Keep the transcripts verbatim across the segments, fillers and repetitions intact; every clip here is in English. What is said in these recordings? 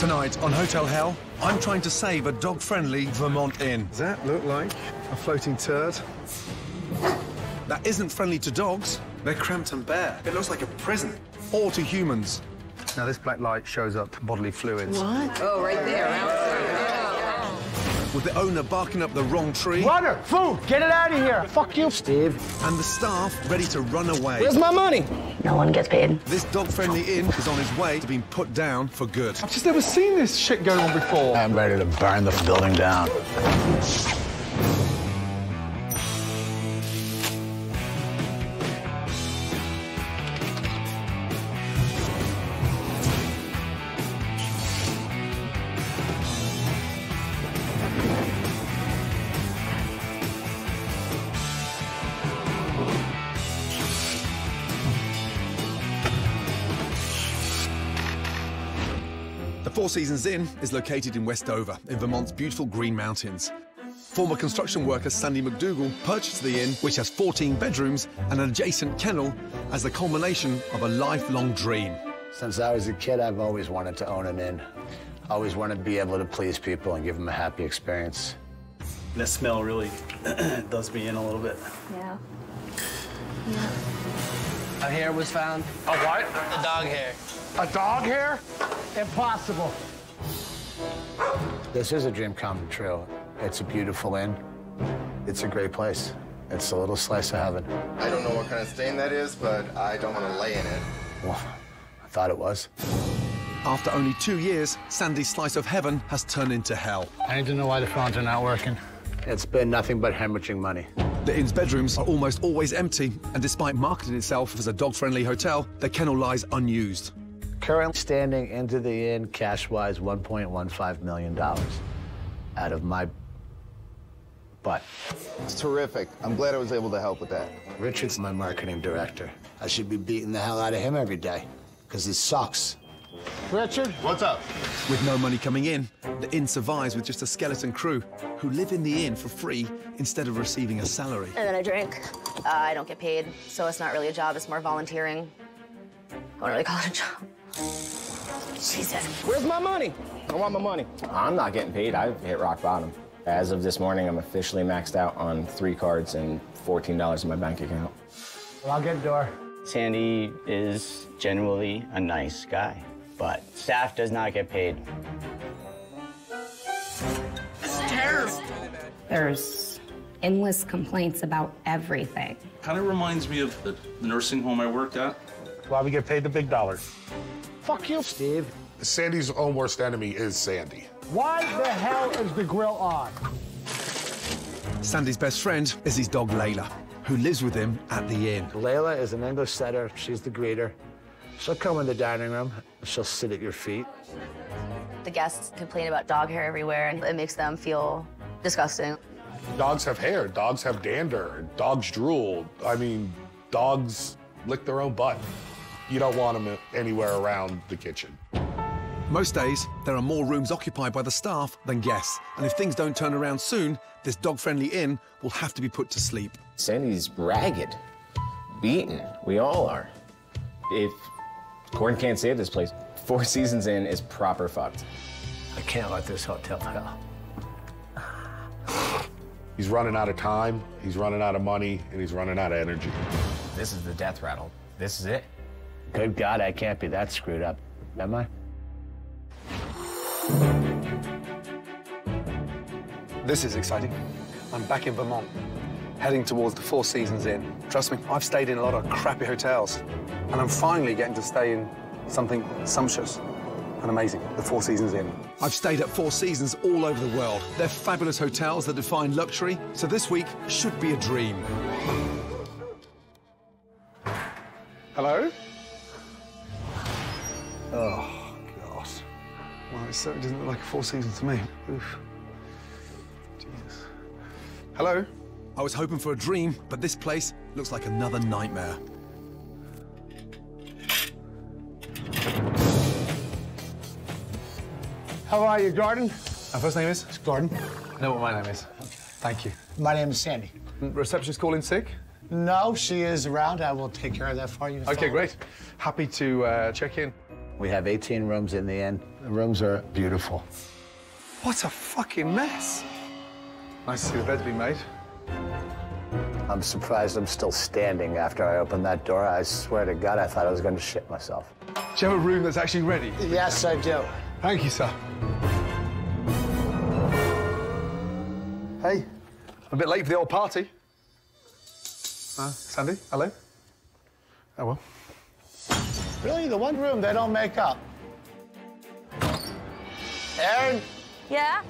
Tonight on Hotel Hell, I'm trying to save a dog-friendly Vermont inn. Does that look like a floating turd? That isn't friendly to dogs. They're cramped and bare. It looks like a prison. Or to humans. Now, this black light shows up bodily fluids. What? Oh, right there. With the owner barking up the wrong tree. Water! Food! Get it out of here! Fuck you, Steve. And the staff ready to run away. Where's my money? No one gets paid. This dog-friendly inn is on its way to being put down for good. I've just never seen this shit going on before. I'm ready to burn the building down. Four Seasons Inn is located in West Dover, in Vermont's beautiful Green Mountains. Former construction worker Sandy McDougall purchased the inn, which has fourteen bedrooms and an adjacent kennel, as the culmination of a lifelong dream. Since I was a kid, I've always wanted to own an inn. I always wanted to be able to please people and give them a happy experience. The smell really does me in a little bit. Yeah. Yeah. A hair was found. A what? A dog hair. A dog hair? Impossible. This is a dream come true. It's a beautiful inn. It's a great place. It's a little slice of heaven. I don't know what kind of stain that is, but I don't want to lay in it. Well, I thought it was. After only two years, Sandy's slice of heaven has turned into hell. I need to know why the phones are not working. It's been nothing but hemorrhaging money. The inn's bedrooms are almost always empty, and despite marketing itself as a dog-friendly hotel, the kennel lies unused. Currently standing into the inn, cash-wise, one point one five million dollars out of my butt. It's terrific. I'm glad I was able to help with that. Richard's my marketing director. I should be beating the hell out of him every day, because he sucks. Richard? What's up? With no money coming in, the inn survives with just a skeleton crew who live in the inn for free instead of receiving a salary. And then I drink. Uh, I don't get paid, so it's not really a job. It's more volunteering. I don't really call it a job. Jesus. Where's my money? I want my money. I'm not getting paid. I've hit rock bottom. As of this morning, I'm officially maxed out on three cards and fourteen dollars in my bank account. Well, I'll get the door. Sandy is generally a nice guy, but staff does not get paid. This is terrible. There's endless complaints about everything. Kind of reminds me of the nursing home I worked at. Why we get paid the big dollar. Fuck you, Steve. Sandy's own worst enemy is Sandy. Why the hell is the grill on? Sandy's best friend is his dog Layla, who lives with him at the inn. Layla is an English setter. She's the greeter. She'll come in the dining room. She'll sit at your feet. The guests complain about dog hair everywhere, and it makes them feel disgusting. Dogs have hair. Dogs have dander. Dogs drool. I mean, dogs lick their own butt. You don't want them anywhere around the kitchen. Most days, there are more rooms occupied by the staff than guests. And if things don't turn around soon, this dog-friendly inn will have to be put to sleep. Sandy's ragged, beaten. We all are. If Gordon can't save this place, Four Seasons Inn is proper fucked. I can't let this hotel fail. He's running out of time, he's running out of money, and he's running out of energy. This is the death rattle. This is it. Good God, I can't be that screwed up, am I? This is exciting. I'm back in Vermont, heading towards the Four Seasons Inn. Trust me, I've stayed in a lot of crappy hotels, and I'm finally getting to stay in something sumptuous and amazing, the Four Seasons Inn. I've stayed at Four Seasons all over the world. They're fabulous hotels that define luxury, so this week should be a dream. Hello? Oh, God. Well, it certainly doesn't look like a Four Seasons to me. Oof. Jesus. Hello? I was hoping for a dream, but this place looks like another nightmare. How are you, Gordon? My first name is? It's Gordon. I know what my name is. Thank you. My name is Sandy. Receptionist calling sick? No, she is around. I will take care of that for you. Okay, great. Happy to uh, check in. We have eighteen rooms in the inn. The rooms are beautiful. What a fucking mess. Nice to see the beds be made. I'm surprised I'm still standing after I opened that door. I swear to God, I thought I was going to shit myself. Do you have a room that's actually ready? Yes, I do. Thank you, sir. Hey, I'm a bit late for the old party. Uh, Sandy, hello. Oh, well. Really, the one room they don't make up. Aaron? Yeah?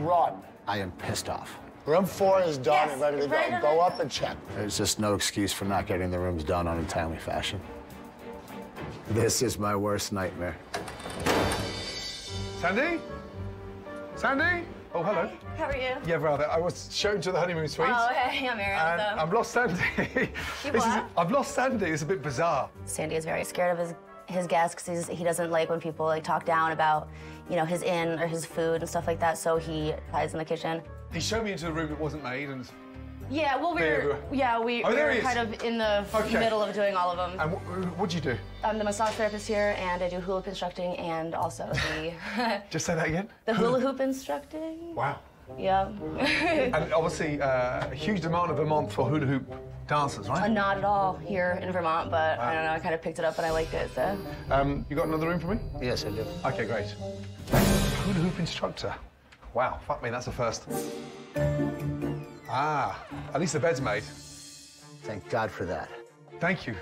Run. I am pissed off. Room four is done yes, and ready to go. Right go up and check. There's just no excuse for not getting the rooms done on a timely fashion. This is my worst nightmare. Sandy? Sandy? Oh, hello. Hi. How are you? Yeah, rather. I was shown to the honeymoon suite. Oh, hey, I'm Erin. So. I've lost Sandy. You this what? Is, I've lost Sandy. It's a bit bizarre. Sandy is very scared of his his guests because he doesn't like when people like talk down about, you know, his inn or his food and stuff like that. So he hides in the kitchen. He showed me into the room that wasn't made and. Yeah, well, we're yeah we, oh, we were kind of in the okay. middle of doing all of them. And wh what do you do? I'm the massage therapist here, and I do hula hoop instructing, and also the. Just say that again. The hula hoop instructing. Wow. Yeah. And obviously, uh, a huge demand in Vermont for hula hoop dancers, right? Uh, not at all here in Vermont, but wow. I don't know. I kind of picked it up and I liked it. So. Um, you got another room for me? Yes, I do. Okay, great. Hula hoop instructor. Wow, fuck me, that's a first. Ah, at least the bed's made. Thank God for that. Thank you.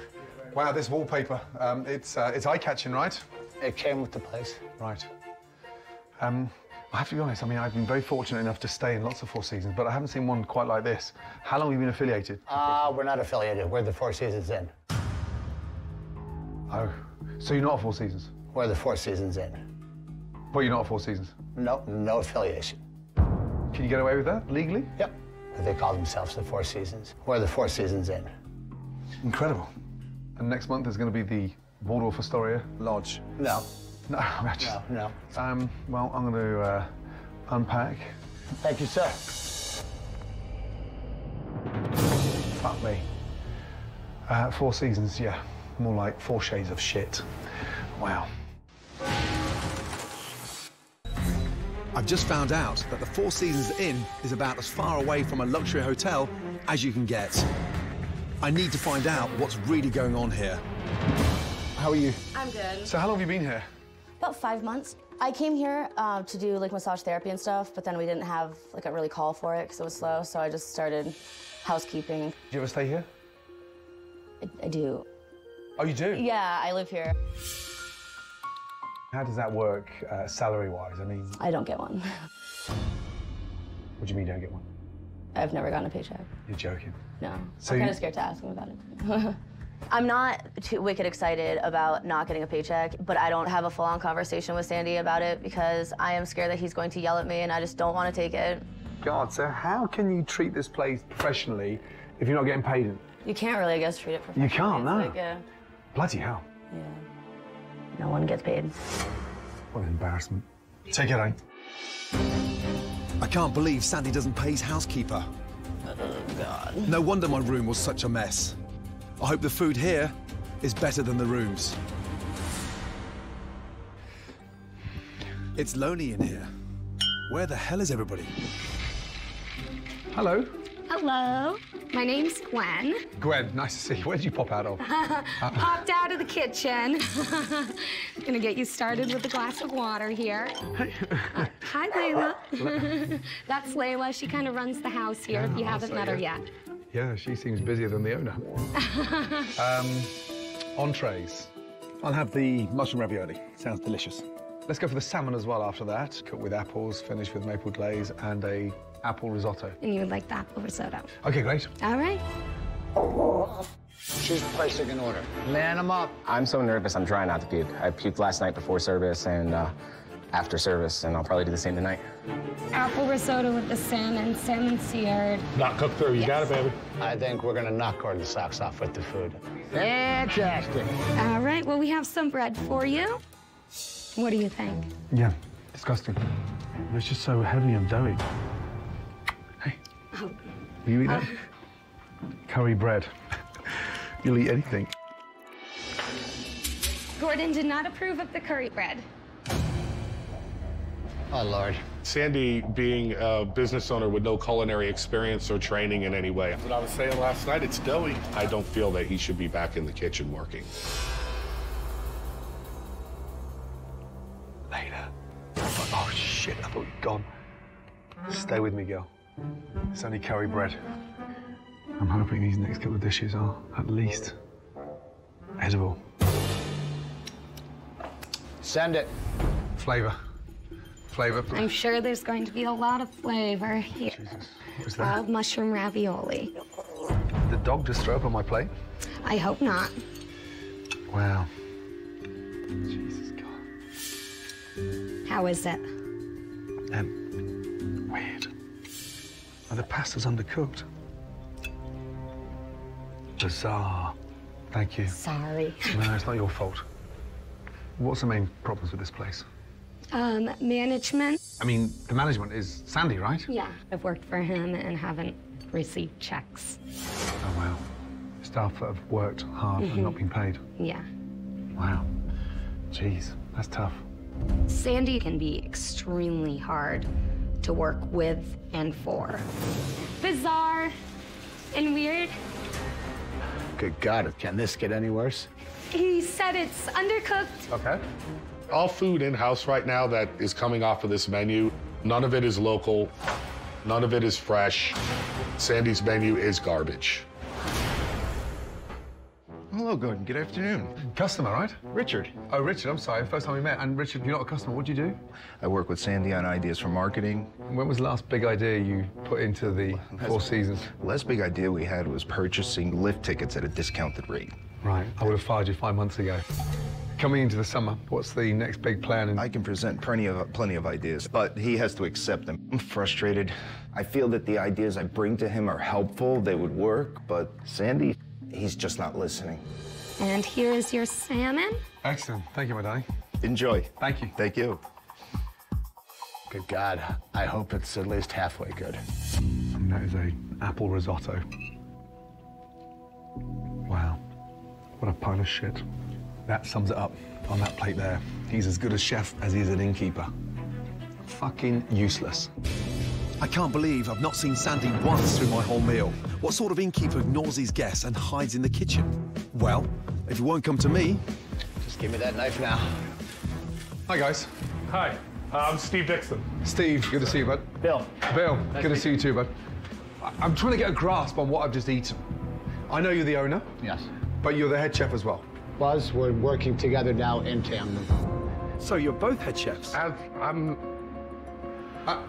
Wow, this wallpaper, um, it's, uh, it's eye-catching, right? It came with the place. Right. Um, I have to be honest, I mean, I've been very fortunate enough to stay in lots of Four Seasons, but I haven't seen one quite like this. How long have you been affiliated? Ah, uh, we're not affiliated. We're the Four Seasons Inn. Oh, so you're not a Four Seasons? We're the Four Seasons Inn. But you're not a Four Seasons? No, no affiliation. Can you get away with that, legally? Yep. They call themselves the Four Seasons. We're the Four Seasons Inn. Incredible. And next month is going to be the Waldorf Astoria Lodge. No. No, I just... No, no. Um, well, I'm going to uh, unpack. Thank you, sir. Fuck me. Uh, Four Seasons, yeah. More like four shades of shit. Wow. I've just found out that the Four Seasons Inn is about as far away from a luxury hotel as you can get. I need to find out what's really going on here. How are you? I'm good. So how long have you been here? About five months. I came here uh, to do like massage therapy and stuff, but then we didn't have like a really call for it because it was slow, so I just started housekeeping. Do you ever stay here? I, I do. Oh, you do? Yeah, I live here. How does that work uh, salary-wise? I mean... I don't get one. What do you mean you don't get one? I've never gotten a paycheck. You're joking. No. So I'm kind of scared to ask him about it. I'm not too wicked excited about not getting a paycheck, but I don't have a full-on conversation with Sandy about it because I am scared that he's going to yell at me and I just don't want to take it. God, so how can you treat this place professionally if you're not getting paid in? You can't really, I guess, treat it professionally. You can't, no. Like, yeah. Bloody hell. Yeah. No one gets paid. What an embarrassment. Take it out. I can't believe Sandy doesn't pay his housekeeper. Oh, God. No wonder my room was such a mess. I hope the food here is better than the rooms. It's lonely in here. Where the hell is everybody? Hello. Hello. My name's Gwen. Gwen, nice to see you. Where did you pop out of? Popped out of the kitchen. Gonna get you started with a glass of water here. Uh, hi, Layla. That's Layla. She kind of runs the house here, yeah, if you haven't say, met her yeah. yet. Yeah, she seems busier than the owner. um, entrees. I'll have the mushroom ravioli. Sounds delicious. Let's go for the salmon as well after that. Cooked with apples, finished with maple glaze and a apple risotto. And you would like the apple risotto. Okay, great. All right. She's placing an order. Man, I'm up. I'm so nervous, I'm trying not to puke. I puked last night before service and uh, after service, and I'll probably do the same tonight. Apple risotto with the salmon, salmon seared. Not cooked through, you yes. got it, baby. I think we're gonna knock Gordon's socks off with the food. Fantastic. All right, well, we have some bread for you. What do you think? Yeah, disgusting. It's just so heavy and doughy. Hey, oh. will you eat that? Uh. Curry bread. You'll eat anything. Gordon did not approve of the curry bread. Oh, Lord. Sandy, being a business owner with no culinary experience or training in any way. That's what I was saying last night, it's doughy. I don't feel that he should be back in the kitchen working. Later. Oh, shit, I thought you'd gone. Stay with me, girl. It's only curry bread. I'm hoping these next couple of dishes are, at least, edible. Send it. Flavor. Flavor, please. I'm sure there's going to be a lot of flavor here. Jesus, what was that? Wild mushroom ravioli. Did the dog just throw up on my plate? I hope not. Wow. Jesus, God. How is it? Um, weird. Are the pasta's undercooked? Bizarre. Thank you. Sorry. No, it's not your fault. What's the main problems with this place? Um, management. I mean, the management is Sandy, right? Yeah. I've worked for him and haven't received checks. Oh, wow. Staff that have worked hard mm-hmm. and not been paid. Yeah. Wow. Jeez, that's tough. Sandy can be extremely hard to work with and for. Bizarre and weird. Good God, can this get any worse? He said it's undercooked. Okay. All food in-house right now that is coming off of this menu, none of it is local, none of it is fresh. Sandy's menu is garbage. Hello, Gordon. Good afternoon. Customer, right? Richard. Oh, Richard, I'm sorry. First time we met. And Richard, you're not a customer. What do you do? I work with Sandy on ideas for marketing. When was the last big idea you put into the last, Four Seasons? The last big idea we had was purchasing lift tickets at a discounted rate. Right. I would have fired you five months ago. Coming into the summer, what's the next big plan? I can present plenty of, plenty of ideas, but he has to accept them. I'm frustrated. I feel that the ideas I bring to him are helpful, they would work, but Sandy, he's just not listening. And here is your salmon. Excellent. Thank you, my darling. Enjoy. Thank you. Thank you. Good God. I hope it's at least halfway good. And that is an apple risotto. Wow. What a pile of shit. That sums it up on that plate there. He's as good a chef as he is an innkeeper. Fucking useless. I can't believe I've not seen Sandy once through my whole meal. What sort of innkeeper ignores his guests and hides in the kitchen? Well, if you won't come to me... Just give me that knife now. Hi, guys. Hi. Uh, I'm Steve Dixon. Steve, good to see you, bud. Bill. Bill, nice good to see you too, bud. I I'm trying to get a grasp on what I've just eaten. I know you're the owner. Yes. But you're the head chef as well. Buzz, we're working together now in tandem. So you're both head chefs? I've, I'm... I,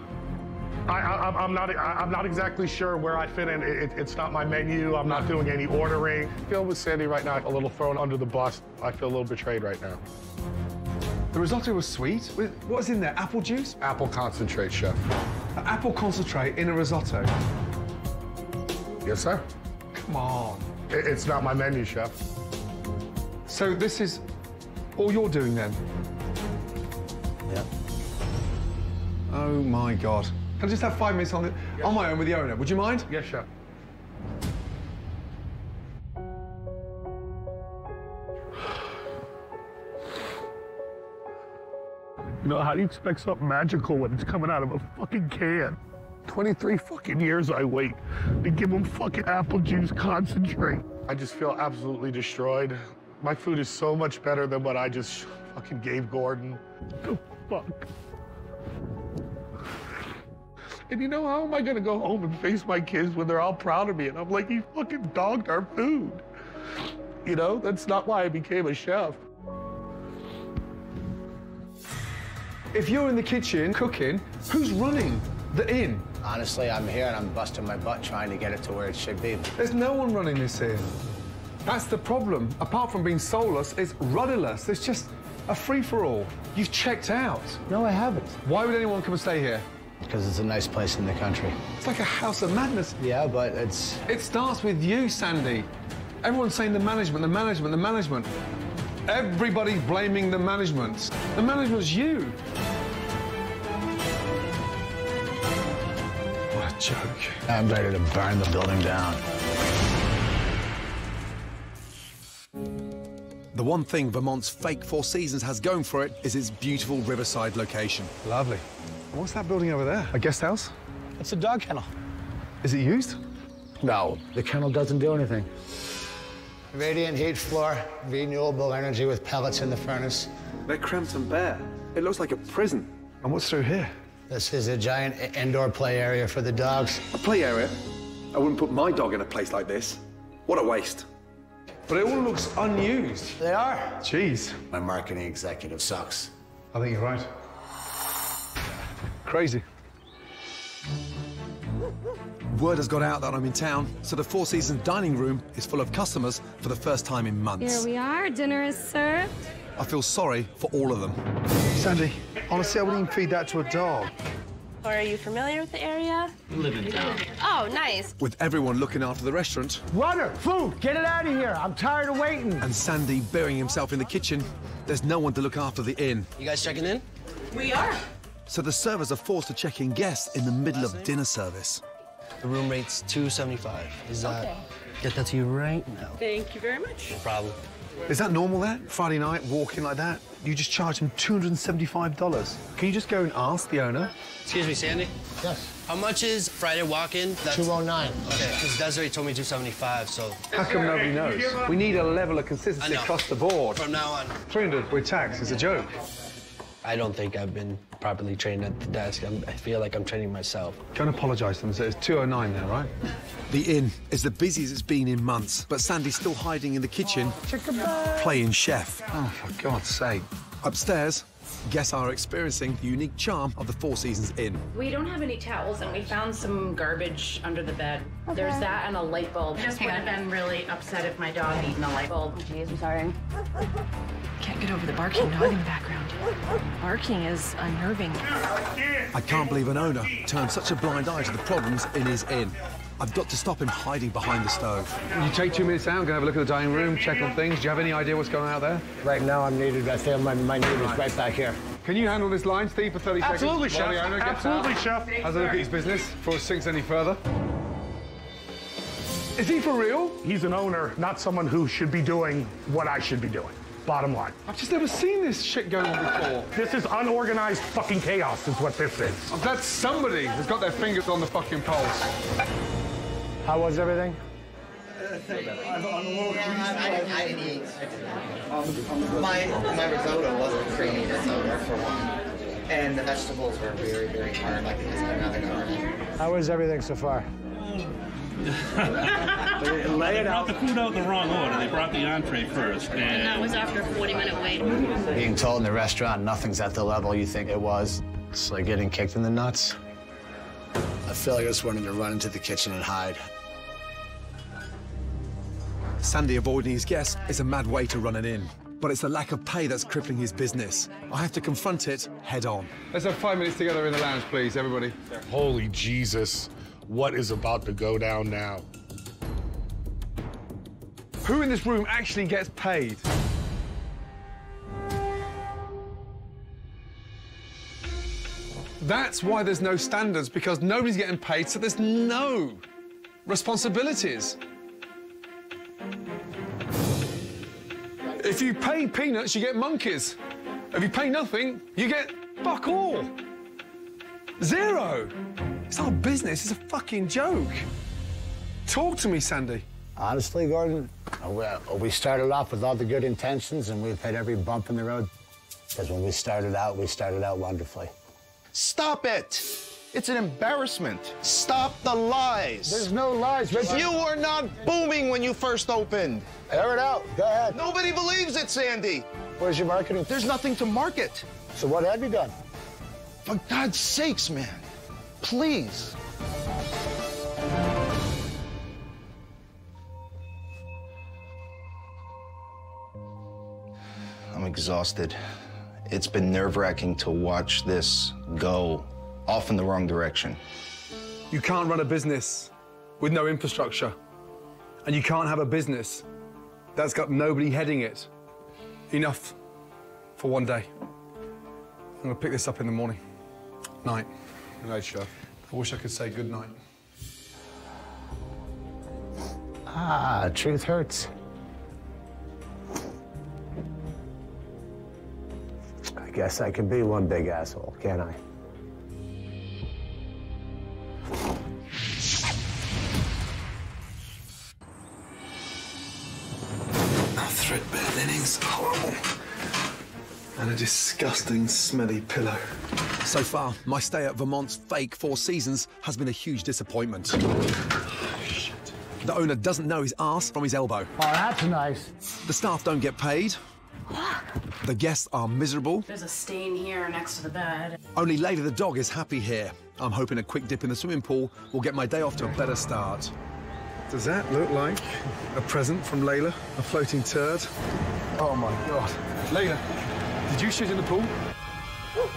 I, I, I'm, not, I, I'm not exactly sure where I fit in. It, it's not my menu. I'm not doing any ordering. I feel with Sandy right now, a little thrown under the bus. I feel a little betrayed right now. The risotto was sweet. What is in there? Apple juice? Apple concentrate, chef. An apple concentrate in a risotto? Yes, sir. Come on. It, it's not my menu, chef. So this is all you're doing, then? Yeah. Oh, my God. Can I just have five minutes on, the, yes. on my own with the owner? Would you mind? Yes, sure. You know, how do you expect something magical when it's coming out of a fucking can? twenty-three fucking years I wait to give them fucking apple juice concentrate. I just feel absolutely destroyed. My food is so much better than what I just fucking gave Gordon. The fuck? And you know, how am I gonna go home and face my kids when they're all proud of me? And I'm like, he fucking dogged our food. You know, that's not why I became a chef. If you're in the kitchen cooking, who's running the inn? Honestly, I'm here and I'm busting my butt trying to get it to where it should be. There's no one running this inn. That's the problem. Apart from being soulless, it's rudderless. It's just a free-for-all. You've checked out. No, I haven't. Why would anyone come and stay here? Because it's a nice place in the country. It's like a house of madness. Yeah, but it's... It starts with you, Sandy. Everyone's saying the management, the management, the management. Everybody's blaming the management. The management's you. What a joke. I'm ready to burn the building down. The one thing Vermont's fake Four Seasons has going for it is its beautiful riverside location. Lovely. What's that building over there? A guest house? It's a dog kennel. Is it used? No, the kennel doesn't do anything. Radiant heat floor, renewable energy with pellets in the furnace. They're cramped and bare. It looks like a prison. And what's through here? This is a giant indoor play area for the dogs. A play area? I wouldn't put my dog in a place like this. What a waste. But it all looks unused. They are. Jeez. My marketing executive sucks. I think you're right. Crazy. Word has got out that I'm in town, so the Four Seasons dining room is full of customers for the first time in months. Here we are. Dinner is served. I feel sorry for all of them. Sandy, honestly, I wouldn't even feed that to a dog. Or are you familiar with the area? We live in town. Oh, nice. With everyone looking after the restaurant. Runner, food, get it out of here. I'm tired of waiting. And Sandy burying himself in the kitchen. There's no one to look after the inn. You guys checking in? We are. So the servers are forced to check in guests in the middle of dinner service. The room rate's two seventy-five. Is that? Okay. Get that to you right now. Thank you very much. No problem. Is that normal there? Friday night, walking like that? You just charge them two hundred seventy-five dollars. Can you just go and ask the owner? Excuse me, Sandy? Yes. How much is Friday walk-in? two oh nine. Okay, because Desiree told me two seventy-five, so... How come nobody knows? We need a level of consistency across the board. From now on. three hundred with tax is a joke. I don't think I've been properly trained at the desk. I'm, I feel like I'm training myself. Can't apologise to them. So it's two oh nine now, right? The inn is the busiest it's been in months, but Sandy's still hiding in the kitchen, oh, playing chef. Oh, for God's sake. Upstairs, guests are experiencing the unique charm of the Four Seasons Inn. We don't have any towels, and we found some garbage under the bed. Okay. There's that and a light bulb. I just would have been really upset if my dog eaten a light bulb. Jeez, I'm sorry. Can't get over the barking dog in the background. Barking is unnerving. I can't believe an owner turned such a blind eye to the problems in his inn. I've got to stop him hiding behind the stove. You take two minutes out, go have a look at the dining room, check on things. Do you have any idea what's going on out there? Right now, I'm needed right there. My, my neighbor's right. right back here. Can you handle this line, Steve, for thirty Absolutely, seconds? Chef. Absolutely, Chef. Absolutely, Chef. Has a look at his business before it sinks any further. Is he for real? He's an owner, not someone who should be doing what I should be doing. Bottom line. I've just never seen this shit going on before. This is unorganized fucking chaos is what this is. I'm glad somebody has got their fingers on the fucking pulse. How was everything? I didn't eat. My, my risotto wasn't creamy, that's over for one. And the vegetables were very, very hard, like they just got out of the garden. How was everything so far? they lay it out. They brought the food out in the wrong order. They brought the entree first. And, and that was after a forty minute wait. Being told in the restaurant nothing's at the level you think it was, it's like getting kicked in the nuts. I feel like I just wanted to run into the kitchen and hide. Sandy avoiding his guests is a mad way to run an inn. But it's the lack of pay that's crippling his business. I have to confront it head on. Let's have five minutes together in the lounge, please, everybody. Holy Jesus. What is about to go down now? Who in this room actually gets paid? That's why there's no standards, because nobody's getting paid, so there's no responsibilities. If you pay peanuts, you get monkeys. If you pay nothing, you get fuck all. Zero. It's not a business, it's a fucking joke. Talk to me, Sandy. Honestly, Gordon, we started off with all the good intentions and we've hit every bump in the road. Because when we started out, we started out wonderfully. Stop it! It's an embarrassment. Stop the lies. There's no lies. Richard. You were not booming when you first opened. Air it out. Go ahead. Nobody believes it, Sandy. Where's your marketing? There's nothing to market. So what have you done? For God's sakes, man. Please. I'm exhausted. It's been nerve-wracking to watch this go off in the wrong direction. You can't run a business with no infrastructure. And you can't have a business that's got nobody heading it. Enough for one day. I'm gonna pick this up in the morning. Night. Good night, Chef. I wish I could say good night. Ah, truth hurts. I guess I can be one big asshole, can't I? Threadbare linens, oh, and a disgusting, smelly pillow. So far, my stay at Vermont's fake Four Seasons has been a huge disappointment. Oh, shit. The owner doesn't know his arse from his elbow. Oh, that's nice. The staff don't get paid. The guests are miserable. There's a stain here next to the bed. Only Layla the dog is happy here. I'm hoping a quick dip in the swimming pool will get my day off to a better start. Does that look like a present from Layla? A floating turd? Oh, my God. Layla, did you shit in the pool?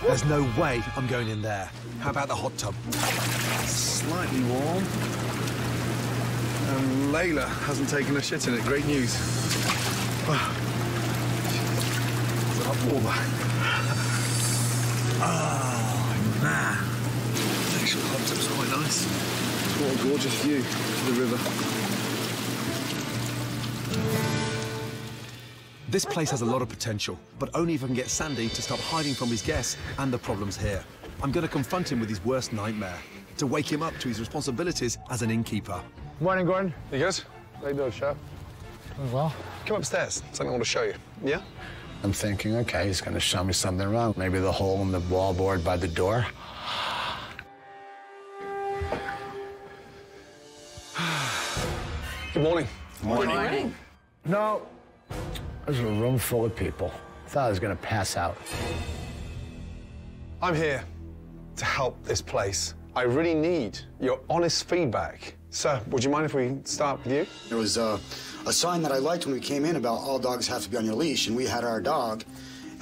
There's no way I'm going in there. How about the hot tub? Slightly warm. And Layla hasn't taken a shit in it. Great news. Wow. It's hot water. Oh, man. The actual hot tub's quite nice. What a gorgeous view to the river. This place has a lot of potential, but only if I can get Sandy to stop hiding from his guests and the problems here. I'm going to confront him with his worst nightmare, to wake him up to his responsibilities as an innkeeper. Morning, Gordon. You guys? How you doing, chef? Doing well. Come upstairs. Something I want to show you. Yeah? I'm thinking, OK, he's going to show me something wrong. Maybe the hole in the wallboard by the door. Good morning. Morning. Morning. No, there's a room full of people. I thought I was going to pass out. I'm here to help this place. I really need your honest feedback. Sir, would you mind if we start with you? There was uh, a sign that I liked when we came in about all dogs have to be on your leash, and we had our dog,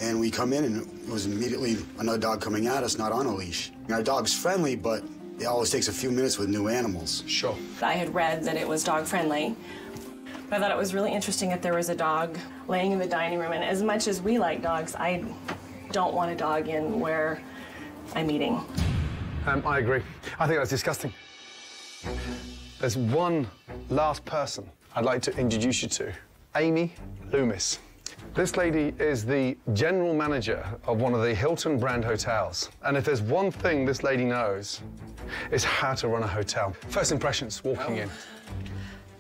and we come in, and it was immediately another dog coming at us, not on a leash. Our dog's friendly, but it always takes a few minutes with new animals. Sure. I had read that it was dog-friendly, but I thought it was really interesting that there was a dog laying in the dining room, and as much as we like dogs, I don't want a dog in where I'm eating. Um, I agree. I think that's disgusting. There's one last person I'd like to introduce you to, Amy Loomis. This lady is the general manager of one of the Hilton brand hotels. And if there's one thing this lady knows, it's how to run a hotel. First impressions walking in.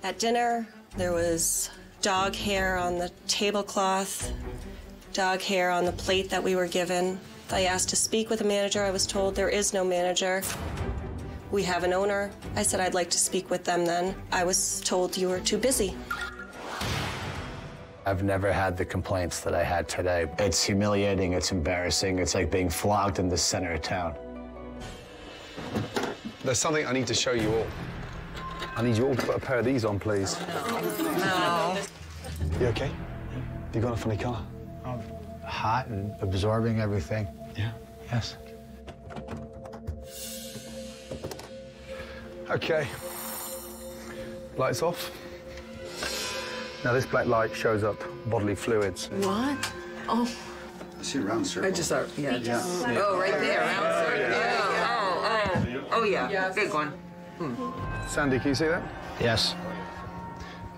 At dinner, there was dog hair on the tablecloth, dog hair on the plate that we were given. I asked to speak with a manager. I was told there is no manager. We have an owner. I said I'd like to speak with them then. I was told you were too busy. I've never had the complaints that I had today. It's humiliating, it's embarrassing, it's like being flogged in the center of town. There's something I need to show you all. I need you all to put a pair of these on, please. No. No. You okay? You got a funny color? I'm hot and absorbing everything. Yeah? Yes. Okay. Lights off. Now, this black light shows up bodily fluids. What? Oh. I see a round circle. I just saw, yeah. yeah. Oh, right there, round circle. Yeah. Oh, oh. Oh, yeah, yes. Big one. Hmm. Sandy, can you see that? Yes.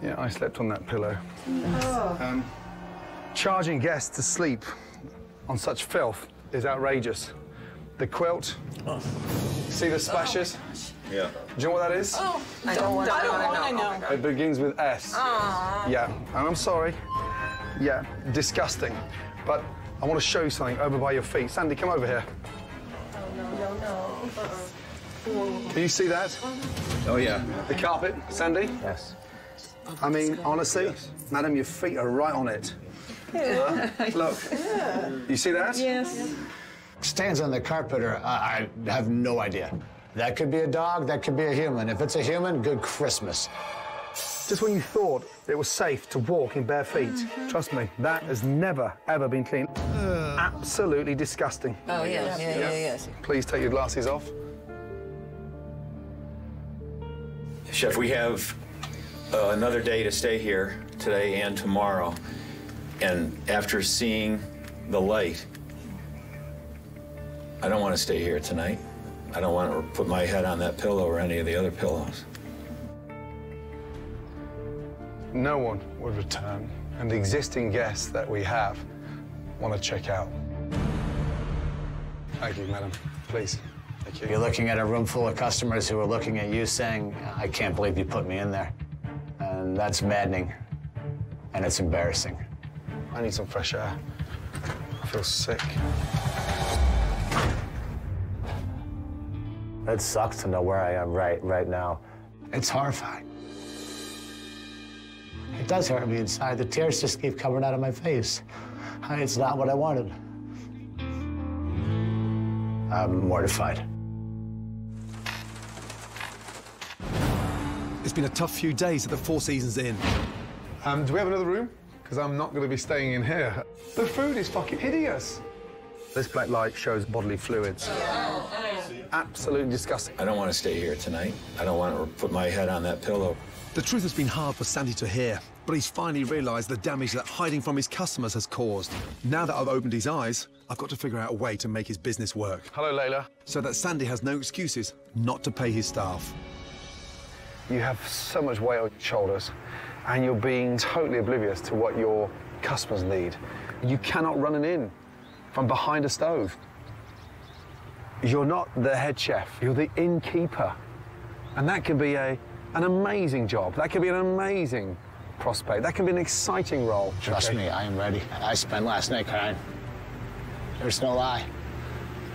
Yeah, I slept on that pillow. Oh. Um, charging guests to sleep on such filth is outrageous. The quilt. Oh. See the splashes? Oh. Yeah. Do you know what that is? Oh, I don't, don't want I don't want to know. I know. It begins with S. Aww. Yeah, and I'm sorry. Yeah, disgusting. But I want to show you something over by your feet. Sandy, come over here. Oh, no, no, no. Uh-uh. Can you see that? Oh, yeah. The carpet, Sandy? Yes. I mean, honestly, yes. Madam, your feet are right on it. Yeah. Uh, look. Yeah. You see that? Yes. Stains on the carpet are, uh, I have no idea. That could be a dog, that could be a human. If it's a human, good Christmas. Just when you thought it was safe to walk in bare feet, mm-hmm. Trust me, that has never, ever been clean. Ugh. Absolutely disgusting. Oh, yes. Yeah, yeah, yeah, yeah, yeah. Please take your glasses off. Chef, we have uh, another day to stay here, today and tomorrow. And after seeing the light, I don't want to stay here tonight. I don't want to put my head on that pillow or any of the other pillows. No one would return, and the existing guests that we have want to check out. Thank you, madam. Please. Thank you. You're looking at a room full of customers who are looking at you saying, I can't believe you put me in there. And that's maddening. And it's embarrassing. I need some fresh air. I feel sick. It sucks to know where I am right right now. It's horrifying. It does hurt me inside. The tears just keep coming out of my face. It's not what I wanted. I'm mortified. It's been a tough few days at the Four Seasons Inn. Um, do we have another room? Because I'm not going to be staying in here. The food is fucking hideous. This black light shows bodily fluids. Absolutely disgusting. I don't want to stay here tonight. I don't want to put my head on that pillow. The truth has been hard for Sandy to hear, but he's finally realized the damage that hiding from his customers has caused. Now that I've opened his eyes, I've got to figure out a way to make his business work. Hello, Layla. So that Sandy has no excuses not to pay his staff. You have so much weight on your shoulders, and you're being totally oblivious to what your customers need. You cannot run an inn from behind a stove. You're not the head chef, you're the innkeeper. And that can be a, an amazing job. That can be an amazing prospect. That can be an exciting role. Trust okay. me, I am ready. I spent last night crying. There's no lie.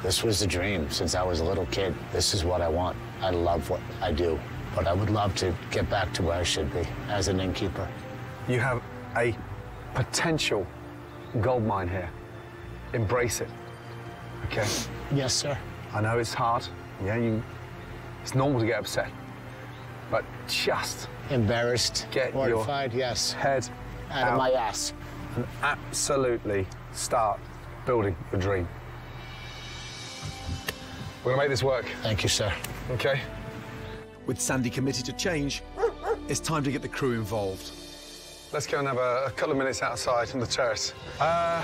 This was the dream since I was a little kid. This is what I want. I love what I do. But I would love to get back to where I should be as an innkeeper. You have a potential gold mine here. Embrace it, okay? Yes, sir. I know it's hard. Yeah, you, it's normal to get upset, but just embarrassed, get mortified, your yes. head out, out of my ass, and absolutely start building your dream. We're gonna make this work. Thank you, sir. Okay. With Sandy committed to change, it's time to get the crew involved. Let's go and have a, a couple of minutes outside on the terrace. Uh,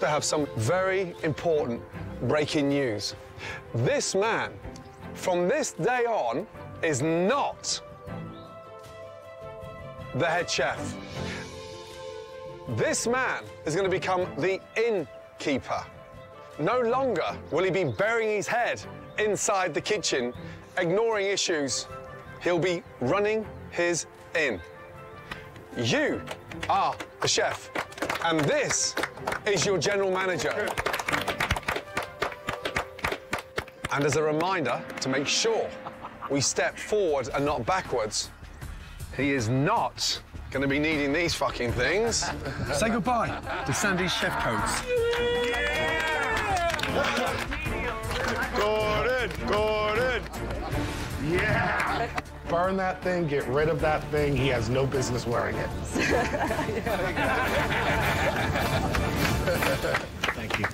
they have some very important breaking news. This man, from this day on, is not the head chef. This man is going to become the innkeeper. No longer will he be burying his head inside the kitchen, ignoring issues. He'll be running his inn. You are the chef, and this is your general manager. And as a reminder to make sure we step forward and not backwards, he is not going to be needing these fucking things. Say goodbye to Sandy's chef coats. Yeah! Gordon! Gordon! Yeah! Burn that thing, get rid of that thing. He has no business wearing it. Thank you.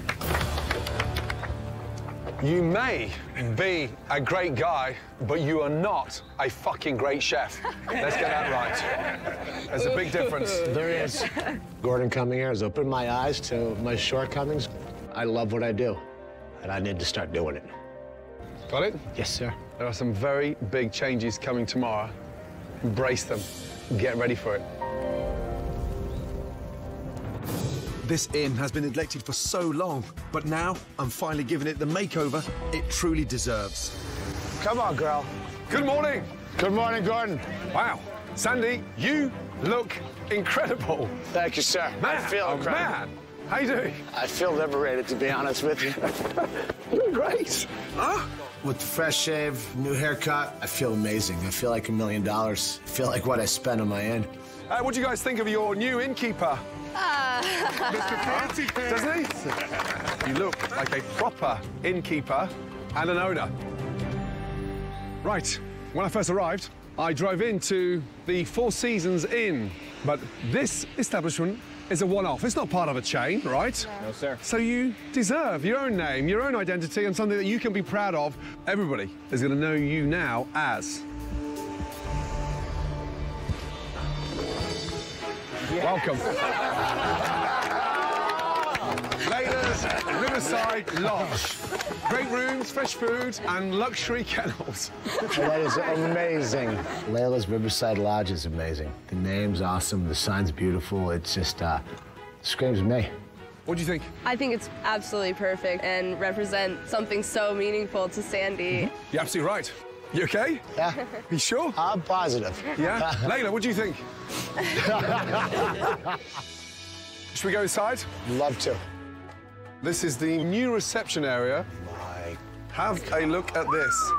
You may be a great guy, but you are not a fucking great chef. Let's get that right. There's a big difference. There is. Gordon coming here has opened my eyes to my shortcomings. I love what I do, and I need to start doing it. Got it? Yes, sir. There are some very big changes coming tomorrow. Embrace them. Get ready for it. This inn has been neglected for so long, but now I'm finally giving it the makeover it truly deserves. Come on, girl. Good morning. Good morning, Gordon. Wow. Sandy, you look incredible. Thank you, sir. Man, I feel incredible. Man, how you doing? I feel liberated, to be honest with you. You look great. Huh? With the fresh shave, new haircut, I feel amazing. I feel like a million dollars. I feel like what I spent on my inn. Uh, what do you guys think of your new innkeeper? Uh, Mister Fancy Pants. Doesn't he? You look like a proper innkeeper and an owner. Right, when I first arrived, I drove into the Four Seasons Inn, but this establishment is a one-off. It's not part of a chain, right? No, sir. So you deserve your own name, your own identity, and something that you can be proud of. Everybody is going to know you now as... Welcome. Layla's Riverside Lodge. Great rooms, fresh food, and luxury kennels. That is amazing. Layla's Riverside Lodge is amazing. The name's awesome, the sign's beautiful. It's just, uh, screams me. What do you think? I think it's absolutely perfect and represent something so meaningful to Sandy. You're absolutely right. You okay? Yeah. You sure? I'm positive. Yeah? Layla, what do you think? Should we go inside? Love to. This is the new reception area. My Have God. a look at this.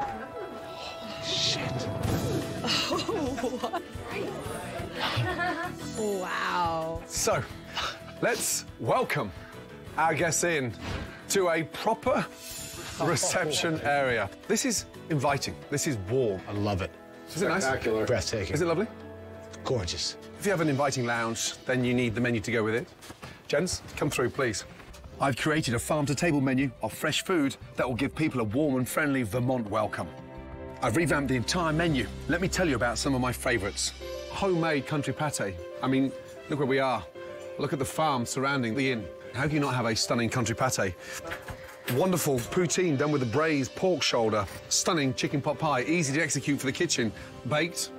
Holy shit. Oh, what? Wow. So, let's welcome our guests in to a proper reception area. This is inviting. This is warm. I love it. Is it nice? Spectacular. Breathtaking. Is it lovely? Gorgeous. If you have an inviting lounge, then you need the menu to go with it. Gents, come through, please. I've created a farm-to-table menu of fresh food that will give people a warm and friendly Vermont welcome. I've revamped the entire menu. Let me tell you about some of my favourites. Homemade country pâté. I mean, look where we are. Look at the farm surrounding the inn. How can you not have a stunning country pâté? Wonderful poutine done with a braised pork shoulder. Stunning chicken pot pie, easy to execute for the kitchen. Baked,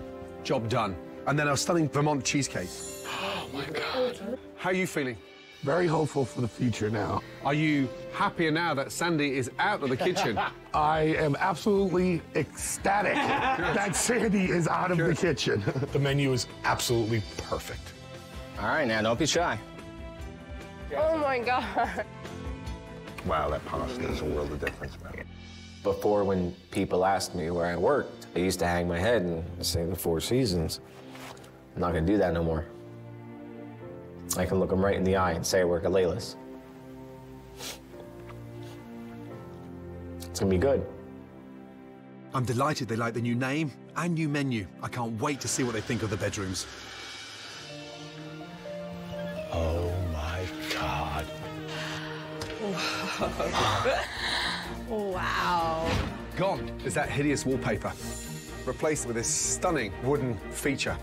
job done. And then our stunning Vermont cheesecake. Oh, my God. How are you feeling? Very hopeful for the future now. Are you happier now that Sandy is out of the kitchen? I am absolutely ecstatic that Sandy is out of Good. the kitchen. The menu is absolutely perfect. All right, now, don't be shy. Oh, my God. Wow, that pasta is a world of difference, man. Before, when people asked me where I worked, I used to hang my head and say the Four Seasons. I'm not going to do that no more. I can look them right in the eye and say I work at Layla's. It's gonna be good. I'm delighted they like the new name and new menu. I can't wait to see what they think of the bedrooms. Oh my God. Wow. Gone is that hideous wallpaper, replaced with this stunning wooden feature.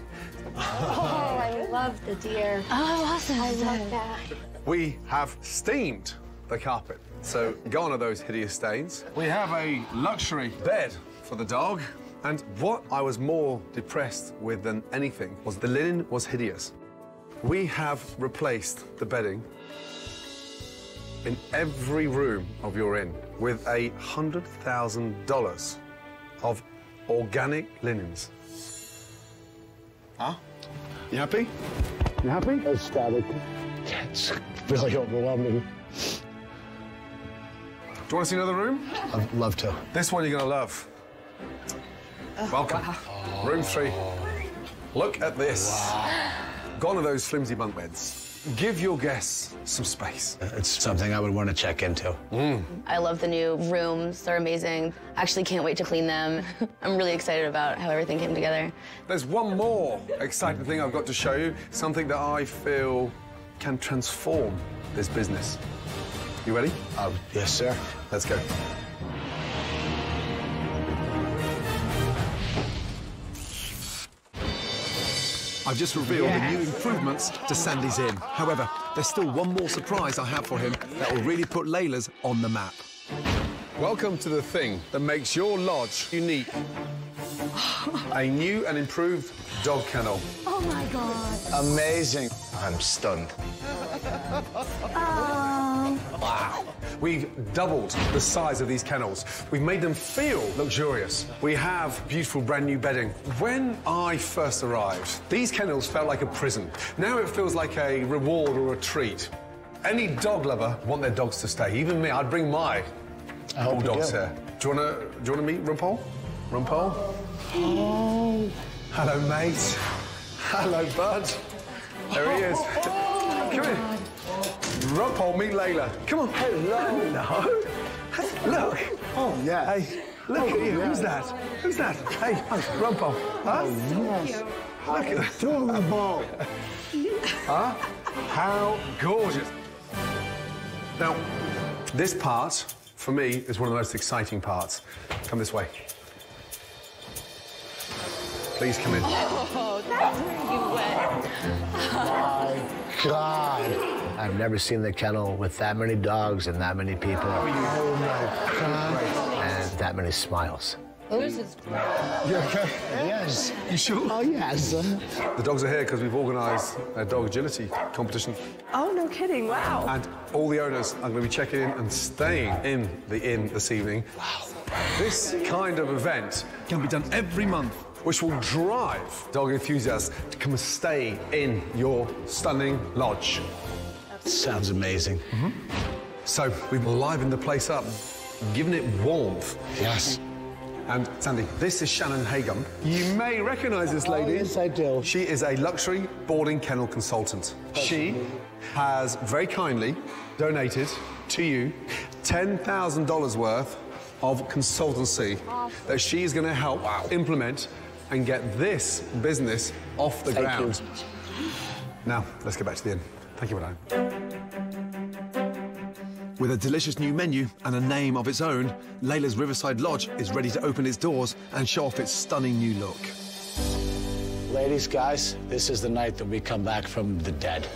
Oh, I love the deer. Oh, awesome. I love that. We have steamed the carpet, so gone are those hideous stains. We have a luxury bed for the dog, and what I was more depressed with than anything was the linen was hideous. We have replaced the bedding in every room of your inn with a hundred thousand dollars of organic linens. Huh? You happy? You happy? Ecstatic. That's really overwhelming. Do you want to see another room? I'd love to. This one you're going to love. Oh, Welcome. Wow. Oh. Room three. Look at this. Wow. Gone are those flimsy bunk beds. Give your guests some space. It's something I would want to check into. Mm. I love the new rooms. They're amazing. I actually can't wait to clean them. I'm really excited about how everything came together. There's one more exciting thing I've got to show you, something that I feel can transform this business. You ready? Uh, yes, sir. Let's go. I've just revealed yes. the new improvements to Sandy's Inn. However, there's still one more surprise I have for him that will really put Layla's on the map. Welcome to the thing that makes your lodge unique. A new and improved dog kennel. Oh, my God. Amazing. I'm stunned. Um... Wow. We've doubled the size of these kennels. We've made them feel luxurious. We have beautiful brand new bedding. When I first arrived, these kennels felt like a prison. Now it feels like a reward or a treat. Any dog lover want their dogs to stay. Even me, I'd bring my bulldogs here. Do you wanna do you wanna meet Rumpole? Rumpole? Oh. Hello, mate. Hello, bud. There he is. Oh, come here. Rumpole, meet Layla. Come on. Hello. No. Hey, look. Oh, yeah. Hey, look oh, at you. Yeah. Who's that? Who's that? Hey, Rumpole. Huh? Oh, yes. Look at that. Adorable. Huh? How gorgeous. Now, this part, for me, is one of the most exciting parts. Come this way. Please come in. Oh, that's where you went. Oh, my God. I've never seen the kennel with that many dogs and that many people. Oh, my God. And that many smiles. This is great. You okay? Yes. You sure? Oh, yes. The dogs are here because we've organised a dog agility competition. Oh, no kidding. Wow. And all the owners are going to be checking in and staying in the inn this evening. Wow. This kind of event can be done every month, which will drive dog enthusiasts to come and stay in your stunning lodge. Sounds amazing. Mm-hmm. So we've livened the place up, given it warmth. Yes. And Sandy, this is Shannon Hagum. You may recognise this lady. Oh, yes, I do. She is a luxury boarding kennel consultant. She has very kindly donated to you ten thousand dollars worth of consultancy awesome. That she's going to help wow. implement and get this business off the Thank ground. You. Now, let's get back to the inn. Thank you, Madame. With a delicious new menu and a name of its own, Layla's Riverside Lodge is ready to open its doors and show off its stunning new look. Ladies, guys, this is the night that we come back from the dead.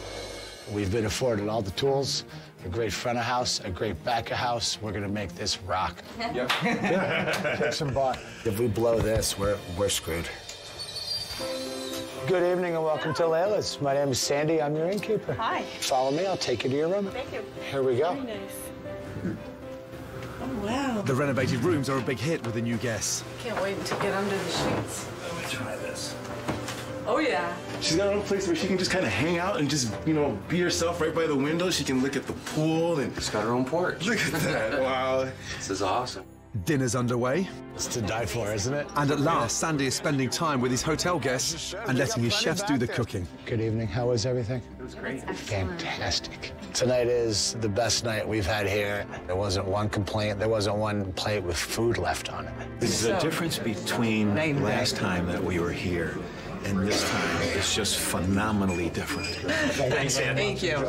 We've been afforded all the tools, a great front of house, a great back of house. We're gonna make this rock. Yep. Yeah. Some bar. If we blow this, we're we're screwed. Good evening and welcome to Layla's. My name is Sandy. I'm your innkeeper. Hi. Follow me. I'll take you to your room. Thank you. Here we go. Very nice. Oh wow. The renovated rooms are a big hit with the new guests. Can't wait to get under the sheets. Let me try this. Oh, yeah. She's got her own place where she can just kind of hang out and just, you know, be herself right by the window. She can look at the pool and... She's got her own porch. Look at that. Wow. This is awesome. Dinner's underway. It's to die for, isn't it? And at last, Sandy is spending time with his hotel guests and letting his chefs do the cooking. Good evening. How was everything? It was great. Fantastic. Tonight is the best night we've had here. There wasn't one complaint. There wasn't one plate with food left on it. There's a difference between last time that we were here and this time, it's just phenomenally different. Thanks, Andy. Thank you.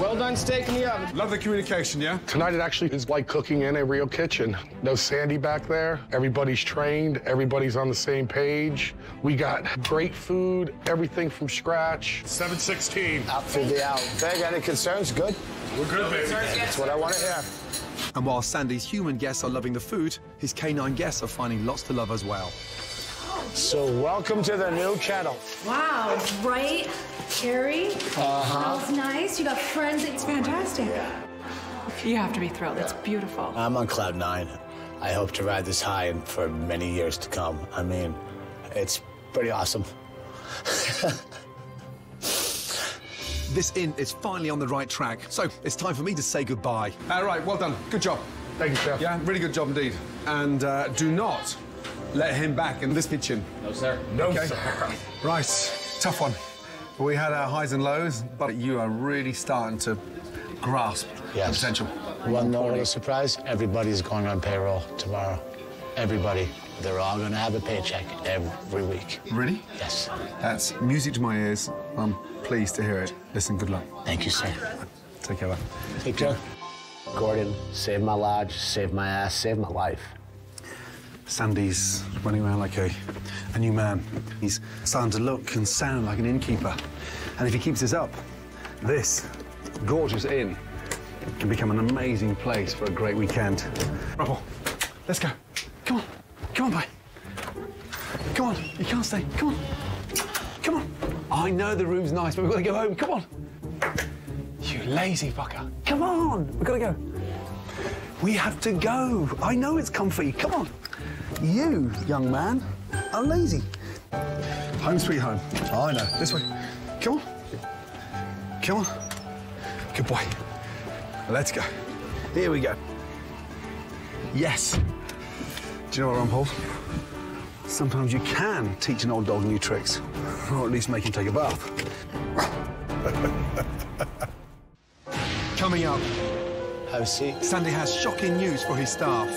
Well done steak in the oven. Love the communication, yeah? Tonight it actually is like cooking in a real kitchen. No Sandy back there. Everybody's trained. Everybody's on the same page. We got great food, everything from scratch. seven sixteen. Out through the out. Beg, any concerns? Good? We're good, baby. That's what I want to hear. And while Sandy's human guests are loving the food, his canine guests are finding lots to love as well. So welcome to the new kettle. Wow, right, Carrie? Uh-huh. Smells nice. You got friends. It's fantastic. Yeah. You have to be thrilled. Yeah. It's beautiful. I'm on cloud nine. I hope to ride this high and for many years to come. I mean, it's pretty awesome. This inn is finally on the right track, so it's time for me to say goodbye. All right, well done. Good job. Thank you, Chef. Yeah, really good job indeed. And uh, do not... let him back in this kitchen. No, sir. No, okay. sir. Right, tough one. We had our highs and lows, but you are really starting to grasp yes. the potential. One more little surprise, everybody's going on payroll tomorrow. Everybody. They're all going to have a paycheck every week. Really? Yes. That's music to my ears. I'm pleased to hear it. Listen, good luck. Thank you, sir. Take care, man. Take care. Gordon, save my lodge, save my ass, save my life. Sandy's running around like a, a new man. He's starting to look and sound like an innkeeper. And if he keeps this up, this gorgeous inn can become an amazing place for a great weekend. Bravo, let's go. Come on, come on, bye. Come on, you can't stay, come on. Come on. I know the room's nice, but we've got to go home, come on. You lazy fucker. Come on, we've got to go. We have to go. I know it's comfy, come on. You, young man, are lazy. Home sweet home. Oh, I know. This way. Come on. Come on. Good boy. Let's go. Here we go. Yes. Do you know what, Ron Paul? Sometimes you can teach an old dog new tricks, or at least make him take a bath. Coming up. Have a seat. Sandy has shocking news for his staff.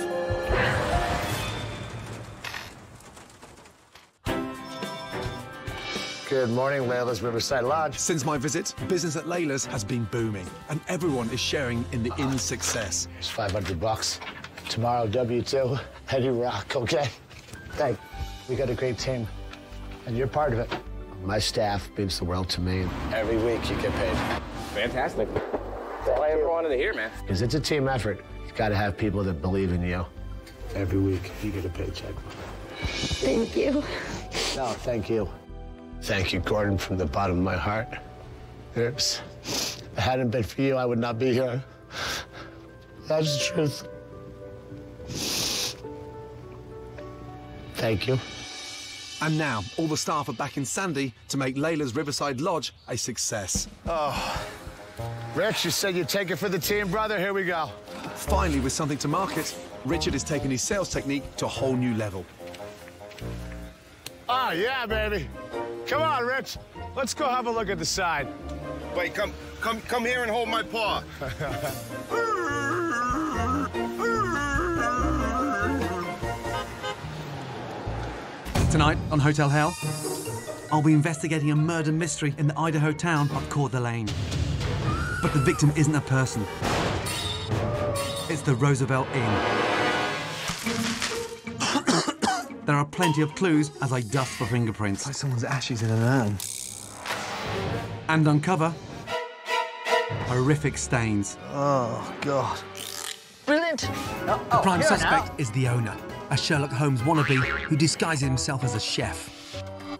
Good morning, Layla's Riverside Lodge. Since my visit, business at Layla's has been booming, and everyone is sharing in the uh, inn's success. It's five hundred bucks. Tomorrow, W two, and you rock, okay? Thanks. We got a great team, and you're part of it. My staff means the world to me. Every week you get paid. Fantastic. That's why everyone in here, man. Because it's a team effort. You've got to have people that believe in you. Every week you get a paycheck. Thank you. No, thank you. Thank you, Gordon, from the bottom of my heart. Oops. If it hadn't been for you, I would not be here. That's the truth. Thank you. And now, all the staff are back in Sandy to make Layla's Riverside Lodge a success. Oh, Rich, you said you'd take it for the team, brother. Here we go. Finally, with something to market, Richard has taken his sales technique to a whole new level. Oh, yeah, baby. Come on, Rich. Let's go have a look at the sign. Wait, come, come, come here and hold my paw. Tonight on Hotel Hell, I'll be investigating a murder mystery in the Idaho town of Coeur d'Alene. But the victim isn't a person. It's the Roosevelt Inn. There are plenty of clues as I dust for fingerprints. It's like someone's ashes in an urn. And uncover horrific stains. Oh, God. Brilliant. Oh, the prime suspect is the owner, a Sherlock Holmes wannabe who disguises himself as a chef.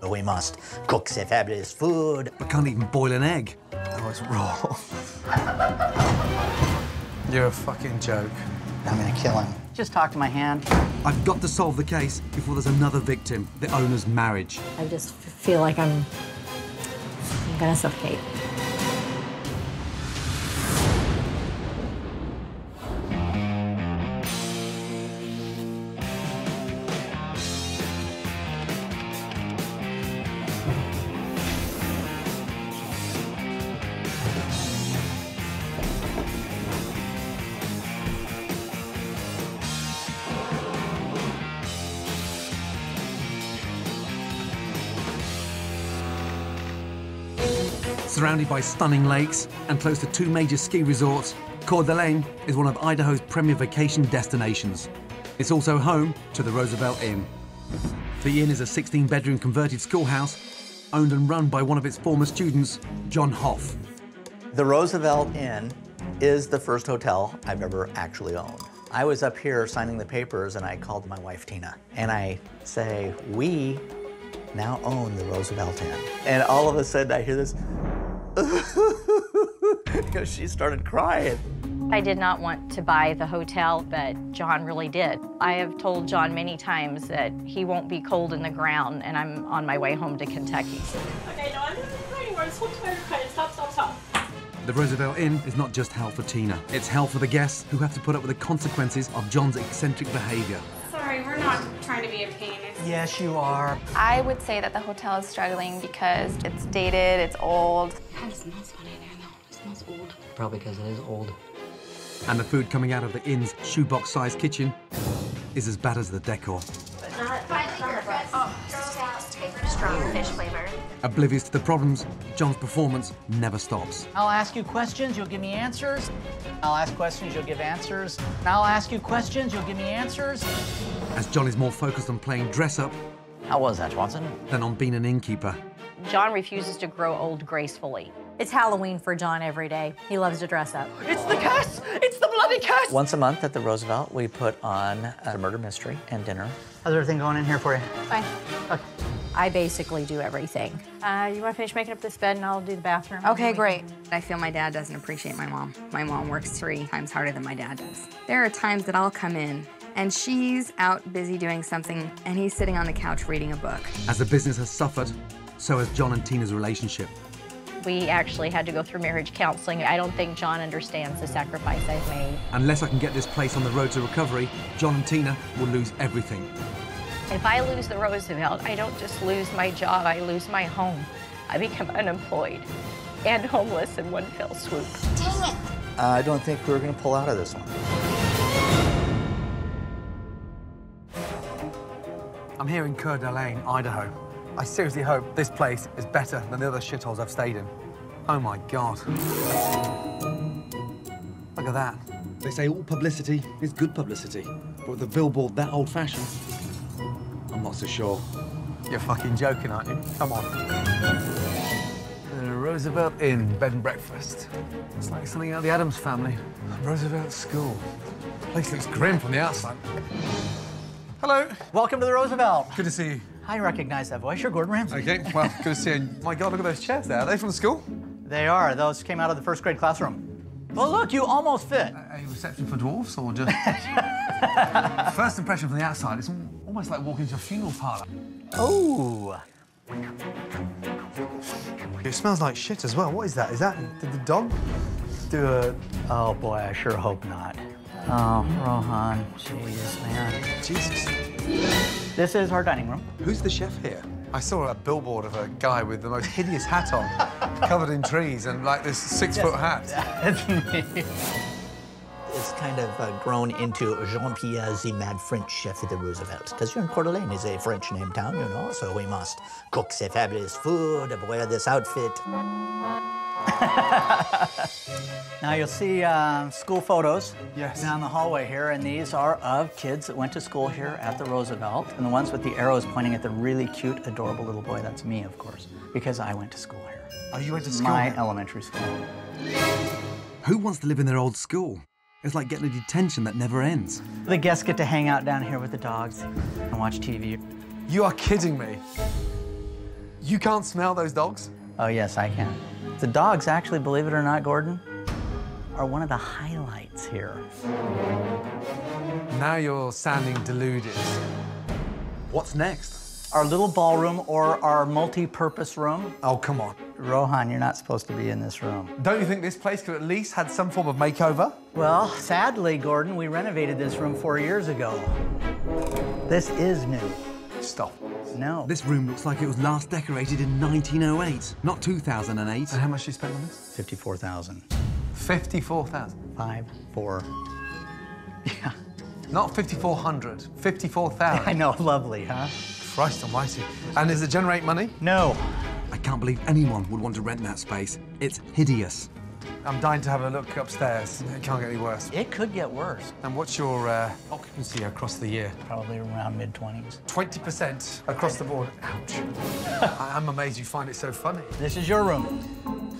We must cook the fabulous food. But can't even boil an egg. Oh, it's raw. You're a fucking joke. I'm gonna kill him. Just talk to my hand. I've got to solve the case before there's another victim, the owner's marriage. I just feel like I'm, I'm gonna suffocate. Surrounded by stunning lakes and close to two major ski resorts, Coeur d'Alene is one of Idaho's premier vacation destinations. It's also home to the Roosevelt Inn. The inn is a sixteen bedroom converted schoolhouse owned and run by one of its former students, John Hoff. The Roosevelt Inn is the first hotel I've ever actually owned. I was up here signing the papers and I called my wife, Tina, and I say, we now own the Roosevelt Inn. And all of a sudden I hear this, because she started crying. I did not want to buy the hotel, but John really did. I have told John many times that he won't be cold in the ground, and I'm on my way home to Kentucky. Okay, no, I'm not crying. We're so tired of crying. Stop, stop, stop. The Roosevelt Inn is not just hell for Tina. It's hell for the guests who have to put up with the consequences of John's eccentric behavior. Sorry, we're not trying to be a pain. Yes, you are. I would say that the hotel is struggling because it's dated, it's old. Kind of smells funny there, though. It smells old. Probably because it is old. And the food coming out of the inn's shoebox-sized kitchen is as bad as the decor. But not finally your breath. Oh. Strong fish flavor. Oblivious to the problems, John's performance never stops. I'll ask you questions, you'll give me answers. I'll ask questions, you'll give answers. And I'll ask you questions, you'll give me answers. As John is more focused on playing dress-up... How was that, Watson? ...than on being an innkeeper. John refuses to grow old gracefully. It's Halloween for John every day. He loves to dress up. It's the curse! It's the bloody curse! Once a month at the Roosevelt, we put on a murder mystery and dinner. How's everything going in here for you? Fine. Okay. I basically do everything. Uh, you want to finish making up this bed and I'll do the bathroom? Okay, great. I feel my dad doesn't appreciate my mom. My mom works three times harder than my dad does. There are times that I'll come in and she's out busy doing something, and he's sitting on the couch reading a book. As the business has suffered, so has John and Tina's relationship. We actually had to go through marriage counseling. I don't think John understands the sacrifice I've made. Unless I can get this place on the road to recovery, John and Tina will lose everything. If I lose the Roosevelt, I don't just lose my job, I lose my home. I become unemployed and homeless in one fell swoop. Dang it! Uh, I don't think we're gonna pull out of this one. I'm here in Coeur d'Alene, Idaho. I seriously hope this place is better than the other shitholes I've stayed in. Oh, my God. Look at that. They say all publicity is good publicity, but with a billboard that old-fashioned, I'm not so sure. You're fucking joking, aren't you? Come on. The Roosevelt Inn, bed and breakfast. It's like something out of the Addams Family. The Roosevelt School. The place looks grim from the outside. Hello. Welcome to the Roosevelt. Good to see you. I recognize that voice. You're Gordon Ramsay. Okay, well, good to see you. My God, look at those chairs there. Are they from the school? They are. Those came out of the first grade classroom. Well, look, you almost fit. A, a reception for dwarfs or just... First impression from the outside, it's almost like walking to a funeral parlor. Oh. It smells like shit as well. What is that? Is that... Did the dog do a... Oh, boy, I sure hope not. Oh, Rohan. Jesus, man. Jesus. This is our dining room. Who's the chef here? I saw a billboard of a guy with the most hideous hat on, covered in trees, and like this six-foot hat. That's me. It's kind of uh, grown into Jean-Pierre, the mad French chef at the Roosevelt, because you're in Coeur d'Alene, is a French name town, you know, so we must cook the fabulous food, wear this outfit. Now you'll see uh, school photos yes. down the hallway here, and these are of kids that went to school here at the Roosevelt, and the ones with the arrows pointing at the really cute, adorable little boy. That's me, of course, because I went to school here. Oh, you went to school? My elementary school. Who wants to live in their old school? It's like getting a detention that never ends. The guests get to hang out down here with the dogs and watch T V. You are kidding me. You can't smell those dogs? Oh, yes, I can. The dogs actually, believe it or not, Gordon, are one of the highlights here. Now you're sounding deluded. What's next? Our little ballroom or our multi-purpose room. Oh, come on. Rohan, you're not supposed to be in this room. Don't you think this place could at least had some form of makeover? Well, sadly, Gordon, we renovated this room four years ago. This is new. Stop. No. This room looks like it was last decorated in nineteen oh eight, not two thousand eight. And how much did you spend on this? fifty-four thousand dollars. fifty-four thousand dollars? Five, four. Yeah. Not fifty-four hundred, fifty-four thousand dollars. I know, lovely, huh? Christ almighty. And does it generate money? No. I can't believe anyone would want to rent that space. It's hideous. I'm dying to have a look upstairs. It can't get any worse. It could get worse. And what's your uh, occupancy across the year? Probably around mid-twenties. twenty percent across the board. Ouch. I'm amazed you find it so funny. This is your room.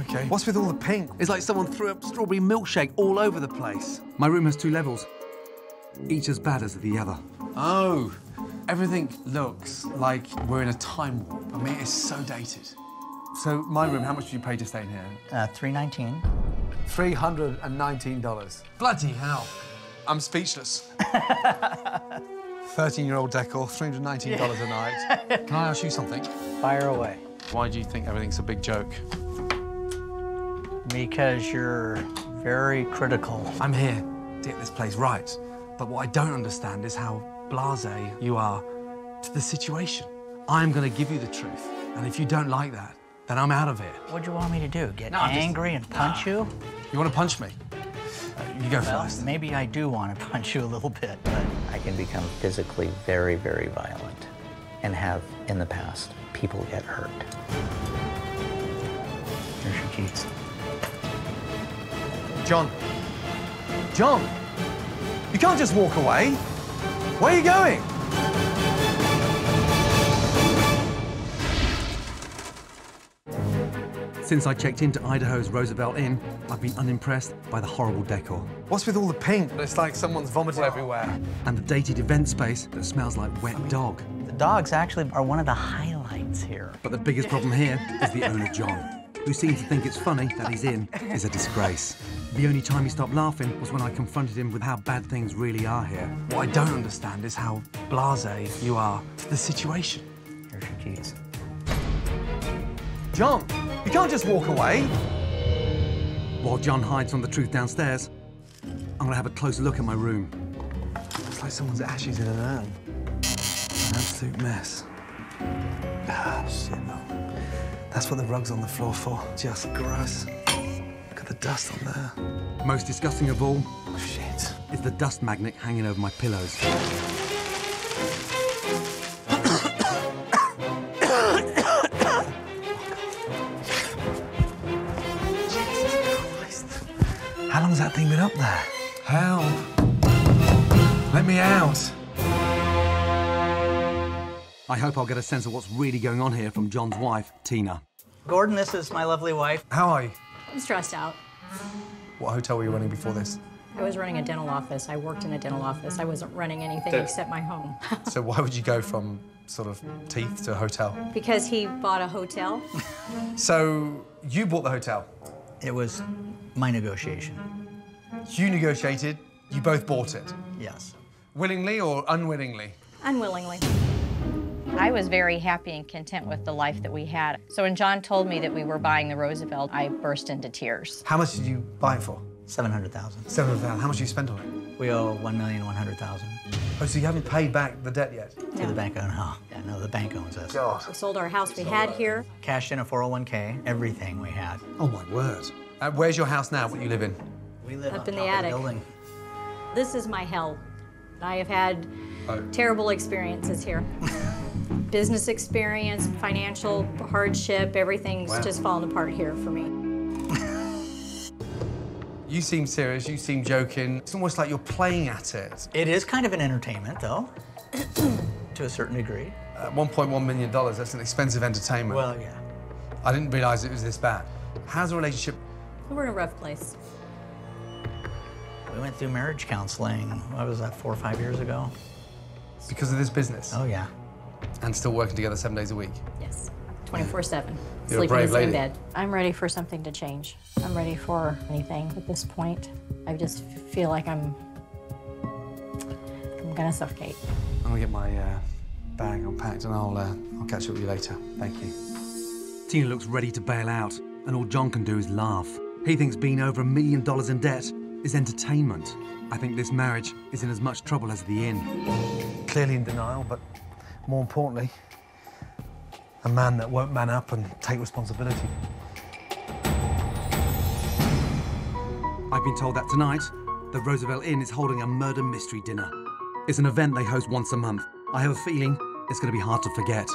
OK. What's with all the pink? It's like someone threw up strawberry milkshake all over the place. My room has two levels, each as bad as the other. Oh. Everything looks like we're in a time warp. I mean, it's so dated. So, my room, how much did you pay to stay in here? Uh, three nineteen. three hundred nineteen dollars. Bloody hell. I'm speechless. thirteen-year-old decor, three hundred nineteen dollars yeah. a night. Can I ask you something? Fire away. Why do you think everything's a big joke? Because you're very critical. I'm here to get this place right. But what I don't understand is how blasé you are to the situation. I'm going to give you the truth. And if you don't like that, then I'm out of here. What do you want me to do? Get no, angry just... and punch no. you? You want to punch me? Uh, you go well, first. Maybe I do want to punch you a little bit, but I can become physically very, very violent and have, in the past, people get hurt. Here's your keys. John. John! You can't just walk away. Where are you going? Since I checked into Idaho's Roosevelt Inn, I've been unimpressed by the horrible decor. What's with all the pink? It's like someone's vomited everywhere. And the dated event space that smells like wet I mean, dog. The dogs actually are one of the highlights here. But the biggest problem here is the owner, John, who seems to think it's funny that he's in is a disgrace. The only time he stopped laughing was when I confronted him with how bad things really are here. What I don't understand is how blasé you are to the situation. Here's your keys. John! You can't just walk away. While John hides on the truth downstairs, I'm gonna have a closer look at my room. It's like someone's ashes in an urn. An absolute mess. Ah, shit, no. That's what the rug's on the floor for. Just gross. Look at the dust on there. Most disgusting of all, oh, shit, is the dust magnet hanging over my pillows. How long has that thing been up there? Help! Let me out! I hope I'll get a sense of what's really going on here from John's wife, Tina. Gordon, this is my lovely wife. How are you? I'm stressed out. What hotel were you running before this? I was running a dental office. I worked in a dental office. I wasn't running anything that, except my home. So why would you go from sort of teeth to a hotel? Because he bought a hotel. So you bought the hotel. It was my negotiation. You negotiated. You both bought it. Yes. Willingly or unwillingly? Unwillingly. I was very happy and content with the life that we had. So when John told me that we were buying the Roosevelt, I burst into tears. How much did you buy it for? seven hundred thousand dollars. seven hundred thousand dollars. How much did you spend on it? We owe one million one hundred thousand dollars. Oh, so you haven't paid back the debt yet? No. To the bank owner, huh? Yeah, no, the bank owns us. God. We sold our house we sold had here. Cashed in a four oh one K, everything we had. Oh, my word. Uh, where's your house now, what you live in? We live up in the attic. The building. This is my hell. I have had oh. terrible experiences here. Business experience, financial hardship, everything's wow. just fallen apart here for me. You seem serious, you seem joking. It's almost like you're playing at it. It is kind of an entertainment, though, to a certain degree. Uh, one point one million dollars, that's an expensive entertainment. Well, yeah. I didn't realize it was this bad. How's the relationship? We're in a rough place. We went through marriage counseling, what was that, four or five years ago? Because of this business? Oh, yeah. And still working together seven days a week? Yes, twenty-four seven. You're a brave lady. Sleeping in the same bed. I'm ready for something to change. I'm ready for anything at this point. I just feel like I'm, I'm gonna suffocate. I'm gonna get my uh, bag unpacked and I'll, uh, I'll catch up with you later. Thank you. Tina looks ready to bail out, and all John can do is laugh. He thinks being over a million dollars in debt is entertainment. I think this marriage is in as much trouble as the inn. Clearly in denial, but more importantly, a man that won't man up and take responsibility. I've been told that tonight, the Roosevelt Inn is holding a murder mystery dinner. It's an event they host once a month. I have a feeling it's going to be hard to forget.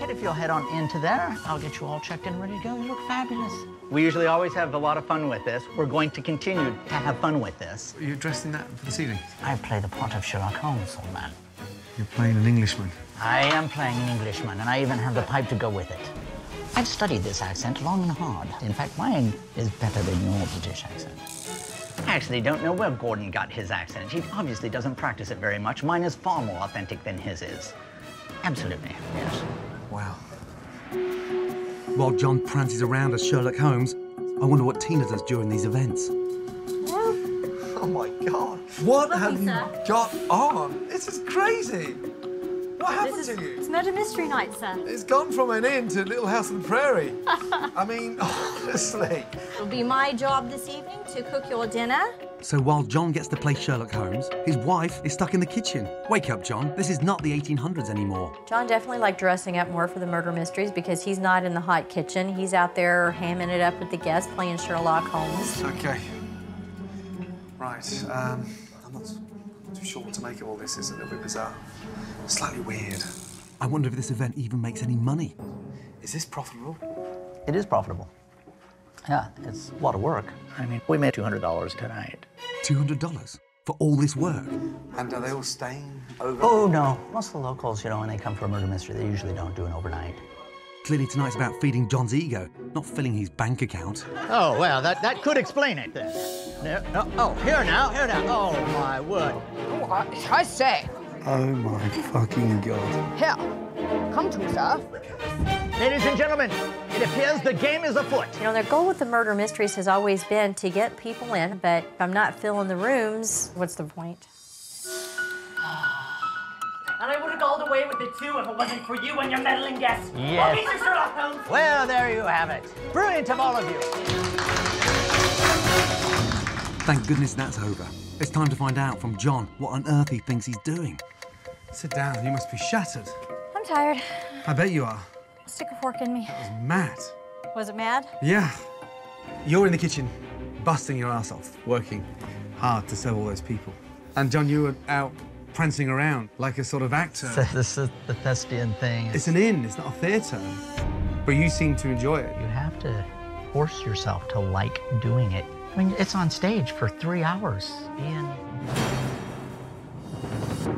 And if you'll head on into there, I'll get you all checked in, ready to go. You look fabulous. We usually always have a lot of fun with this. We're going to continue to have fun with this. Are you dressed in that for this evening? I play the part of Sherlock Holmes, old man. You're playing an Englishman. I am playing an Englishman, and I even have the pipe to go with it. I've studied this accent long and hard. In fact, mine is better than your British accent. I actually don't know where Gordon got his accent. He obviously doesn't practice it very much. Mine is far more authentic than his is. Absolutely, yes. Wow. While John prances around as Sherlock Holmes, I wonder what Tina does during these events. Oh, my God. What Love have you sir. got on? This is crazy. What happened is, to you? It's murder mystery night, sir. It's gone from an inn to Little House on the Prairie. I mean, honestly. It'll be my job this evening to cook your dinner. So while John gets to play Sherlock Holmes, his wife is stuck in the kitchen. Wake up, John. This is not the eighteen hundreds anymore. John definitely liked dressing up more for the murder mysteries because he's not in the hot kitchen. He's out there hamming it up with the guests, playing Sherlock Holmes. OK. Right, um, I'm not too sure what to make of all this. It's a little bit bizarre, slightly weird. I wonder if this event even makes any money. Is this profitable? It is profitable. Yeah, it's a lot of work. I mean, we made two hundred dollars tonight. two hundred dollars for all this work? And are they all staying over? Oh, no. Most of the locals, you know, when they come for a murder mystery, they usually don't do an overnight. Clearly tonight's about feeding John's ego, not filling his bank account. Oh, well, that, that could explain it, then. No, no, oh, here now, here now. Oh, my word. Oh, I, I say. Oh, my fucking God. Here, come to me, sir. Ladies and gentlemen, it appears the game is afoot. You know, their goal with the murder mysteries has always been to get people in, but if I'm not filling the rooms, what's the point? And I would have gone away with the two if it wasn't for you and your meddling guests. Yes. Well, Mister Sherlock Holmes. Well, there you have it. Brilliant of all of you. Thank goodness that's over. It's time to find out from John what on earth he thinks he's doing. Sit down. You must be shattered. I'm tired. I bet you are. Stick a fork in me. That was mad. Was it mad? Yeah. You're in the kitchen, busting your ass off, working hard to serve all those people. And John, you were out prancing around like a sort of actor. This is the thespian thing. It's an inn, it's not a theatre. But you seem to enjoy it. You have to force yourself to like doing it. I mean, it's on stage for three hours, Ian.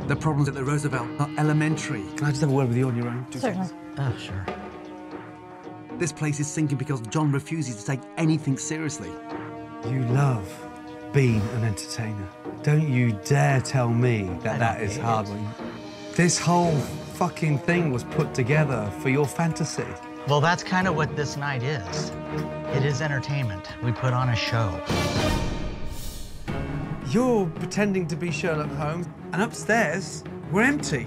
The problems at the Roosevelt are elementary. Can I just have a word with you on your own? Certainly. Oh, sure. This place is sinking because John refuses to take anything seriously. You love been an entertainer. Don't you dare tell me that that is hard. This whole fucking thing was put together for your fantasy. Well, that's kind of what this night is. It is entertainment. We put on a show. You're pretending to be Sherlock Holmes, and upstairs, we're empty.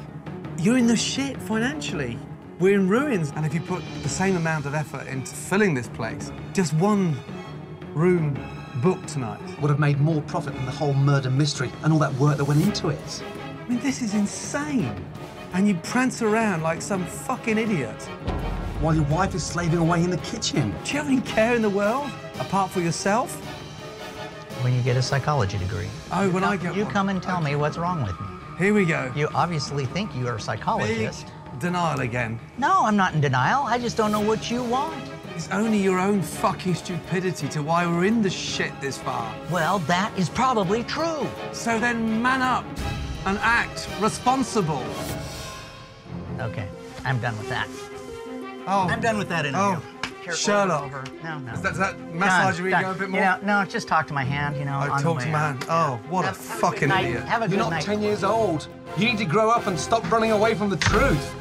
You're in the shit financially. We're in ruins. And if you put the same amount of effort into filling this place, just one room booked tonight would have made more profit than the whole murder mystery and all that work that went into it. I mean, this is insane. And you prance around like some fucking idiot. While your wife is slaving away in the kitchen. Do you have any care in the world, apart from yourself? When you get a psychology degree. Oh, when I get one. You come and tell me what's wrong with me. Here we go. You obviously think you're a psychologist. Big denial again. No, I'm not in denial. I just don't know what you want. It's only your own fucking stupidity to why we're in the shit this far. Well, that is probably true. So then man up and act responsible. Okay, I'm done with that. Oh. I'm done with that interview. Oh, Sherlock. No, no. Does that, does that massage your ego a bit more? You know, no, just talk to my hand, you know, oh, on talk the way to my hand. Oh, what have, a have fucking a good idiot. Have a good You're not night. ten years old. You need to grow up and stop running away from the truth.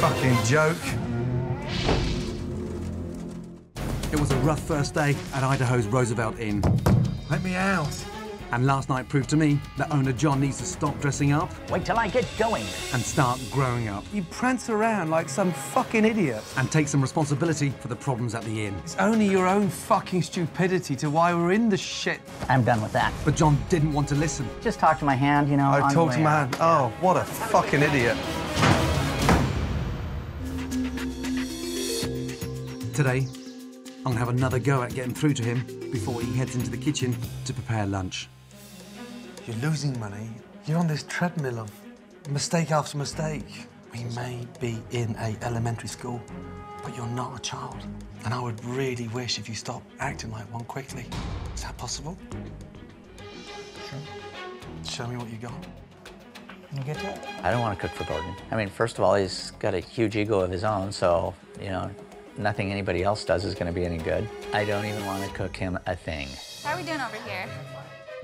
Fucking joke. It was a rough first day at Idaho's Roosevelt Inn. Let me out. And last night proved to me that owner John needs to stop dressing up. Wait till I get going. And start growing up. You prance around like some fucking idiot. And take some responsibility for the problems at the inn. It's only your own fucking stupidity to why we're in the shit. I'm done with that. But John didn't want to listen. Just talk to my hand, you know. Oh, talk to my hand. Oh, what a fucking idiot. Today, I'm gonna have another go at getting through to him before he heads into the kitchen to prepare lunch. You're losing money. You're on this treadmill of mistake after mistake. We may be in a elementary school, but you're not a child. And I would really wish if you stopped acting like one quickly. Is that possible? Sure. Show me what you got. Can you get that? I don't want to cook for Gordon. I mean, first of all, he's got a huge ego of his own, so, you know, nothing anybody else does is going to be any good. I don't even want to cook him a thing. How are we doing over here?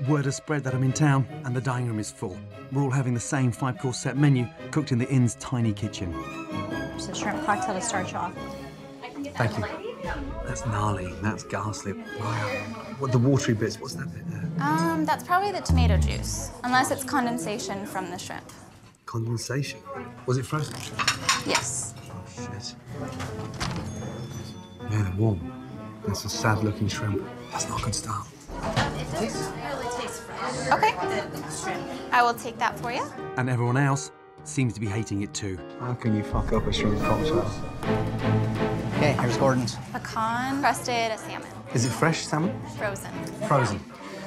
Word has spread that I'm in town and the dining room is full. We're all having the same five-course set menu cooked in the inn's tiny kitchen. There's a shrimp cocktail to start you off. Thank you. That's gnarly. That's ghastly. Wow. What, the watery bits, what's that bit there? Um, that's probably the tomato juice, unless it's condensation from the shrimp. Condensation? Was it frozen? Yes. Oh, shit. Yeah, they're warm. That's a sad-looking shrimp. That's not a good start. It doesn't really taste fresh. Okay. I will take that for you. And everyone else seems to be hating it too. How can you fuck up a shrimp cocktail? Okay, here's Gordon's. Pecan crusted salmon. Is it fresh salmon? Frozen. Frozen.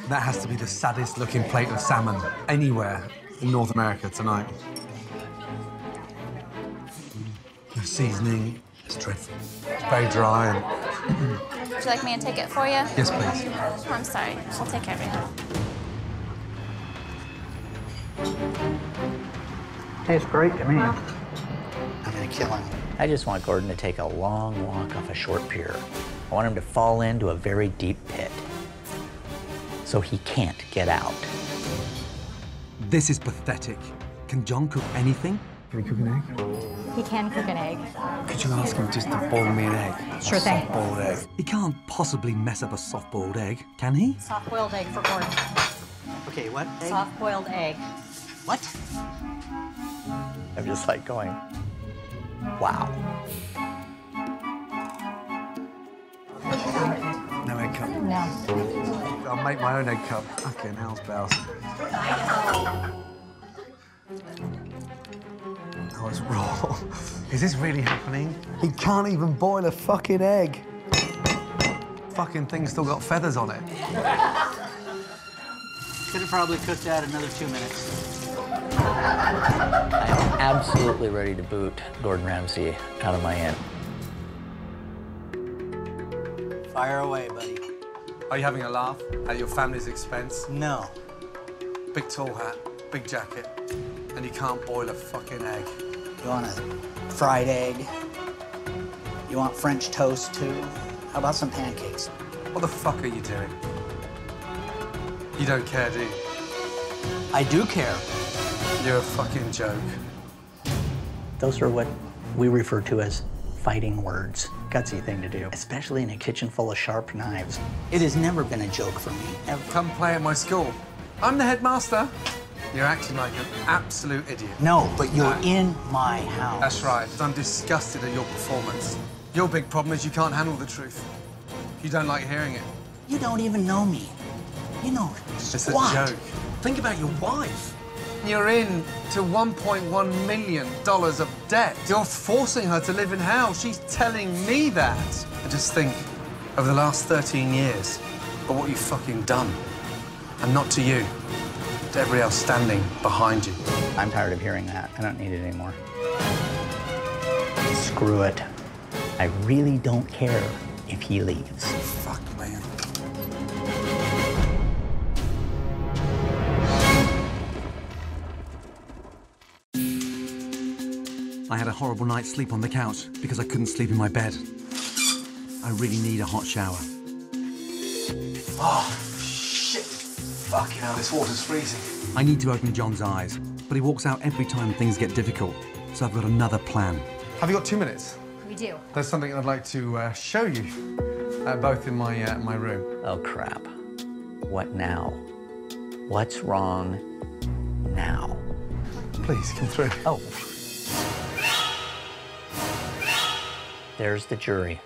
That has to be the saddest-looking plate of salmon anywhere in North America tonight. The seasoning. It's dreadful. It's very dry and... Would you like me to take it for you? Yes, please. Oh, I'm sorry. I'll take everything. Tastes great to me. Wow. I'm gonna kill him. I just want Gordon to take a long walk off a short pier. I want him to fall into a very deep pit so he can't get out. This is pathetic. Can John cook anything? Can he cook an egg? He can cook an egg. Could you ask him just to boil me an egg? Sure thing. Soft-boiled egg. He can't possibly mess up a soft-boiled egg, can he? Soft-boiled egg for Gordon. Okay, what? Soft-boiled egg. What? I'm just like going, wow. No egg cup. No. I'll make my own egg cup. Okay, now it's bells. Oh, it's raw. Is this really happening? He can't even boil a fucking egg. Fucking thing's still got feathers on it. Could have probably cooked that another two minutes. I'm absolutely ready to boot Gordon Ramsay out of my inn. Fire away, buddy. Are you having a laugh at your family's expense? No. Big tall hat, big jacket, and you can't boil a fucking egg. You want a fried egg? You want French toast, too? How about some pancakes? What the fuck are you doing? You don't care, do you? I do care. You're a fucking joke. Those are what we refer to as fighting words. Gutsy thing to do, especially in a kitchen full of sharp knives. It has never been a joke for me, ever. Come play at my school. I'm the headmaster. You're acting like an absolute idiot. No, but you're no. in my house. That's right. I'm disgusted at your performance. Your big problem is you can't handle the truth. You don't like hearing it. You don't even know me. You know squat. It's a joke. Think about your wife. You're in to one point one million dollars of debt. You're forcing her to live in hell. She's telling me that. I just think, over the last thirteen years, of what you've fucking done. And not to you, to everybody else standing behind you. I'm tired of hearing that. I don't need it anymore. Screw it. I really don't care if he leaves. Fuck, man. I had a horrible night's sleep on the couch because I couldn't sleep in my bed. I really need a hot shower. Oh, shit. Fucking hell, this water's freezing. I need to open John's eyes, but he walks out every time things get difficult, so I've got another plan. Have you got two minutes? We do. There's something I'd like to uh, show you, uh, both in my, uh, my room. Oh, crap. What now? What's wrong now? Please, come through. Oh. There's the jury,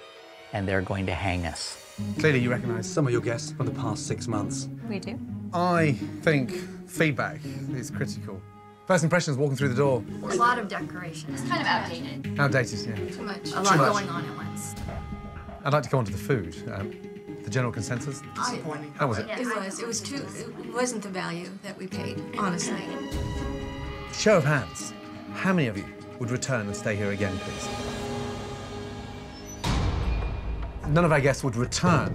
and they're going to hang us. Clearly, you recognize some of your guests from the past six months. We do. I think feedback is critical. First impressions walking through the door. A lot of decoration. It's kind of outdated. Outdated, yeah. Too much. A lot going on at once. I'd like to go on to the food. Um, the general consensus? Disappointing. That was it. It was. It was too, it wasn't the value that we paid, honestly. Show of hands. How many of you would return and stay here again, please? None of our guests would return.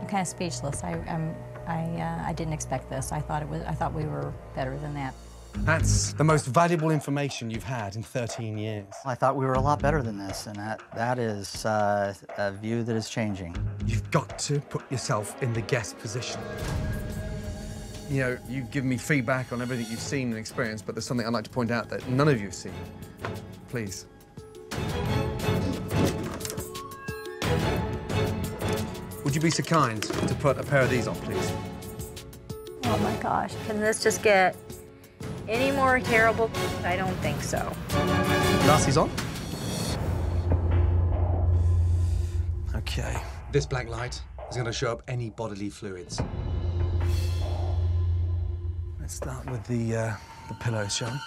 I'm kind of speechless. I um, I, uh, I didn't expect this. I thought it was. I thought we were better than that. That's the most valuable information you've had in thirteen years. I thought we were a lot better than this, and that that is uh, a view that is changing. You've got to put yourself in the guest position. You know, you've given me feedback on everything you've seen and experienced, but there's something I'd like to point out that none of you have seen. Please. Would you be so kind to put a pair of these on, please? Oh, my gosh. Can this just get any more terrible? I don't think so. Glasses on. OK. This black light is going to show up any bodily fluids. Let's start with the, uh, the pillows, shall we?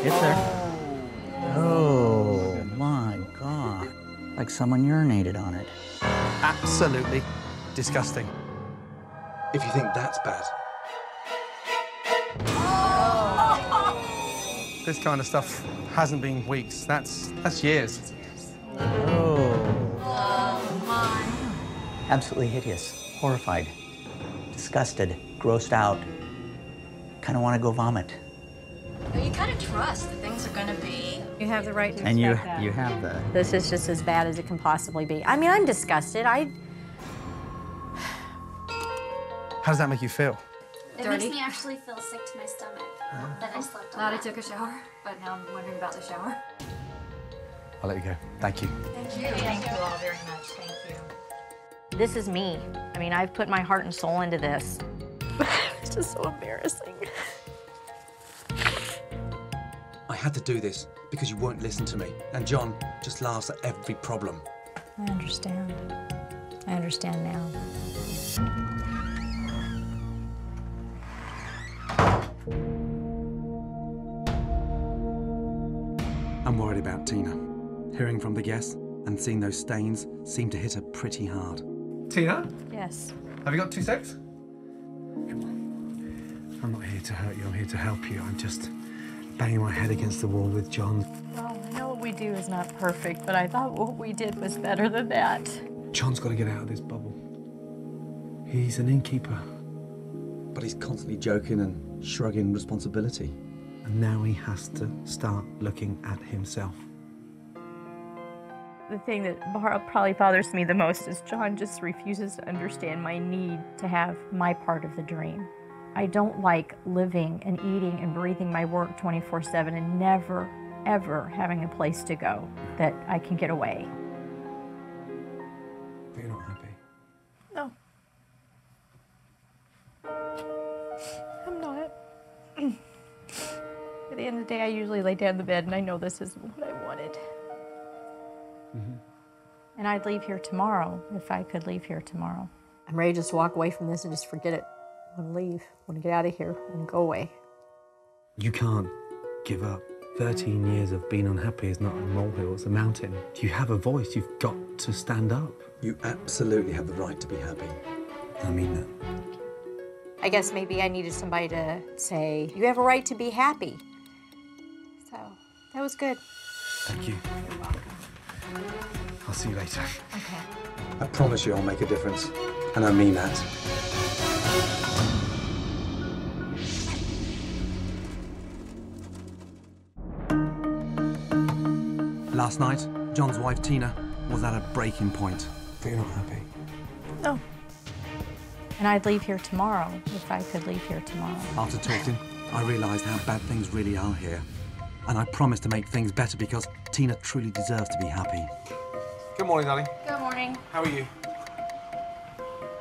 It's there. Oh, my God. Like someone urinated on it. Absolutely disgusting. If you think that's bad. Oh. This kind of stuff hasn't been weeks. That's that's years. Oh. Oh my. Absolutely hideous. Horrified. Disgusted. Grossed out. Kind of want to go vomit. But you kind of trust that things are going to be. You have the right to. And you that. you have that. This is just as bad as it can possibly be. I mean, I'm disgusted. I. How does that make you feel? It Dirty. makes me actually feel sick to my stomach. Uh-huh. That I slept on. Glad I took a shower, but now I'm wondering about the shower. I'll let you go. Thank you. Thank you. Thank you all very much. Thank you. This is me. I mean, I've put my heart and soul into this. It's just so embarrassing. I had to do this because you won't listen to me. And John just laughs at every problem. I understand. I understand now. I'm worried about Tina. Hearing from the guests and seeing those stains seemed to hit her pretty hard. Tina? Yes? Have you got two secs? I'm not here to hurt you. I'm here to help you. I'm just banging my head against the wall with John. Well, I know what we do is not perfect, but I thought what we did was better than that. John's got to get out of this bubble. He's an innkeeper. But he's constantly joking and shrugging responsibility. And now he has to start looking at himself. The thing that probably bothers me the most is John just refuses to understand my need to have my part of the dream. I don't like living and eating and breathing my work twenty-four seven and never, ever having a place to go that I can get away. But you're not happy? No. I'm not. At the end of the day, I usually lay down in the bed and I know this isn't what I wanted. Mm-hmm. And I'd leave here tomorrow if I could leave here tomorrow. I'm ready to just walk away from this and just forget it. I want to leave. I want to get out of here. I want to go away. You can't give up. thirteen years of being unhappy is not a molehill, it's a mountain. You have a voice. You've got to stand up. You absolutely have the right to be happy. I mean that. I guess maybe I needed somebody to say, you have a right to be happy. So that was good. Thank you. You're welcome. I'll see you later. Okay. I promise you I'll make a difference, and I mean that. Last night, John's wife, Tina, was at a breaking point. But you're not happy? No. And I'd leave here tomorrow, if I could leave here tomorrow. After talking, I realized how bad things really are here. And I promised to make things better because Tina truly deserves to be happy. Good morning, darling. Good morning. How are you?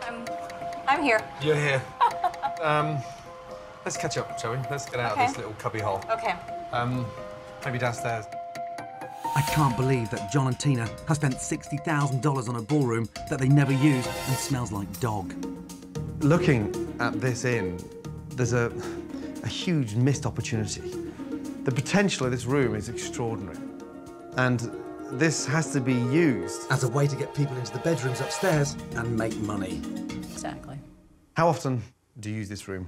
I'm... I'm here. You're here. um, let's catch up, shall we? Let's get out okay. of this little cubby hole. OK. Um, maybe downstairs. I can't believe that John and Tina have spent sixty thousand dollars on a ballroom that they never use and smells like dog. Looking at this inn, there's a, a huge missed opportunity. The potential of this room is extraordinary, and this has to be used as a way to get people into the bedrooms upstairs and make money. Exactly. How often do you use this room?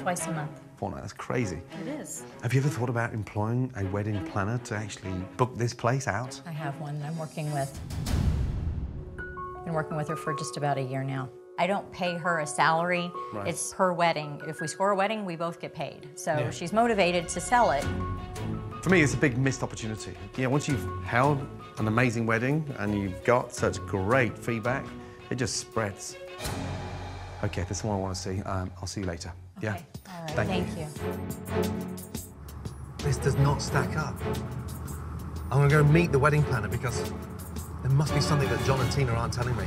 Twice a month. Fortnight, that's crazy. It is. Have you ever thought about employing a wedding planner to actually book this place out? I have one that I'm working with. I've been working with her for just about a year now. I don't pay her a salary, right. It's her wedding. If we score a wedding, we both get paid. So yeah. She's motivated to sell it. For me, it's a big missed opportunity. You know, once you've held an amazing wedding and you've got such great feedback, it just spreads. Okay, if there's someone I want to see, um, I'll see you later. Okay. Yeah? All right, thank, thank you. you. This does not stack up. I'm gonna go meet the wedding planner because there must be something that John and Tina aren't telling me.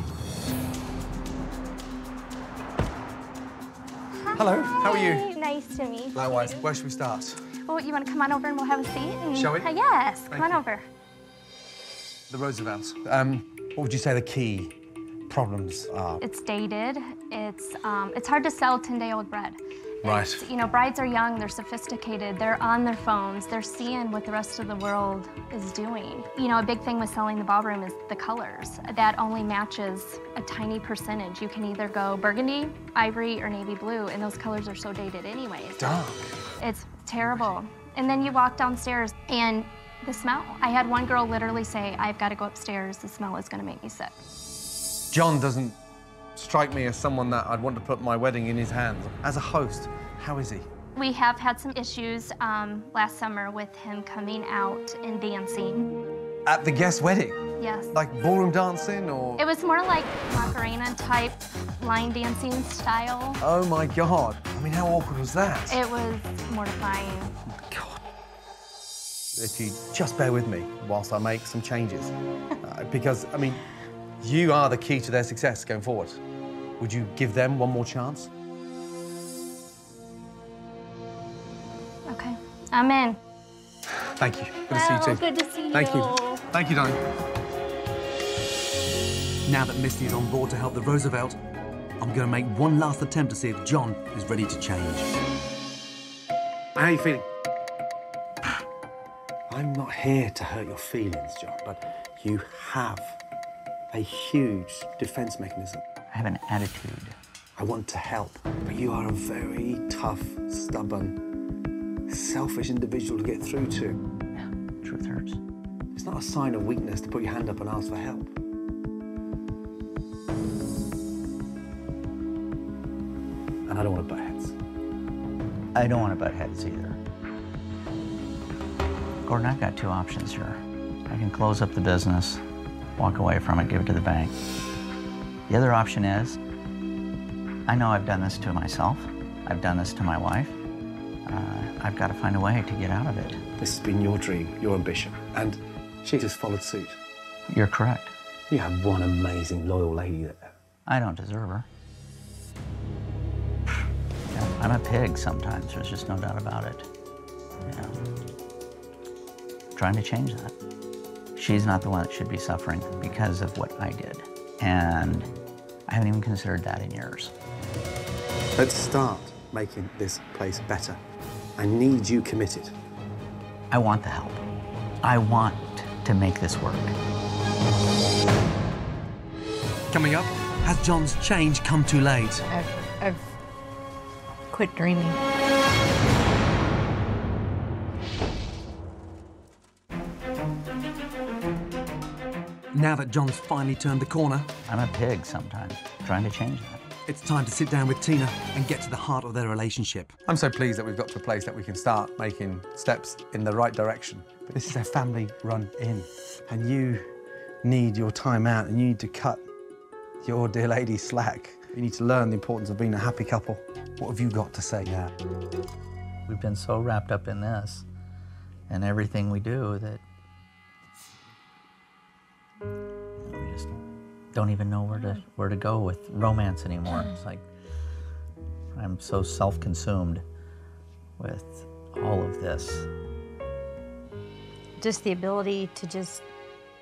Hello, how are you? Nice to meet you. Likewise, where should we start? Well, you want to come on over and we'll have a seat? And... Shall we? Uh, yes, Thank come on you. over. The Roosevelts. Um, what would you say the key problems are? It's dated. It's um, it's hard to sell ten-day-old bread. Right. It's, you know, brides are young, they're sophisticated, they're on their phones, they're seeing what the rest of the world is doing. You know, a big thing with selling the ballroom is the colors. That only matches a tiny percentage. You can either go burgundy, ivory, or navy blue, and those colors are so dated anyways. Dark. It's terrible. And then you walk downstairs and the smell. I had one girl literally say, I've got to go upstairs, the smell is going to make me sick. John doesn't strike me as someone that I'd want to put my wedding in his hands. As a host, how is he? We have had some issues um, last summer with him coming out and dancing. At the guest wedding? Yes. Like ballroom dancing or...? It was more like Macarena-type line dancing style. Oh, my God. I mean, how awkward was that? It was mortifying. Oh, my God. If you just bear with me whilst I make some changes, uh, because, I mean, you are the key to their success going forward. Would you give them one more chance? Okay, I'm in. Thank you. Good to see you too. Good to see you. Thank you. Thank you, darling. Now that Misty is on board to help the Roosevelt, I'm going to make one last attempt to see if John is ready to change. How are you feeling? I'm not here to hurt your feelings, John, but you have a huge defense mechanism. I have an attitude. I want to help, but you are a very tough, stubborn, selfish individual to get through to. Yeah, truth hurts. It's not a sign of weakness to put your hand up and ask for help. And I don't want to butt heads. I don't want to butt heads either. Gordon, I've got two options here. I can close up the business, walk away from it, give it to the bank. The other option is, I know I've done this to myself. I've done this to my wife. Uh, I've got to find a way to get out of it. This has been your dream, your ambition, and she just followed suit. You're correct. You have one amazing, loyal lady there. I don't deserve her. Yeah, I'm a pig sometimes. There's just no doubt about it. Yeah. I'm trying to change that. She's not the one that should be suffering because of what I did. And I haven't even considered that in years. Let's start making this place better. I need you committed. I want the help. I want to make this work. Coming up, has John's change come too late? I've, I've quit dreaming. Now that John's finally turned the corner... I'm a pig sometimes, trying to change that. It's time to sit down with Tina and get to the heart of their relationship. I'm so pleased that we've got to a place that we can start making steps in the right direction. But this is a family-run inn, and you need your time out, and you need to cut your dear lady slack. You need to learn the importance of being a happy couple. What have you got to say now? We've been so wrapped up in this and everything we do that we just don't even know where to where to go with romance anymore. It's like I'm so self-consumed with all of this. Just the ability to just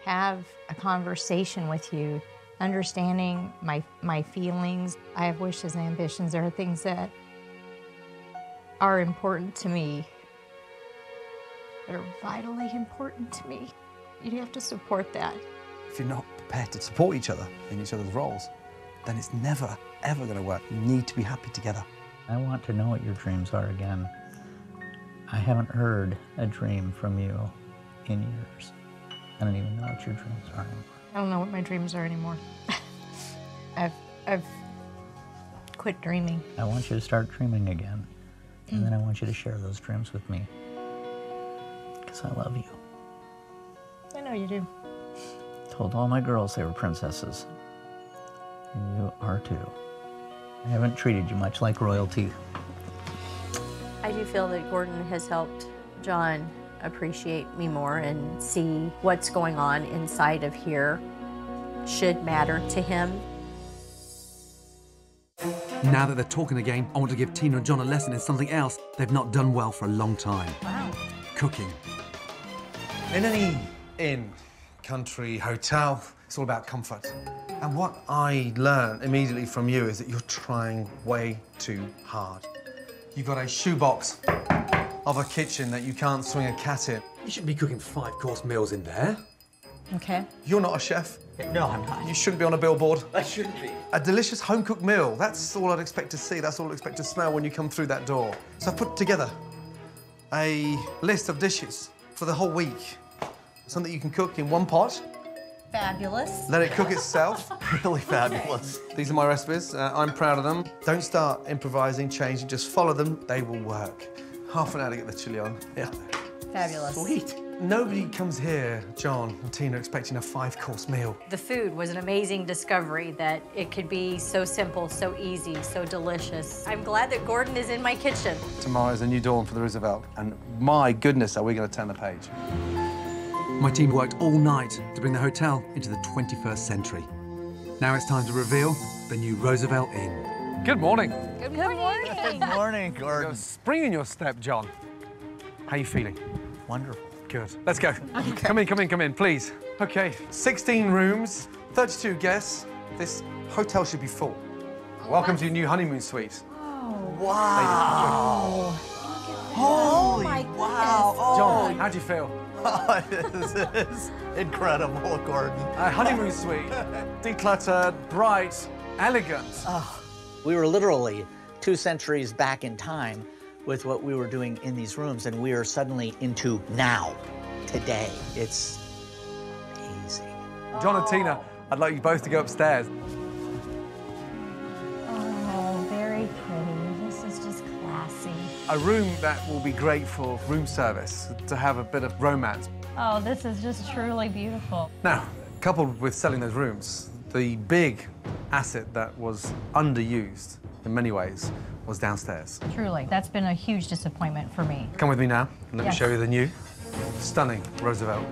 have a conversation with you, understanding my my feelings. I have wishes and ambitions. There are things that are important to me, that are vitally important to me. You have to support that. If you're not prepared to support each other in each other's roles, then it's never, ever going to work. You need to be happy together. I want to know what your dreams are again. I haven't heard a dream from you in years. I don't even know what your dreams are anymore. I don't know what my dreams are anymore. I've, I've quit dreaming. I want you to start dreaming again, and mm. then I want you to share those dreams with me, because I love you. I know you do. Told all my girls they were princesses, and you are too. I haven't treated you much like royalty. I do feel that Gordon has helped John appreciate me more and see what's going on inside of here should matter to him. Now that they're talking again, I want to give Tina and John a lesson in something else they've not done well for a long time. Wow. Cooking. In any inn, country, hotel, it's all about comfort. And what I learned immediately from you is that you're trying way too hard. You've got a shoebox of a kitchen that you can't swing a cat in. You shouldn't be cooking five-course meals in there. Okay. You're not a chef. No, I'm not. You shouldn't be on a billboard. I shouldn't be. A delicious home-cooked meal. That's all I'd expect to see. That's all I'd expect to smell when you come through that door. So I've put together a list of dishes for the whole week. Something you can cook in one pot. Fabulous. Let it cook itself. Really fabulous. Okay. These are my recipes. Uh, I'm proud of them. Don't start improvising, changing. Just follow them. They will work. Half an hour to get the chili on. Yeah. Fabulous. Sweet. Nobody comes here, John and Tina, expecting a five-course meal. The food was an amazing discovery that it could be so simple, so easy, so delicious. I'm glad that Gordon is in my kitchen. Tomorrow is a new dawn for the Roosevelt, and my goodness, are we going to turn the page. My team worked all night to bring the hotel into the twenty-first century. Now it's time to reveal the new Roosevelt Inn. Good morning. Good morning. Good morning, Gordon. You're spring in your step, John. How are you feeling? Wonderful. Good. Let's go. Okay. Come in, come in, come in, please. OK, sixteen rooms, thirty-two guests. This hotel should be full. Oh, Welcome that's... to your new honeymoon suite. Oh, wow. Ladies, holy oh, my wow. Oh. John, how do you feel? Oh, this is incredible, Gordon. A honeymoon suite, decluttered, bright, elegant. Oh. We were literally two centuries back in time with what we were doing in these rooms, and we are suddenly into now, today. It's amazing. John and Tina, I'd like you both to go upstairs. Oh, very pretty. This is just classy. A room that will be great for room service, to have a bit of romance. Oh, this is just truly beautiful. Now, coupled with selling those rooms, the big asset that was underused in many ways was downstairs. Truly, that's been a huge disappointment for me. Come with me now, and let yes. me show you the new, stunning Roosevelt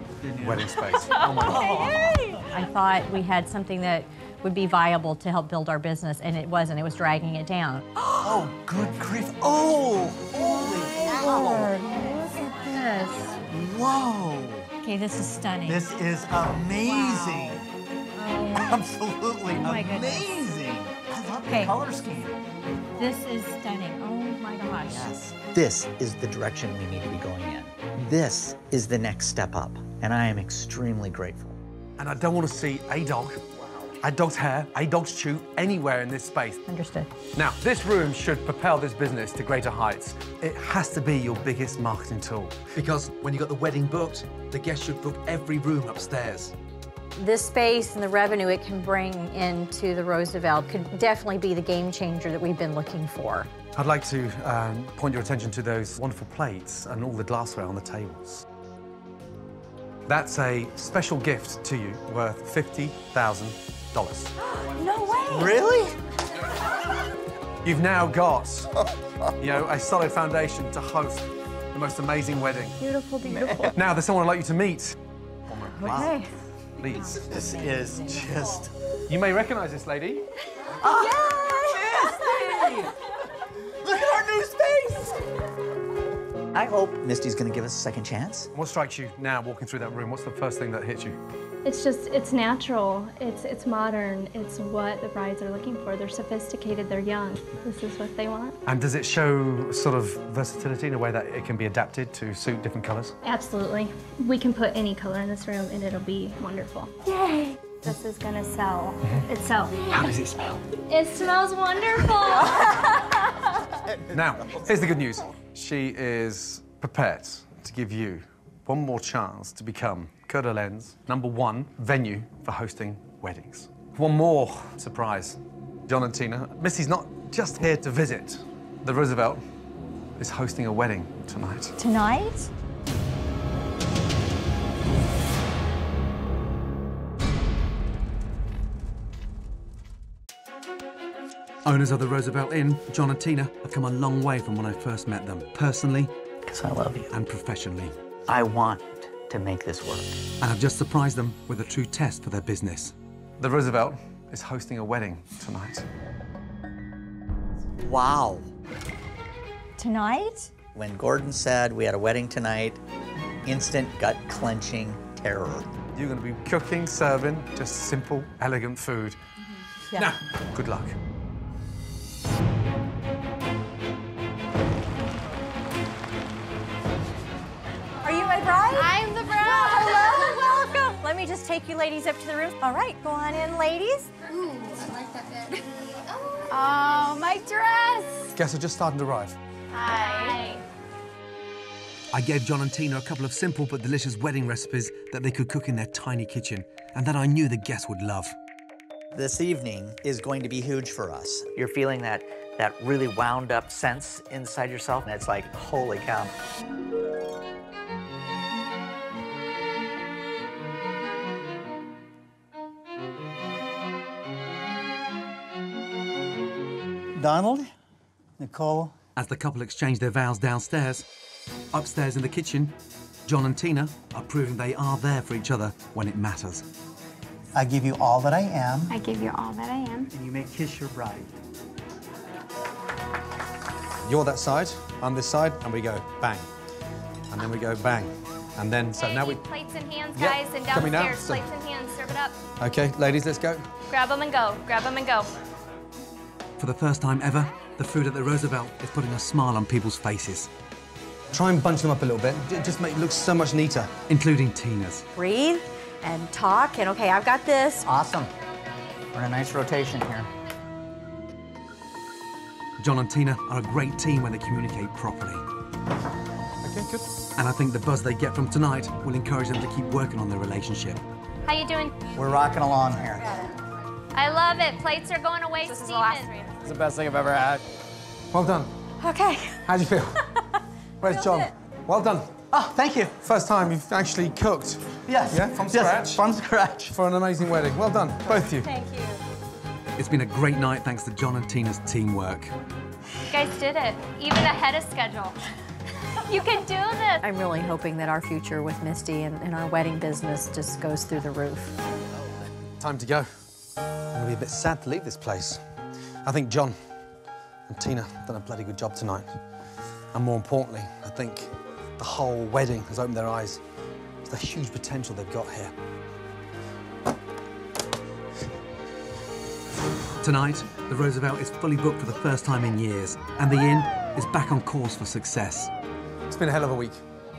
wedding space. Oh my God. Yay. I thought we had something that would be viable to help build our business, and it wasn't. It was dragging it down. Oh, good grief. Oh, holy cow. Look at this. Whoa. Okay, this is stunning. This is amazing. Wow. Um, Absolutely oh my amazing. Goodness. I love okay. the color scheme. This is stunning. Oh my gosh. Yes. This is the direction we need to be going in. This is the next step up, and I am extremely grateful. And I don't want to see a dog, a dog's hair, a dog's chew anywhere in this space. Understood. Now, this room should propel this business to greater heights. It has to be your biggest marketing tool. Because when you got the wedding booked, the guests should book every room upstairs. This space and the revenue it can bring into the Roosevelt could definitely be the game changer that we've been looking for. I'd like to um, point your attention to those wonderful plates and all the glassware on the tables. That's a special gift to you worth fifty thousand dollars. No way! Really? You've now got, you know, a solid foundation to host the most amazing wedding. Beautiful, beautiful. Now, there's someone I'd like you to meet. One moment, please. Okay. Please. This is just... You may recognize this lady. Oh, yes! Misty! Look at our new space! I hope Misty's going to give us a second chance. What strikes you now walking through that room? What's the first thing that hits you? It's just, it's natural. It's, it's modern. It's what the brides are looking for. They're sophisticated. They're young. This is what they want. And does it show sort of versatility in a way that it can be adapted to suit different colors? Absolutely. We can put any color in this room and it'll be wonderful. Yay! This is gonna sell itself. How does it smell? It smells wonderful. Now, here's the good news. She is prepared to give you one more chance to become Coeur d'Alene's number one venue for hosting weddings. One more surprise, John and Tina. Misty's not just here to visit. The Roosevelt is hosting a wedding tonight. Tonight? Owners of the Roosevelt Inn, John and Tina, have come a long way from when I first met them. Personally, because I love you, and professionally. I want to make this work. And I've just surprised them with a true test for their business. The Roosevelt is hosting a wedding tonight. Wow. Tonight? When Gordon said we had a wedding tonight, instant gut-clenching terror. You're going to be cooking, serving, just simple, elegant food. Yeah. Now, good luck. Bride? I'm the bride. Hello, welcome. Let me just take you ladies up to the room. All right, go on in, ladies. Ooh, I like that bit. Oh, oh, my dress. Guests are just starting to arrive. Hi. I gave John and Tina a couple of simple but delicious wedding recipes that they could cook in their tiny kitchen and that I knew the guests would love. This evening is going to be huge for us. You're feeling that, that really wound up sense inside yourself, and it's like, holy cow. Donald, Nicole. As the couple exchange their vows downstairs, upstairs in the kitchen, John and Tina are proving they are there for each other when it matters. I give you all that I am. I give you all that I am. And you may kiss your bride. You're that side, I'm this side, and we go bang. And then we go bang. And then, so hey, now we... plates and hands, guys, yep. and downstairs, now, so... plates and hands, serve it up. Okay, ladies, let's go. Grab them and go, grab them and go. For the first time ever, the food at the Roosevelt is putting a smile on people's faces. Try and bunch them up a little bit. It just makes it look so much neater. Including Tina's. Breathe and talk and, okay, I've got this. Awesome. We're in a nice rotation here. John and Tina are a great team when they communicate properly. Okay, good. And I think the buzz they get from tonight will encourage them to keep working on their relationship. How you doing? We're rocking along here. I love it. Plates are going away, Steven. This is the best thing I've ever had. Well done. Okay. How do you feel? Where's John? It. Well done. Oh, thank you. First time you've actually cooked. Yes. Yeah, from scratch. Yes, from scratch. For an amazing wedding. Well done, both of you. Thank you. It's been a great night thanks to John and Tina's teamwork. You guys did it, even ahead of schedule. You can do this. I'm really hoping that our future with Misty and, and our wedding business just goes through the roof. Time to go. I'm gonna be a bit sad to leave this place. I think John and Tina have done a bloody good job tonight. And more importantly, I think the whole wedding has opened their eyes to the huge potential they've got here. Tonight, the Roosevelt is fully booked for the first time in years, and the inn is back on course for success. It's been a hell of a week.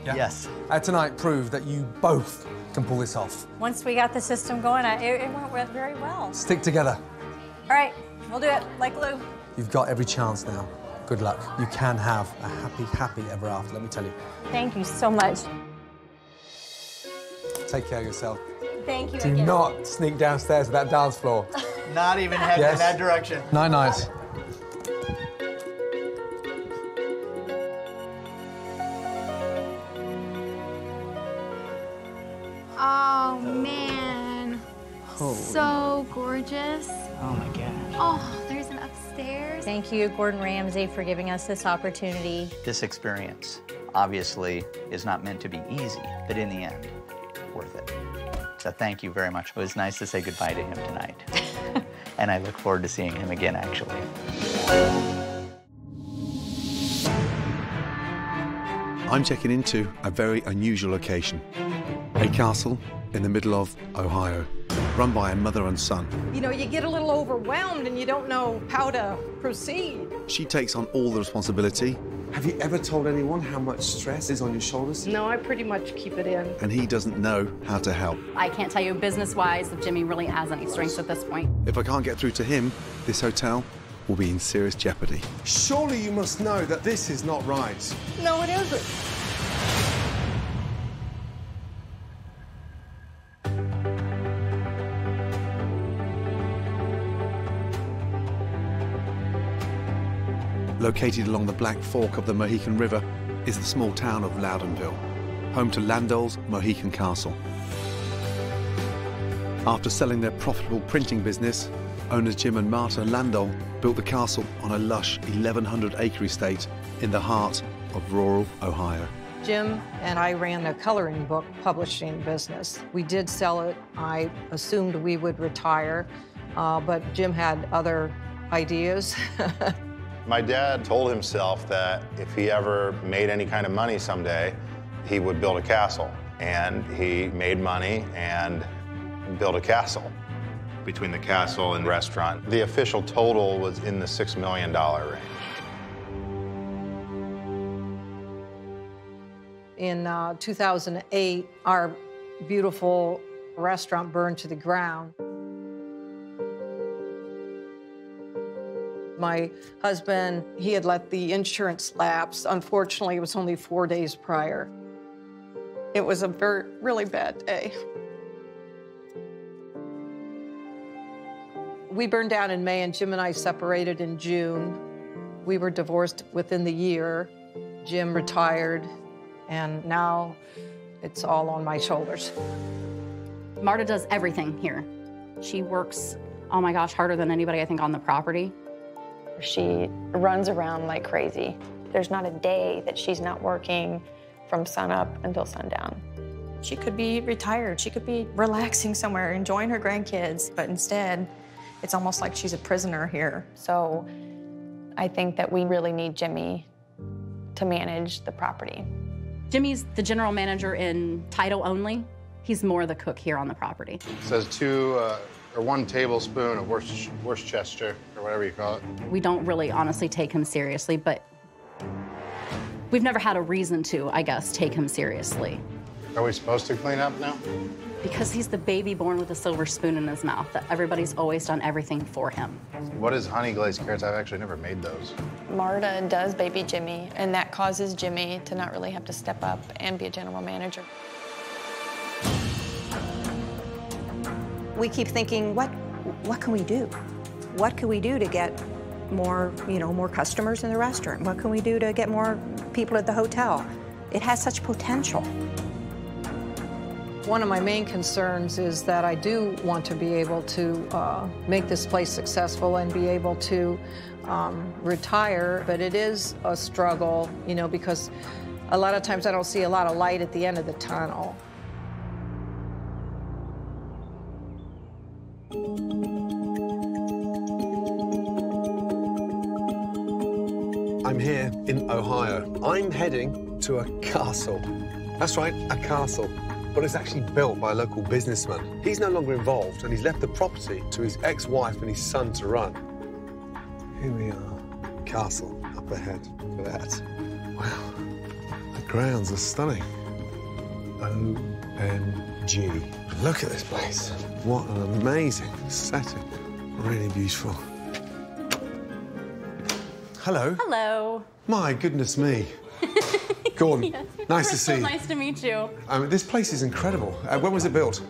Yeah? Yes. Uh, tonight proved that you both can pull this off. Once we got the system going, I, it, it went very well. Stick together. All right, we'll do it like glue. You've got every chance now. Good luck. You can have a happy, happy ever after, let me tell you. Thank you so much. Take care of yourself. Thank you. Do again. Not sneak downstairs to that dance floor. Not even heading yes. in that direction. Night night. Oh man. Holy. So gorgeous. Oh my gosh. Oh, there's an upstairs. Thank you, Gordon Ramsay, for giving us this opportunity. This experience obviously is not meant to be easy, but in the end, worth it. So thank you very much. It was nice to say goodbye to him tonight. And I look forward to seeing him again, actually. I'm checking into a very unusual location. A castle in the middle of Ohio, run by a mother and son. You know, you get a little overwhelmed and you don't know how to proceed. She takes on all the responsibility. Have you ever told anyone how much stress is on your shoulders? No, I pretty much keep it in. And he doesn't know how to help. I can't tell you business-wise if Jimmy really has any strengths at this point. If I can't get through to him, this hotel will be in serious jeopardy. Surely you must know that this is not right. No, it isn't. Located along the Black Fork of the Mohican River is the small town of Loudonville, home to Landoll's Mohican Castle. After selling their profitable printing business, owners Jim and Marta Landoll built the castle on a lush eleven hundred acre estate in the heart of rural Ohio. Jim and I ran a coloring book publishing business. We did sell it. I assumed we would retire, uh, but Jim had other ideas. My dad told himself that if he ever made any kind of money someday, he would build a castle. And he made money and built a castle. Between the castle and the restaurant, the official total was in the six million dollars range. In uh, two thousand eight, our beautiful restaurant burned to the ground. My husband, he had let the insurance lapse. Unfortunately, it was only four days prior. It was a very, really bad day. We burned down in May, and Jim and I separated in June. We were divorced within the year. Jim retired, and now it's all on my shoulders. Marta does everything here. She works, oh my gosh, harder than anybody, I think, on the property. She runs around like crazy. There's not a day that she's not working from sunup until sundown. She could be retired. She could be relaxing somewhere, enjoying her grandkids. But instead, it's almost like she's a prisoner here. So I think that we really need Jimmy to manage the property. Jimmy's the general manager in title only. He's more the cook here on the property. It says two... Uh... or one tablespoon of Worcestershire, or whatever you call it. We don't really honestly take him seriously, but we've never had a reason to, I guess, take him seriously. Are we supposed to clean up now? Because he's the baby born with a silver spoon in his mouth, that everybody's always done everything for him. What is honey glazed carrots? I've actually never made those. Marta does baby Jimmy, and that causes Jimmy to not really have to step up and be a general manager. We keep thinking, what, what can we do? What can we do to get more, you know, more customers in the restaurant? What can we do to get more people at the hotel? It has such potential. One of my main concerns is that I do want to be able to uh, make this place successful and be able to um, retire, but it is a struggle, you know, because a lot of times I don't see a lot of light at the end of the tunnel. I'm here in Ohio. I'm heading to a castle. That's right, a castle. But it's actually built by a local businessman. He's no longer involved, and he's left the property to his ex-wife and his son to run. Here we are. Castle up ahead. Look at that. Wow. The grounds are stunning. O M G. Look at this place. What an amazing setting. Really beautiful. Hello. Hello. My goodness me. Gordon, yeah. nice We're to so see you. Nice to meet you. Um, this place is incredible. Uh, when was it built?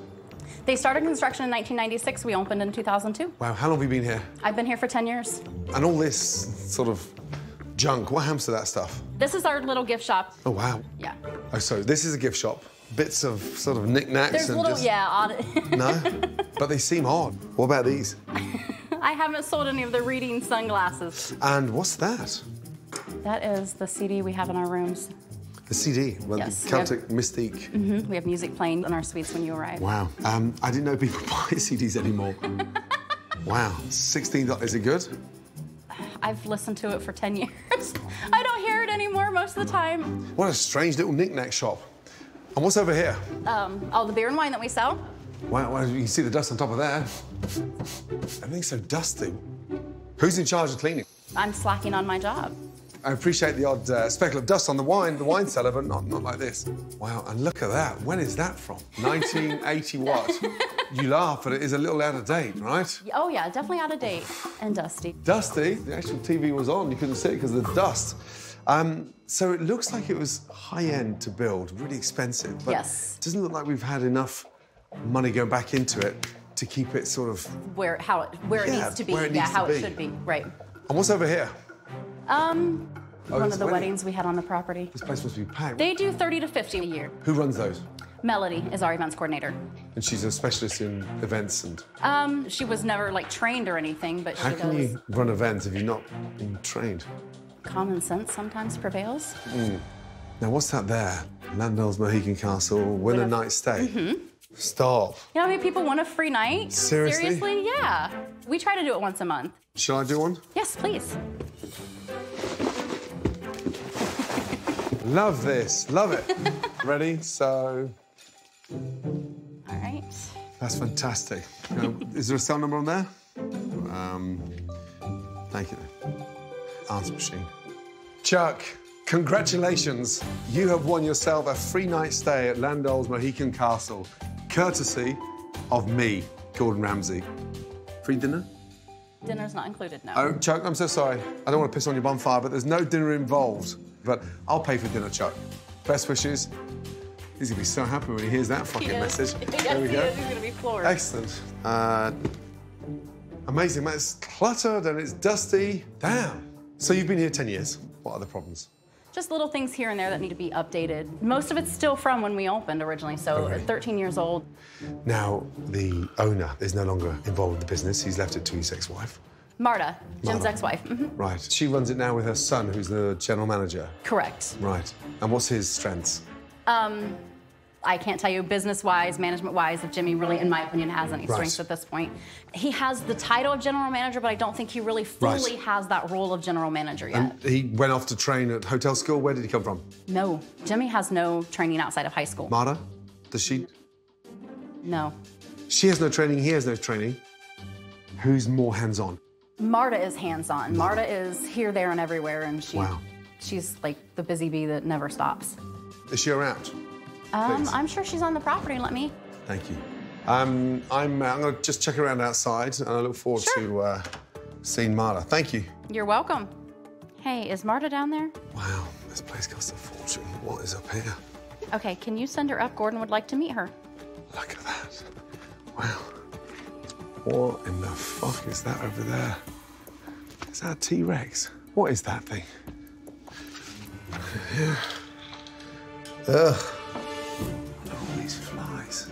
They started construction in nineteen ninety-six. We opened in two thousand two. Wow, how long have you been here? I've been here for ten years. And all this sort of junk, what happens to that stuff? This is our little gift shop. Oh, wow. Yeah. Oh, so this is a gift shop. Bits of sort of knickknacks There's and little, just... yeah, odd. No? But they seem odd. What about these? I haven't sold any of the reading sunglasses. And what's that? That is the C D we have in our rooms. The C D, well, yes, the Celtic have, Mystique. Mm-hmm, we have music playing in our suites when you arrive. Wow, um, I didn't know people buy C Ds anymore. Wow, sixteen dollars, is it good? I've listened to it for ten years. I don't hear it anymore most of the time. What a strange little knick-knack shop. And what's over here? Um, all the beer and wine that we sell. Wow, well, you can see the dust on top of there. Everything's so dusty. Who's in charge of cleaning? I'm slacking on my job. I appreciate the odd uh, speckle of dust on the wine, the wine cellar, but not, not like this. Wow, and look at that. When is that from? nineteen eighty what? You laugh, but it is a little out of date, right? Oh, yeah, definitely out of date and dusty. Dusty? The actual T V was on. You couldn't see it because of the dust. Um, so it looks like it was high-end to build, really expensive. But yes. It doesn't look like we've had enough money going back into it to keep it sort of... Where, how it, where yeah, it needs to be. Where it needs yeah, to how be. It should be, right. And what's over here? Um, oh, one of the wedding. weddings we had on the property. This place must be packed. They do thirty to fifty a year. Who runs those? Melody is our events coordinator. And she's a specialist in events and... Um, she was never, like, trained or anything, but How she does... How can you run events if you've not been trained? Common sense sometimes prevails. Mm. Now, what's that there? Landoll's Mohican Castle, winter a... night stay. Mm-hmm. Stop. You know how many people want a free night? Seriously? Seriously, yeah. We try to do it once a month. Shall I do one? Yes, please. Love this, love it. Ready? So. All right. That's fantastic. Now, is there a cell number on there? Um, thank you. Answer machine. Chuck, congratulations. You have won yourself a free night stay at Landoll's Mohican Castle, courtesy of me, Gordon Ramsay. Free dinner? Dinner's not included, no. Oh, Chuck, I'm so sorry. I don't want to piss on your bonfire, but there's no dinner involved. But I'll pay for dinner, Chuck. Best wishes. He's gonna be so happy when he hears that fucking he message. Yes, there we go. He is. He's gonna be floored. Excellent. Uh, amazing, man. It's cluttered and it's dusty. Damn. So you've been here ten years. What are the problems? Just little things here and there that need to be updated. Most of it's still from when we opened originally, so okay. thirteen years old. Now, the owner is no longer involved with the business. He's left it to his ex-wife. Marta, Jim's ex-wife. Mm-hmm. Right. She runs it now with her son, who's the general manager. Correct. Right. And what's his strengths? Um, I can't tell you business-wise, management-wise, if Jimmy really, in my opinion, has any right. strengths at this point. He has the title of general manager, but I don't think he really fully right. has that role of general manager yet. And he went off to train at hotel school. Where did he come from? No. Jimmy has no training outside of high school. Marta? Does she? No. She has no training. He has no training. Who's more hands-on? Marta is hands-on. Marta is here, there, and everywhere, and she, wow. she's like the busy bee that never stops. Is she around? Um, I'm sure she's on the property. Let me. Thank you. Um, I'm, uh, I'm going to just check around outside, and I look forward sure. to uh, seeing Marta. Thank you. You're welcome. Hey, is Marta down there? Wow, this place costs a fortune. What is up here? Okay, can you send her up? Gordon would like to meet her. Look at that. Wow. What in the fuck is that over there? Is that a T-Rex? What is that thing? Yeah. Ugh. All these flies.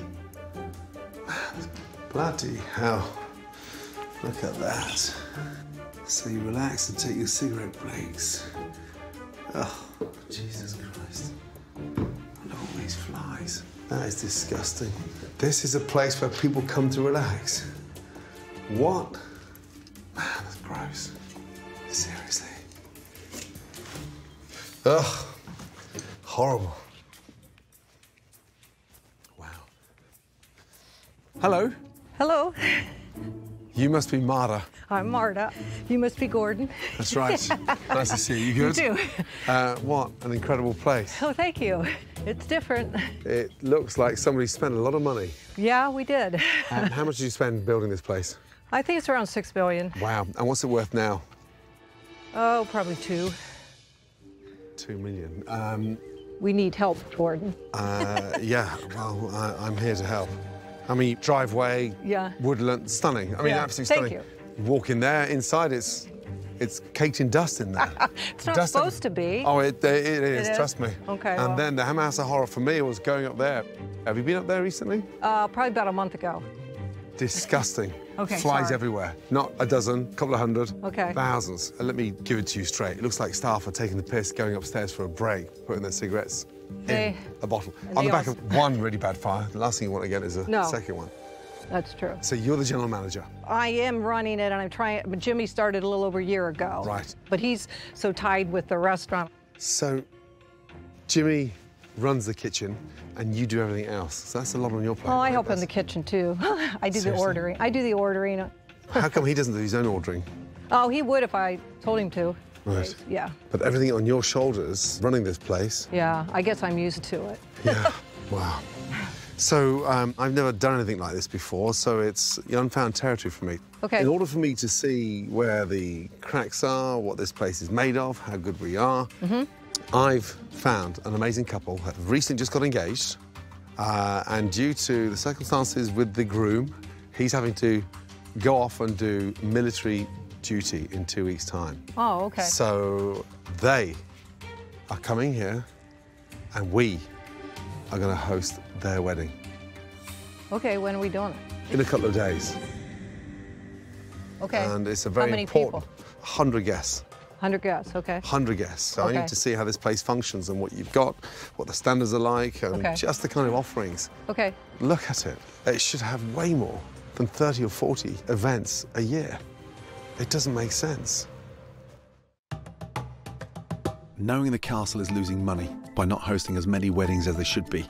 Bloody hell. Look at that. So you relax and take your cigarette breaks. Oh, Jesus Christ. And all these flies. That is disgusting. This is a place where people come to relax. What? Man, that's gross. Seriously. Ugh. Horrible. Wow. Hello. Hello. You must be Marta. I'm Marta. You must be Gordon. That's right. Nice to see you. You good? You too. Uh, what an incredible place. Oh, thank you. It's different. It looks like somebody spent a lot of money. Yeah, we did. And how much did you spend building this place? I think it's around six billion. Wow. And what's it worth now? Oh, probably two. Two million. Um, we need help, Gordon. Uh, yeah. Well, uh, I'm here to help. I mean, driveway, yeah. Woodland, stunning. I mean, yeah. Absolutely stunning. Thank you. You walk in there, inside it's it's caked in dust in there. It's not dust supposed in... to be. Oh, it, it, it, is, it is, trust me. Okay. And well. Then the house of horror for me was going up there. Have you been up there recently? Uh, probably about a month ago. Disgusting. Okay, flies sorry. Everywhere. Not a dozen, couple of hundred, okay. Thousands. And let me give it to you straight. It looks like staff are taking the piss, going upstairs for a break, putting their cigarettes they, in a bottle. On the back also... of one really bad fire, the last thing you want to get is a no, second one. That's true. So you're the general manager. I am running it, and I'm trying. But Jimmy started a little over a year ago. Right. But he's so tied with the restaurant. So Jimmy runs the kitchen, and you do everything else. So that's a lot on your plate. Oh, I help in the kitchen too. I do Seriously? the ordering. I do the ordering. How come he doesn't do his own ordering? Oh, he would if I told him to. Right. Yeah. But everything on your shoulders, running this place. Yeah, I guess I'm used to it. Yeah. Wow. So um, I've never done anything like this before, so it's unfound territory for me. Okay. In order for me to see where the cracks are, what this place is made of, how good we are, mm-hmm. I've found an amazing couple that have recently just got engaged, uh, and due to the circumstances with the groom, he's having to go off and do military duty in two weeks' time. Oh, okay. So they are coming here, and we are going to host their wedding. Okay, when are we doing it? In a couple of days. Okay. And it's a very important... How many people? one hundred guests. one hundred guests, okay. one hundred guests. So okay. I need to see how this place functions and what you've got, what the standards are like, and okay. just the kind of offerings. Okay. Look at it. It should have way more than thirty or forty events a year. It doesn't make sense. Knowing the castle is losing money by not hosting as many weddings as they should be,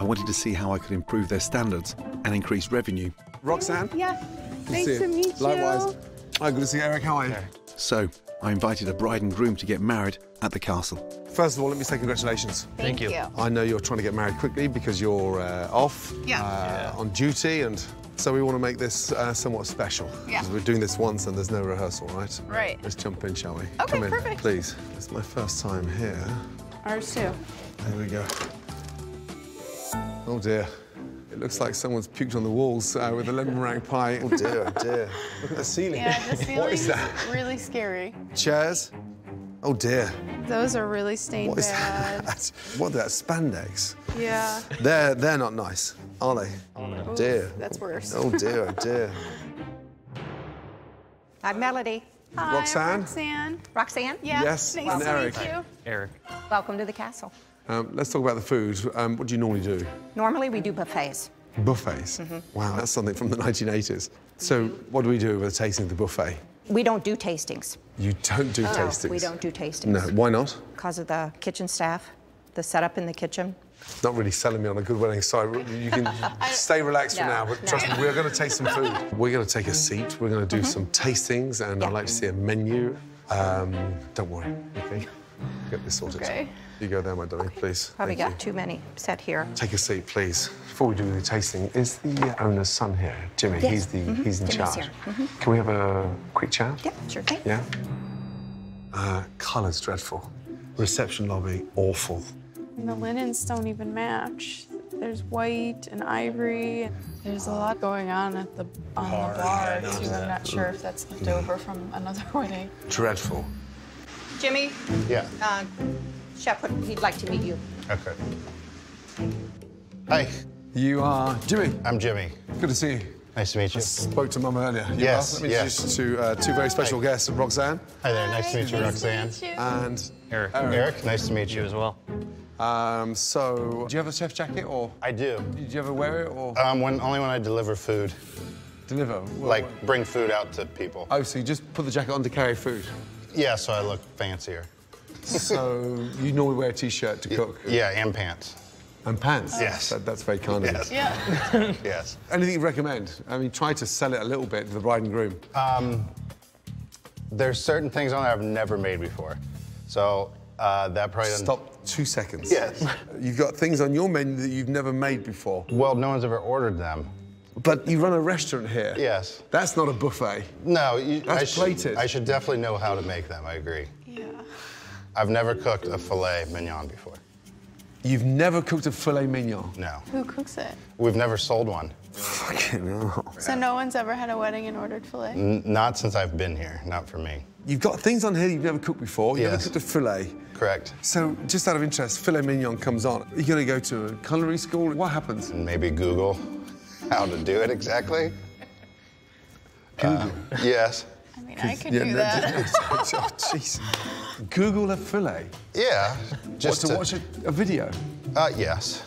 I wanted to see how I could improve their standards and increase revenue. Roxanne? Yeah. Nice to meet you. Likewise. Hi, good to see you, Eric. How are you? So, I invited a bride and groom to get married at the castle. First of all, let me say congratulations. Thank, Thank you. you. I know you're trying to get married quickly because you're uh, off yeah. Uh, yeah. on duty, and so we want to make this uh, somewhat special. Yeah. Because we're doing this once and there's no rehearsal, right? Right. Let's jump in, shall we? Okay, Come in, perfect. Please. It's my first time here. Ours too. There we go. Oh dear. It looks like someone's puked on the walls uh, with a lemon meringue pie. Oh dear, oh dear. Look at the ceiling. Yeah, the ceiling what is that? Really scary. Chairs. Oh dear. Those are really stained what bad. Is that? What that spandex? Yeah. They're they're not nice, are they? Oh no. Dear. That's worse. Oh dear, oh dear. I'm Melody. Hi, Roxanne. Roxanne. Roxanne. Yeah. Yes. Nice and to Eric. Meet you. Eric. Welcome to the castle. Um, let's talk about the food. Um, what do you normally do? Normally we do buffets. Buffets? Mm-hmm. Wow, that's something from the nineteen eighties. So what do we do with a tasting of the buffet? We don't do tastings. You don't do oh, tastings? No, we don't do tastings. No, why not? Because of the kitchen staff, the setup in the kitchen. Not really selling me on a good wedding, sorry. You can stay relaxed no, for now, but no. trust me, we're going to taste some food. We're going to take a seat, we're going to do mm-hmm. some tastings, and yeah. I'd like to see a menu. Um, don't worry, okay? Get this sorted. Okay. You go there, my darling, okay. please. Probably Thank got you. too many set here. Take a seat, please. Before we do the tasting, is the owner's son here, Jimmy? Yes. He's the mm-hmm. he's in Jimmy's charge. Here. Mm-hmm. Can we have a quick chat? Yeah, sure thing. Yeah. Uh, colour's dreadful. Reception lobby awful. And the linens don't even match. There's white and ivory. There's a lot going on at the on bar, the bar yeah, too. Yeah. I'm not sure if that's left yeah. over from another wedding. Dreadful. Jimmy? Yeah. Uh, Chef, he'd like to meet you. Okay. Hey. You are Jimmy? I'm Jimmy. Good to see you. Nice to meet you. I spoke to Mum earlier. You yes, are? Let me yes. introduce you to uh, two very special Hi. guests, Roxanne. Hi there, nice Hi. to meet you, nice Roxanne. To meet you. And Eric. Eric. Eric, nice to meet you as well. Um, so, do you have a chef's jacket or? I do. Do you ever wear it or? Um, when, only when I deliver food. Deliver? Well, like, what? Bring food out to people. Oh, so you just put the jacket on to carry food? Yeah, so I look fancier. So, you normally wear a t-shirt to cook? Yeah, and pants. And pants? Oh. Yes. That, that's very kind of yes. you. Yeah. Yes. Anything you recommend? I mean, try to sell it a little bit to the bride and groom. Um, there's certain things on there I've never made before. So, uh, that probably doesn't... Stop two seconds. Yes. You've got things on your menu that you've never made before. Well, no one's ever ordered them. But you run a restaurant here. Yes. That's not a buffet. No. You, that's I should, plated. I should definitely know how to make them, I agree. Yeah. I've never cooked a filet mignon before. You've never cooked a filet mignon? No. Who cooks it? We've never sold one. Fucking hell. So no one's ever had a wedding and ordered filet? N not since I've been here, not for me. You've got things on here you've never cooked before. You've yes. never cooked a filet. Correct. So just out of interest, filet mignon comes on. Are you going to go to a culinary school? What happens? Maybe Google how to do it exactly. Google? Uh, yes. I mean, I could yeah, do no, that. Oh, jeez. Google a fillet? Yeah. Just what, to, to watch a, a video? Uh, yes.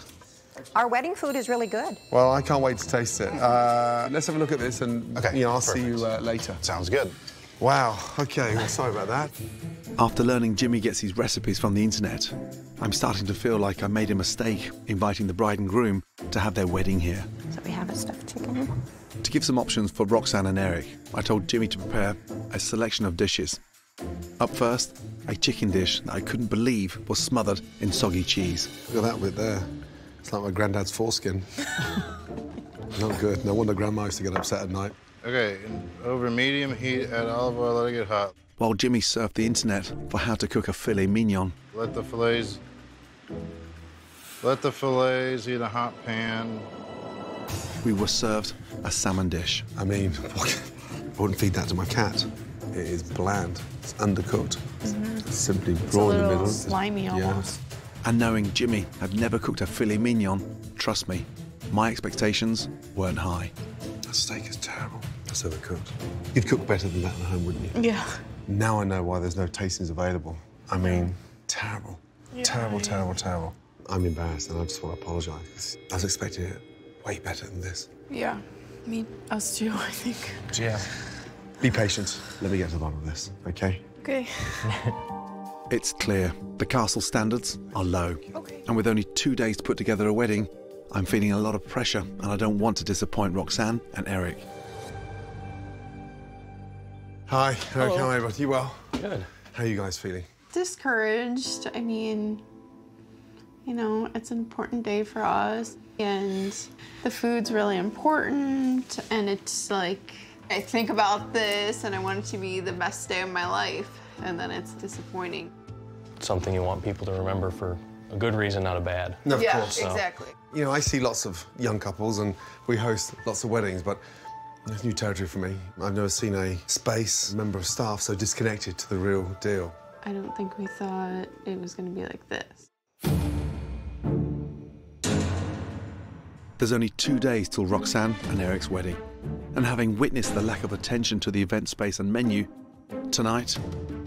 Our wedding food is really good. Well, I can't wait to taste it. Uh, let's have a look at this and okay, you know, I'll perfect. see you uh, later. Sounds good. Wow, okay, well, sorry about that. After learning Jimmy gets his recipes from the internet, I'm starting to feel like I made a mistake inviting the bride and groom to have their wedding here. So we have a stuffed chicken. To give some options for Roxanne and Eric, I told Jimmy to prepare a selection of dishes. Up first, a chicken dish that I couldn't believe was smothered in soggy cheese. Look at that bit there. It's like my granddad's foreskin. Not good. No wonder Grandma used to get upset at night. Okay, over medium heat, add olive oil, let it get hot. While Jimmy surfed the internet for how to cook a filet mignon. Let the filets, let the filets eat in a hot pan. We were served a salmon dish. I mean, I wouldn't feed that to my cat. It is bland, it's undercooked. Mm-hmm. It's simply raw in the middle. Slimy almost. Yeah. And knowing Jimmy had never cooked a filet mignon, trust me, my expectations weren't high. That steak is terrible. That's overcooked. You'd cook better than that at home, wouldn't you? Yeah. Now I know why there's no tastings available. I mean, terrible. Yeah, terrible, yeah. terrible, terrible. I'm embarrassed and I just want to apologise. I was expecting it way better than this. Yeah. I mean, us too, I think. Yeah. Be patient. Let me get to the bottom of this, OK? OK. It's clear the castle standards are low. Okay. And with only two days to put together a wedding, I'm feeling a lot of pressure, and I don't want to disappoint Roxanne and Eric. Hi, Eric, how are you? You well? Good. How are you guys feeling? Discouraged. I mean, you know, it's an important day for us, and the food's really important, and it's like, I think about this, and I want it to be the best day of my life, and then it's disappointing. It's something you want people to remember for a good reason, not a bad. No, of yeah, course. Yeah, so. exactly. You know, I see lots of young couples, and we host lots of weddings, but it's new territory for me. I've never seen a space member of staff so disconnected to the real deal. I don't think we thought it was going to be like this. There's only two days till Roxanne and Eric's wedding, and having witnessed the lack of attention to the event space and menu, tonight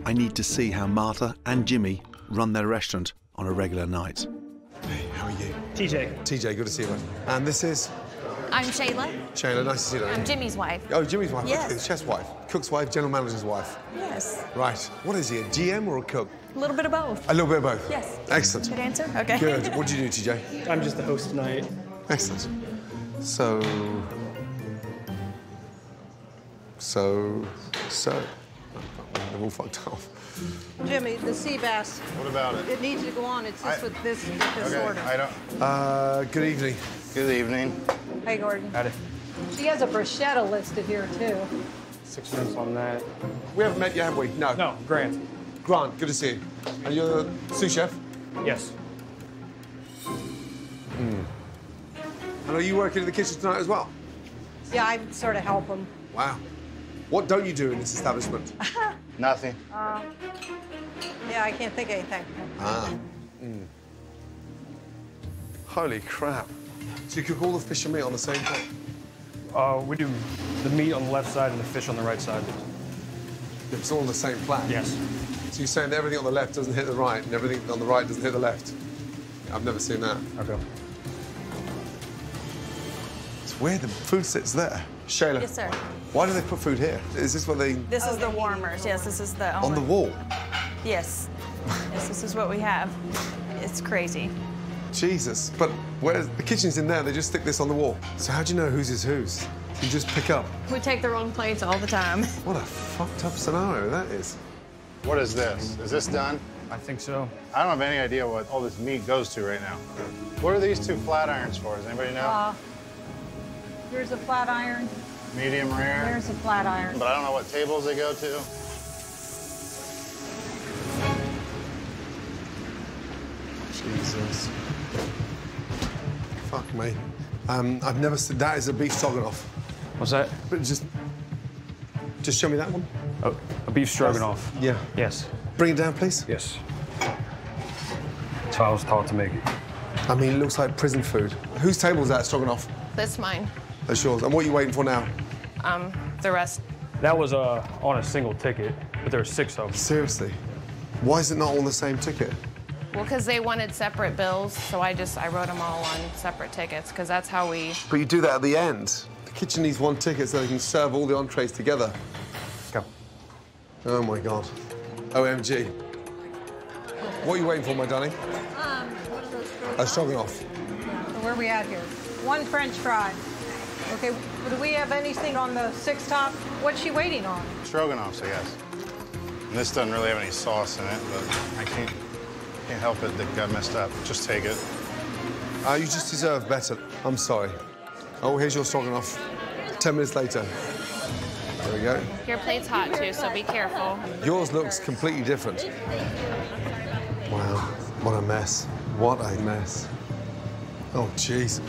I need to see how Marta and Jimmy run their restaurant on a regular night. Hey, how are you? T J. T J, good to see you. And this is? I'm Shayla. Shayla, nice to see you. I'm Jimmy's wife. Oh, Jimmy's wife. Yes. Okay, chef's wife, cook's wife, general manager's wife. Yes. Right. What is he, a G M or a cook? A little bit of both. A little bit of both? Yes. Excellent. Good answer? Okay. Good. What do you do, T J? I'm just the host tonight. Excellent. So... So... So... They're all fucked off. Jimmy, the sea bass. What about it? It needs to go on. It's just I, with this, with this okay, order. I don't. Uh, good evening. Good evening. Hey, Gordon. Howdy. She has a bruschetta listed here, too. Six minutes on that. We haven't met yet, have we? No. No, Grant. Grant, good to see you. Are you the sous chef? Yes. Mm. And are you working in the kitchen tonight as well? Yeah, I sort of help him. Wow. What don't you do in this establishment? Nothing. Uh, yeah, I can't think of anything. Ah. Mm. Holy crap. So you cook all the fish and meat on the same pot? Uh, we do the meat on the left side and the fish on the right side. It's all on the same flat? Yes. So you're saying that everything on the left doesn't hit the right, and everything on the right doesn't hit the left? I've never seen that. Okay. It's weird, the food sits there. Shayla. Yes, sir. Why do they put food here? Is this what they... This oh, is the warmers, yes, this is the... Only... On the wall? Yes. Yes, this is what we have. It's crazy. Jesus, but where's the kitchen's in there, they just stick this on the wall. So how do you know whose is whose? You just pick up. We take the wrong plates all the time. What a fucked up scenario that is. What is this? Is this done? I think so. I don't have any idea what all this meat goes to right now. What are these two flat irons for? Does anybody know? Uh, here's a flat iron. Medium rare. Here's a flat iron. But I don't know what tables they go to. Jesus. Fuck me. Um, I've never seen... That is a beef stroganoff. What's that? But just... Just show me that one. Oh, a beef stroganoff. That's, yeah. Yes. Bring it down, please. Yes. That's how I was taught to make it. I mean, it looks like prison food. Whose table is that stroganoff? That's mine. That's yours. And what are you waiting for now? Um, the rest. That was uh, on a single ticket, but there were six of them. Seriously? Why is it not on the same ticket? Well, because they wanted separate bills, so I just, I wrote them all on separate tickets, because that's how we... But you do that at the end. The kitchen needs one ticket so they can serve all the entrees together. Go. Oh, my God. O M G. What are you waiting for, my darling? Um, what are those fries? A stroganoff. So where are we at here? One French fry. Okay, do we have anything on the six top? What's she waiting on? Stroganoffs, I guess. And this doesn't really have any sauce in it, but I can't... Can't help it, that got messed up. Just take it. Uh, you just deserve better. I'm sorry. Oh, here's your stroganoff. Ten minutes later. There we go. Your plate's hot, too, so be careful. Yours looks completely different. Wow, what a mess. What a mess. Oh, jeez.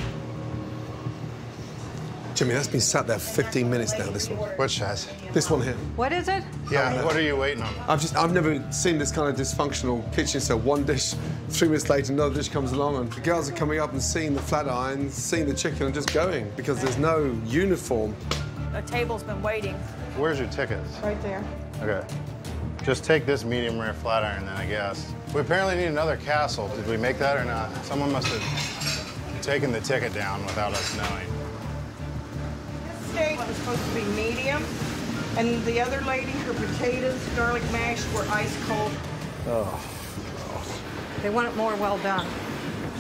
Jimmy, that's been sat there for fifteen minutes now, this one. Which has? This one here. What is it? Yeah, what are you waiting on? I've just, I've never seen this kind of dysfunctional kitchen, so one dish, three minutes later, another dish comes along, and the girls are coming up and seeing the flat iron, seeing the chicken, and just going, because there's no uniform. The table's been waiting. Where's your tickets? Right there. Okay. Just take this medium rare flat iron, then, I guess. We apparently need another castle. Did we make that or not? Someone must have taken the ticket down without us knowing. Steak was supposed to be medium, and the other lady, her potatoes, garlic mash, were ice cold. Oh. They want it more well done.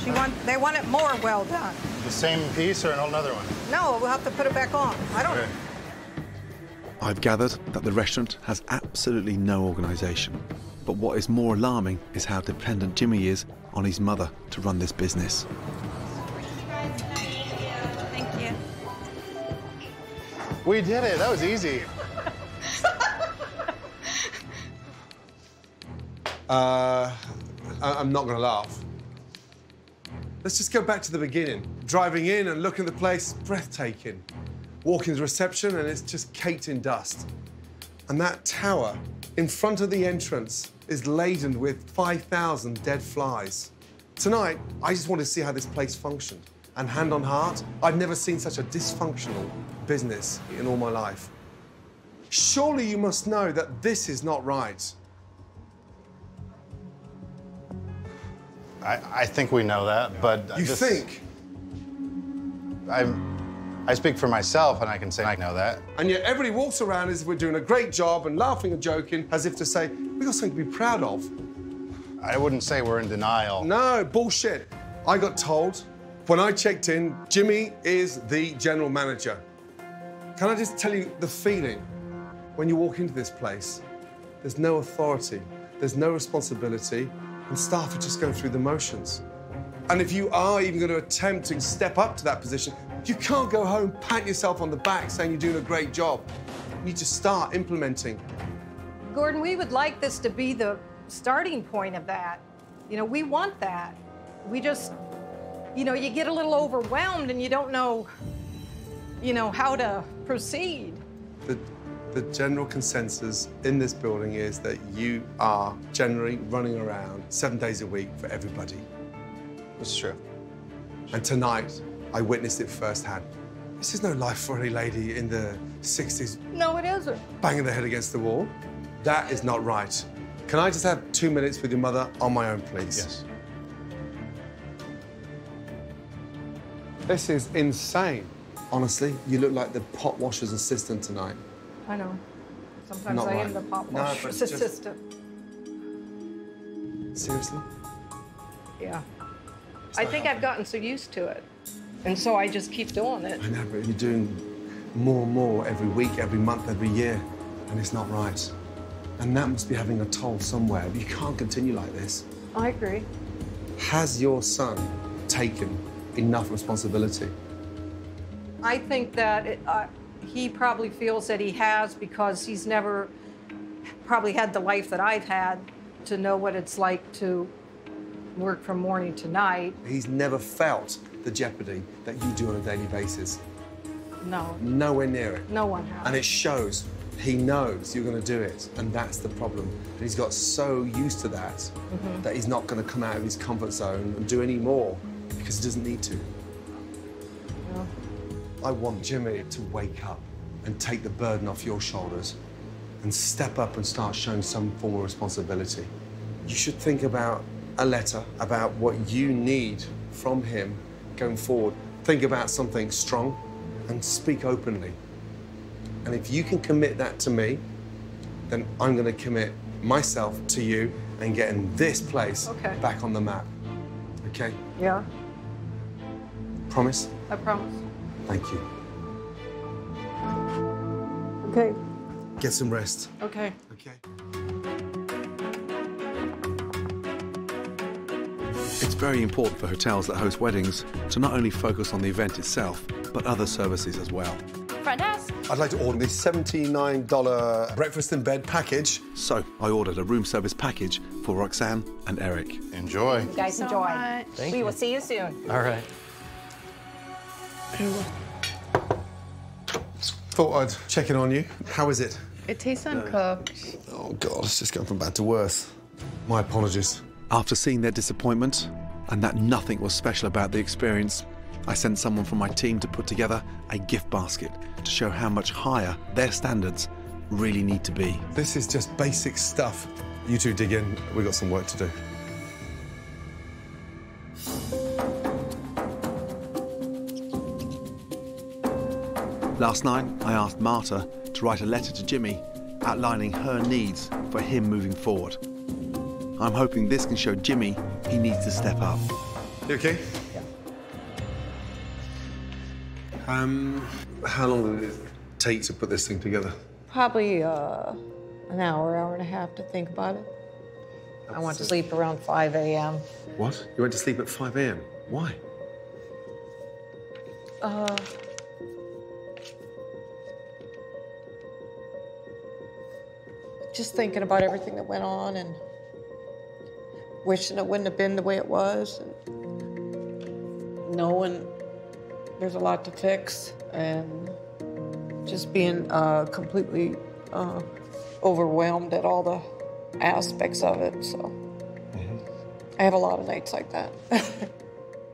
She want, They want it more well done. The same piece or another one? No, we'll have to put it back on. I don't... Okay. I've gathered that the restaurant has absolutely no organisation. But what is more alarming is how dependent Jimmy is on his mother to run this business. We did it. That was easy. uh, I'm not going to laugh. Let's just go back to the beginning. Driving in and looking at the place, breathtaking. Walking to reception and it's just caked in dust. And that tower in front of the entrance is laden with five thousand dead flies. Tonight, I just wanted to see how this place functioned. And hand on heart, I've never seen such a dysfunctional business in all my life. Surely you must know that this is not right. I, I think we know that, but... You this, think? I'm, I speak for myself and I can say I know that. And yet everybody walks around as if we're doing a great job and laughing and joking, as if to say, we've got something to be proud of. I wouldn't say we're in denial. No, bullshit. I got told, when I checked in, Jimmy is the general manager. Can I just tell you the feeling when you walk into this place? There's no authority, there's no responsibility, and staff are just going through the motions. And if you are even going to attempt to step up to that position, you can't go home, pat yourself on the back saying you're doing a great job. You need to start implementing. Gordon, we would like this to be the starting point of that. You know, we want that. We just... You know, you get a little overwhelmed and you don't know, you know, how to proceed. The, the general consensus in this building is that you are generally running around seven days a week for everybody. That's true. And tonight, I witnessed it firsthand. This is no life for any lady in the sixties. No, it isn't. Banging their head against the wall. That is not right. Can I just have two minutes with your mother on my own, please? Yes. This is insane. Honestly, you look like the pot washer's assistant tonight. I know. Sometimes not I right. am the pot washer's no, assistant. Just... Seriously? Yeah. It's I think happening. I've gotten so used to it. And so I just keep doing it. I know, but you're doing more and more every week, every month, every year, and it's not right. And that must be having a toll somewhere. You can't continue like this. I agree. Has your son taken enough responsibility? I think that it, uh, he probably feels that he has because he's never probably had the life that I've had to know what it's like to work from morning to night. He's never felt the jeopardy that you do on a daily basis. No. Nowhere near it. No one has. And it shows. He knows you're going to do it, and that's the problem. And he's got so used to that mm-hmm. that he's not going to come out of his comfort zone and do any more because he doesn't need to. No. I want Jimmy to wake up and take the burden off your shoulders and step up and start showing some form of responsibility. You should think about a letter, about what you need from him going forward. Think about something strong and speak openly. And if you can commit that to me, then I'm going to commit myself to you and getting this place okay. back on the map. Okay? Yeah. Promise? I promise. Thank you. Okay. Get some rest. Okay. Okay. It's very important for hotels that host weddings to not only focus on the event itself, but other services as well. I'd like to order this seventy-nine dollar breakfast in bed package. So I ordered a room service package for Roxanne and Eric. Enjoy. You guys enjoy. Thank you so much. We will see you soon. All right. Thought I'd check in on you. How is it? It tastes uncooked. Oh, God, it's just going from bad to worse. My apologies. After seeing their disappointment and that nothing was special about the experience, I sent someone from my team to put together a gift basket to show how much higher their standards really need to be. This is just basic stuff. You two dig in, we've got some work to do. Last night, I asked Marta to write a letter to Jimmy outlining her needs for him moving forward. I'm hoping this can show Jimmy he needs to step up. You okay? Um, how long did it take to put this thing together? Probably uh, an hour, hour and a half to think about it. That's I went to sleep around five A M What? You went to sleep at five A M? Why? Uh... Just thinking about everything that went on and wishing it wouldn't have been the way it was. And knowing there's a lot to fix, and just being uh, completely uh, overwhelmed at all the aspects of it, so. Mm-hmm. I have a lot of nights like that.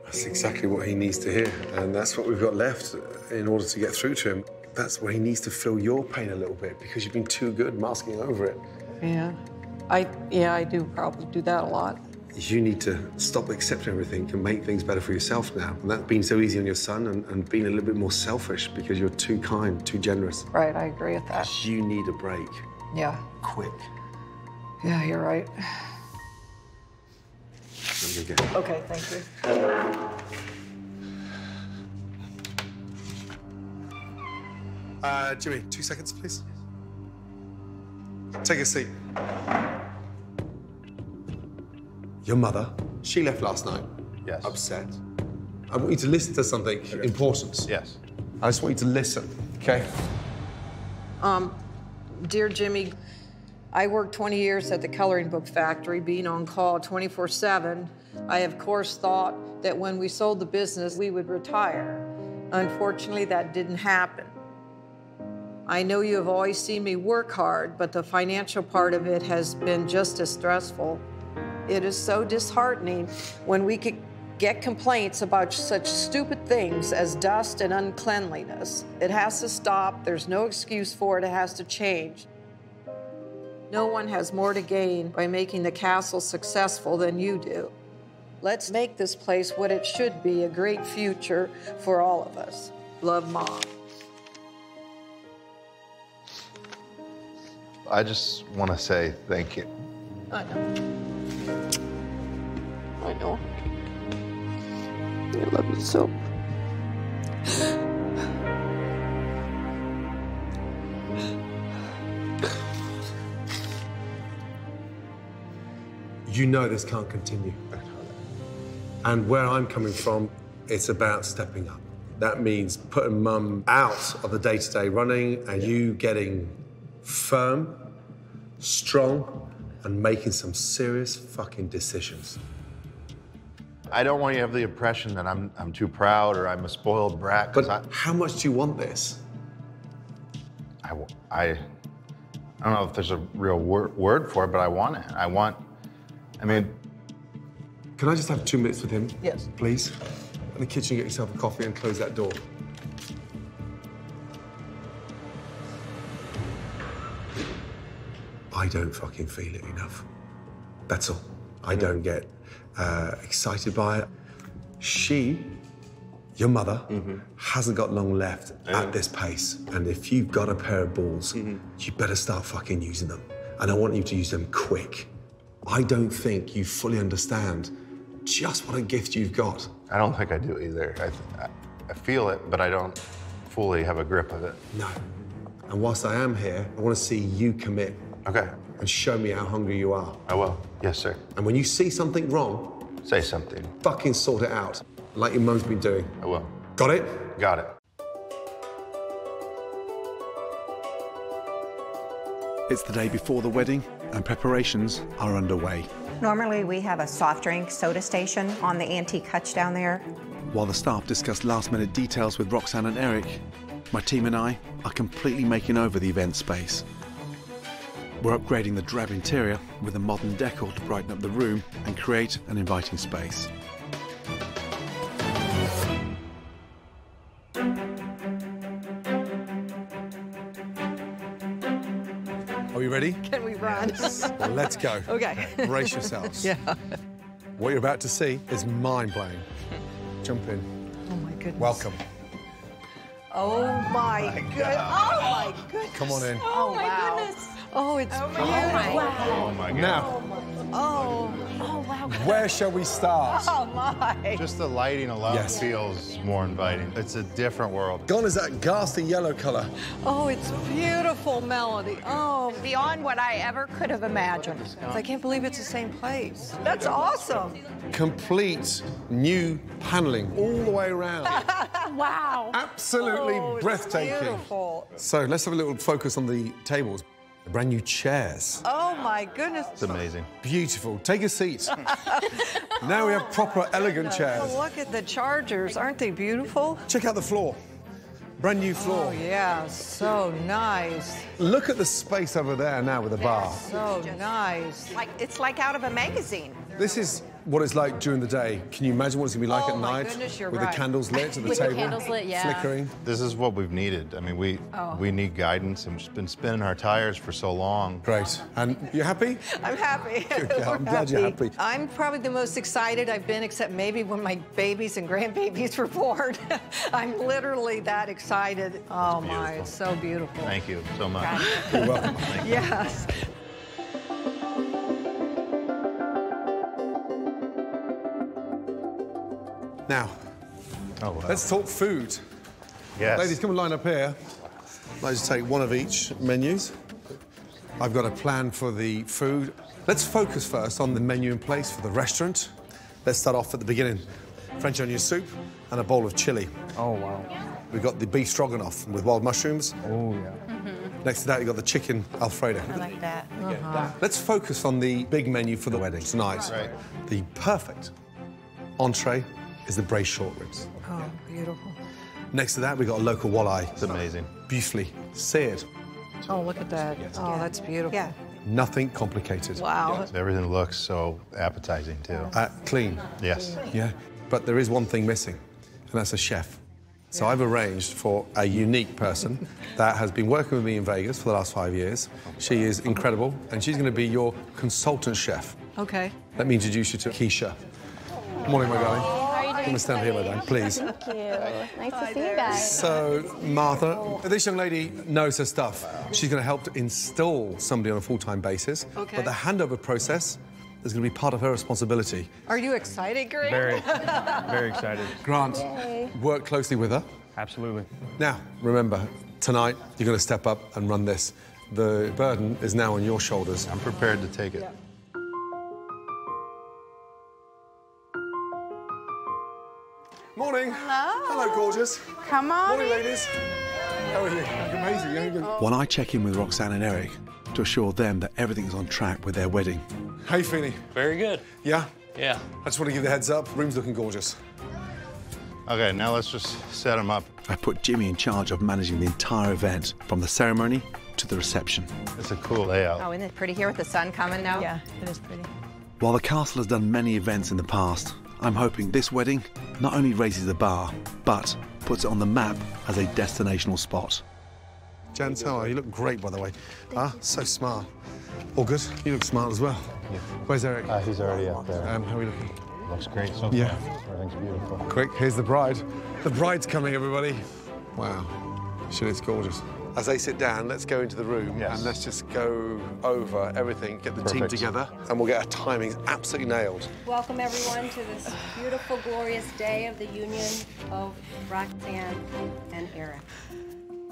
That's exactly what he needs to hear, and that's what we've got left in order to get through to him. That's where he needs to feel your pain a little bit, because you've been too good masking over it. Yeah, I, yeah, I do probably do that a lot. You need to stop accepting everything and make things better for yourself now. And that's been so easy on your son and, and being a little bit more selfish because you're too kind, too generous. Right, I agree with that. You need a break. Yeah. Quick. Yeah, you're right. I'm gonna go. Okay, thank you. Uh, Jimmy, two seconds, please. Take a seat. Your mother, she left last night. Yes. Upset. I want you to listen to something okay. important. Yes. I just want you to listen, okay? Um, dear Jimmy, I worked twenty years at the coloring book factory, being on call twenty-four seven. I, of course, thought that when we sold the business, we would retire. Unfortunately, that didn't happen. I know you have always seen me work hard, but the financial part of it has been just as stressful. It is so disheartening when we could get complaints about such stupid things as dust and uncleanliness. It has to stop. There's no excuse for it. It has to change. No one has more to gain by making the castle successful than you do. Let's make this place what it should be, a great future for all of us. Love, Mom. I just want to say thank you. I know. I know. I love you so. You know this can't continue. And where I'm coming from, it's about stepping up. That means putting Mum out of the day-to-day running and you getting firm, strong, and making some serious fucking decisions. I don't want you to have the impression that I'm, I'm too proud or I'm a spoiled brat. But I, how much do you want this? I, I, I don't know if there's a real wor word for it, but I want it. I want, I mean. Can I just have two minutes with him? Yes. Please? In the kitchen, get yourself a coffee and close that door. I don't fucking feel it enough. That's all. I don't get uh, excited by it. She, your mother, mm-hmm. hasn't got long left yeah. at this pace. And if you've got a pair of balls, mm-hmm. you better start fucking using them. And I want you to use them quick. I don't think you fully understand just what a gift you've got. I don't think I do either. I, th I feel it, but I don't fully have a grip of it. No. And whilst I am here, I want to see you commit. Okay. And show me how hungry you are. I will. Yes, sir. And when you see something wrong, say something. Fucking sort it out, like your mum's been doing. I will. Got it? Got it. It's the day before the wedding, and preparations are underway. Normally, we have a soft drink soda station on the antique hutch down there. While the staff discuss last-minute details with Roxanne and Eric, my team and I are completely making over the event space. We're upgrading the drab interior with a modern decor to brighten up the room and create an inviting space. Are we ready? Can we run? Yes. Well, let's go. Okay. Brace yourselves. Yeah. What you're about to see is mind-blowing. Jump in. Oh, my goodness. Welcome. Oh, my, my goodness. Oh, my goodness. Come on in. Oh, oh my wow. goodness. Oh, it's oh, beautiful. Wow. Oh, my God. Now, oh, oh, wow. Where shall we start? Oh, my. Just the lighting alone yes. feels more inviting. It's a different world. Gone is that ghastly yellow color. Oh, it's beautiful, Melody. Oh, beyond what I ever could have imagined. I can't believe it's the same place. That's awesome. Complete new paneling all the way around. Wow. Absolutely oh, breathtaking. Beautiful. So let's have a little focus on the tables. Brand new chairs. Oh my goodness. It's amazing. Beautiful. Take a seat. Now we have proper elegant chairs. Oh, look at the chargers. Aren't they beautiful? Check out the floor. Brand new floor. Oh yeah, so nice. Look at the space over there now with the bar. So nice. Like it's like out of a magazine. This is what it's like during the day. Can you imagine what it's gonna be like oh at night goodness, with right. the candles lit at the with table? The candles lit, yeah. Flickering. This is what we've needed. I mean, we oh. we need guidance, and we've been spinning our tires for so long. Great. And you're happy? I'm happy. Good girl. I'm glad happy. You're happy. I'm probably the most excited I've been, except maybe when my babies and grandbabies were born. I'm literally that excited. Oh my, it's so beautiful. Thank you so much. Gotcha. You're welcome. Thank you. Yes. Now, oh, wow. let's talk food. Yes. Ladies, come and line up here. I'd like to take one of each menus. I've got a plan for the food. Let's focus first on the menu in place for the restaurant. Let's start off at the beginning. French onion soup and a bowl of chili. Oh, wow. We've got the beef stroganoff with wild mushrooms. Oh, yeah. Mm-hmm. Next to that, you've got the chicken Alfredo. I like that. Uh-huh. that. Let's focus on the big menu for the wedding tonight. Right. The perfect entree is the braised short ribs. Oh, yeah. Beautiful. Next to that, we've got a local walleye. It's amazing. Beautifully seared. Oh, look at that. Yes. Oh, that's beautiful. Yeah. Nothing complicated. Wow. Yes. Everything looks so appetizing, too. Uh, clean. Yes. Yeah. But there is one thing missing, and that's a chef. So I've arranged for a unique person that has been working with me in Vegas for the last five years. She is incredible, and she's going to be your consultant chef. Okay. Let me introduce you to Keisha. Good morning, my darling. How are you doing? Come and stand here, my darling, please. Thank you. Nice Hi, to see there. you guys. So, Martha, this young lady knows her stuff. She's going to help install somebody on a full-time basis. Okay. But the handover process is going to be part of her responsibility. Are you excited, Grant? Very, very excited. Grant, Yay. work closely with her. Absolutely. Now, remember, tonight you're going to step up and run this. The burden is now on your shoulders. I'm prepared to take it. Yep. Morning. Hello. Hello, gorgeous. Come on. Morning, ladies. How are you? Amazing. You're good. When I check in with Roxanne and Eric to assure them that everything's on track with their wedding. How you feeling? Very good. Yeah? Yeah. I just want to give the heads up. Room's looking gorgeous. Okay, now let's just set them up. I put Jimmy in charge of managing the entire event, from the ceremony to the reception. It's a cool layout. Oh, isn't it pretty here with the sun coming now? Yeah, it is pretty. While the castle has done many events in the past, I'm hoping this wedding not only raises the bar, but puts it on the map as a destinational spot. Jantella, you look great, by the way. Ah, so smart. All good? You look smart as well. Yeah. Where's Eric? Uh, he's already up there. Um, how are we looking? Looks great so yeah. far. Everything's beautiful. Quick, here's the bride. The bride's coming, everybody. Wow. Shit, it's gorgeous. As they sit down, let's go into the room yes. and let's just go over everything, get the Perfect. team together, and we'll get our timings absolutely nailed. Welcome, everyone, to this beautiful, glorious day of the union of Roxanne and Eric.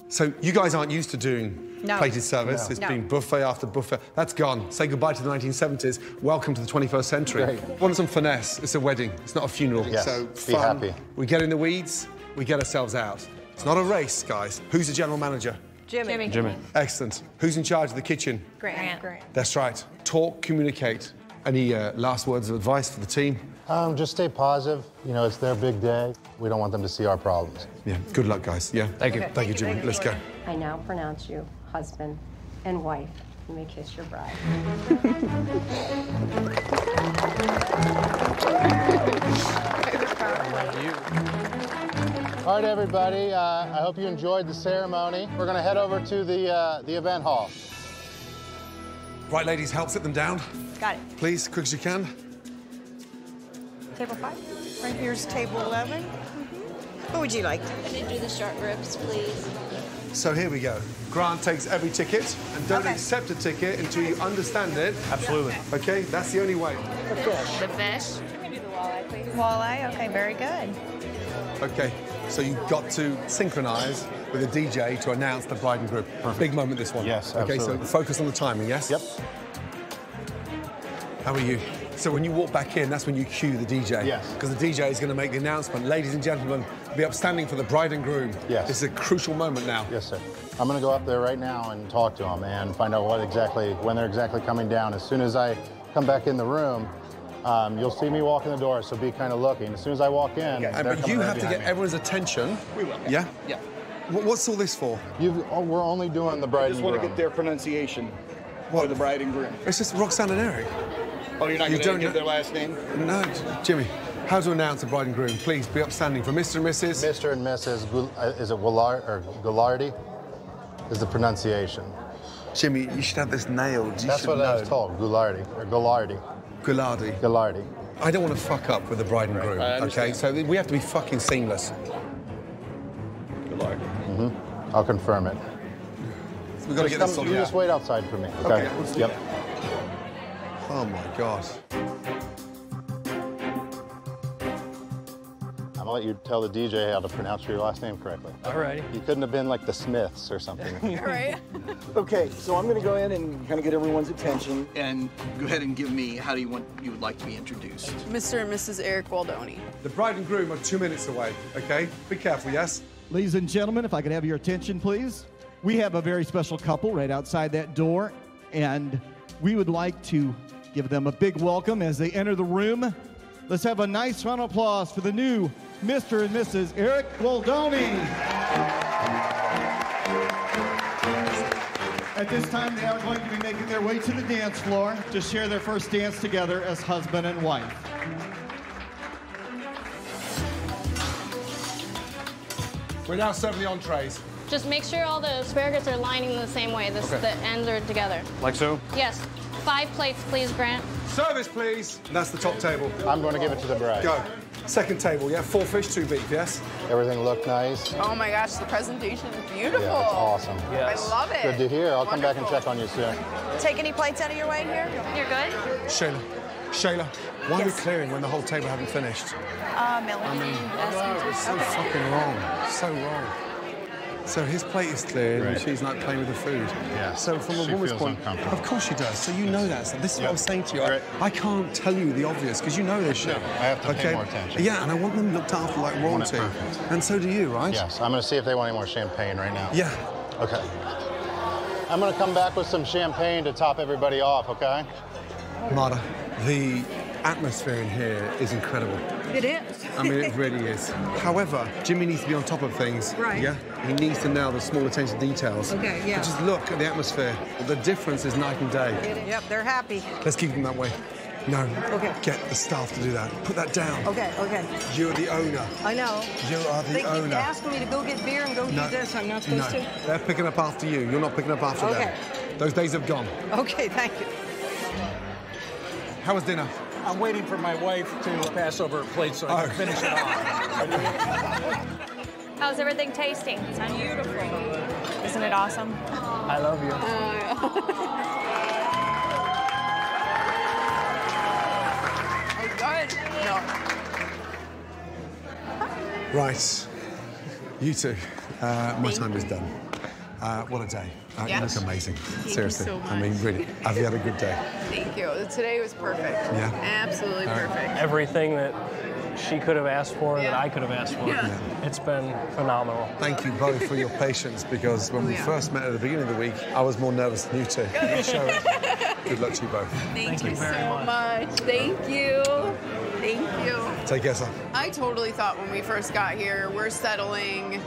So you guys aren't used to doing no. plated service. No. It's no. been buffet after buffet. That's gone. Say goodbye to the nineteen seventies. Welcome to the twenty-first century. Great. Want some finesse? It's a wedding. It's not a funeral. Yes. So fun. Be happy. We get in the weeds. We get ourselves out. It's not a race, guys. Who's the general manager? Jimmy. Jimmy. Jimmy. Excellent. Who's in charge of the kitchen? Grant. Grant. That's right. Talk, communicate. Any uh, last words of advice for the team? Um, just stay positive. You know, it's their big day. We don't want them to see our problems. Yeah, good luck, guys. Yeah, thank you. Okay. Thank you, Jimmy. Thank you. Let's go. I now pronounce you husband and wife. You may kiss your bride. All right, everybody. Uh, I hope you enjoyed the ceremony. We're going to head over to the, uh, the event hall. Right, ladies, help sit them down. Got it. Please, quick as you can. Table five. Right here's table eleven. Mm-hmm. What would you like? I need to do the short ribs, please. So here we go. Grant takes every ticket, and don't okay. accept a ticket until you understand it. Absolutely. Okay, that's the only way. The fish. The fish. Can we do the walleye, please? Walleye. Okay, very good. Okay, so you've got to synchronize with a D J to announce the bride and groom. Perfect. Big moment, this one. Yes, absolutely. Okay, so focus on the timing, yes? Yep. How are you? So when you walk back in, that's when you cue the D J. Yes. Because the D J is going to make the announcement. Ladies and gentlemen, be upstanding for the bride and groom. Yes. This is a crucial moment now. Yes, sir. I'm going to go up there right now and talk to them and find out what exactly, when they're exactly coming down. As soon as I come back in the room, Um, you'll see me walk in the door, so be kind of looking. As soon as I walk in, okay. But you have to get me. everyone's attention. We will. Yeah? Yeah. What's all this for? You've, oh, we're only doing the bride and groom. I just want to get their pronunciation what? for the bride and groom. It's just Roxanne and Eric. Oh, you're not you going to give their last name? No. Jimmy, how to announce a bride and groom. Please, be upstanding for Mister and Missus Mister and Missus Is it Willard or Gullardi? Is the pronunciation. Jimmy, you should have this nailed. You That's what know. I was told, Gullardi or Gullardi. Gullardi. Gullardi. I don't want to fuck up with the bride and groom, right, okay? So we have to be fucking seamless. Gullardi. Mm-hmm. I'll confirm it. So we've got just to get come, this sorted You out. just wait outside for me, okay? okay we'll yep. Oh, my God. I'm gonna let you tell the D J how to pronounce your last name correctly. All right. You couldn't have been like the Smiths or something. All right. Okay, so I'm gonna go in and kind of get everyone's attention and go ahead and give me how do you want you would like to be introduced. Mister and Missus Eric Waldoni. The bride and groom are two minutes away. Okay, be careful. Yes. Ladies and gentlemen, if I could have your attention, please. We have a very special couple right outside that door, and we would like to give them a big welcome as they enter the room. Let's have a nice round of applause for the new Mister and Missus Eric Waldoni. At this time, they are going to be making their way to the dance floor to share their first dance together as husband and wife. We're now serving the entrees. Just make sure all the asparagus are lining the same way. This, okay. The ends are together. Like so? Yes. Five plates, please, Grant. Service, please. And that's the top table. I'm going to give it to the bride. Go. Second table, yeah? Four fish, two beef, yes? Everything looked nice. Oh, my gosh, the presentation is beautiful. Yeah, it's awesome. Yes. I love it. Good to hear. I'll Wonderful. come back and check on you soon. Take any plates out of your way here? You're good? Shayla. Shayla, why yes. are we clearing when the whole table haven't finished? Uh, Melody. I mean, oh, it's so okay. fucking wrong. So wrong. So his plate is cleared, right. and she's not playing with the food. Yeah. So from a she woman's point, of course she does. So you yes. know that. So this is yep. what I was saying to you. Right. I, I can't tell you the obvious because you know this shit. No, I have to okay. pay more attention. Yeah, and I want them looked after like royalty. And so do you, right? Yes. I'm going to see if they want any more champagne right now. Yeah. Okay. I'm going to come back with some champagne to top everybody off. Okay. Marta, the atmosphere in here is incredible. It is. I mean, it really is. However, Jimmy needs to be on top of things. Right. Yeah? He needs to know the small attention to details. Okay, yeah. But just look at the atmosphere. The difference is night and day. It is. Yep, they're happy. Let's keep them that way. No. Okay. Get the staff to do that. Put that down. Okay, okay. You're the owner. I know. You are the they owner. They keep asking me to go get beer and go no. do this. I'm not supposed no. to. They're picking up after you. You're not picking up after okay. them. Okay. Those days have gone. Okay, thank you. How was dinner? I'm waiting for my wife to pass over a plate so I can oh. finish it off. How's everything tasting? It's beautiful. Isn't it awesome? I love you. Oh, good. No. Right. You two. Uh, my time is done. Uh, what a day. Uh, yes. You look amazing. Thank Seriously. You so much. I mean, really. Have you had a good day? Thank you. Today was perfect. Yeah. Absolutely uh, perfect. Everything that she could have asked for yeah. that I could have asked for. Yeah. Yeah. It's been phenomenal. Thank you both for your patience because when we yeah. first met at the beginning of the week, I was more nervous than you two. You show it. Good luck to you both. Thank, Thank you, you very so much. much. Thank you. Thank you. Take care, sir. I totally thought when we first got here, we're settling.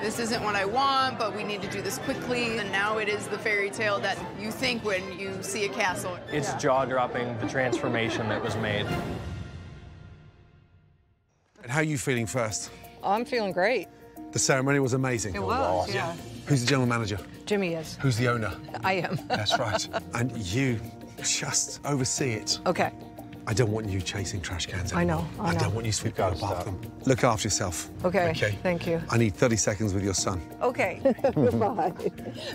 This isn't what I want, but we need to do this quickly. And now it is the fairy tale that you think when you see a castle. It's yeah. jaw-dropping, the transformation that was made. And how are you feeling first? I'm feeling great. The ceremony was amazing. It was, oh, wow. yeah. Who's the general manager? Jimmy is. Who's the owner? I am. That's right. And you just oversee it. OK. I don't want you chasing trash cans anymore. I know, I know. I don't want you sweeping up above them. Look after yourself. Okay, okay, thank you. I need thirty seconds with your son. Okay, goodbye.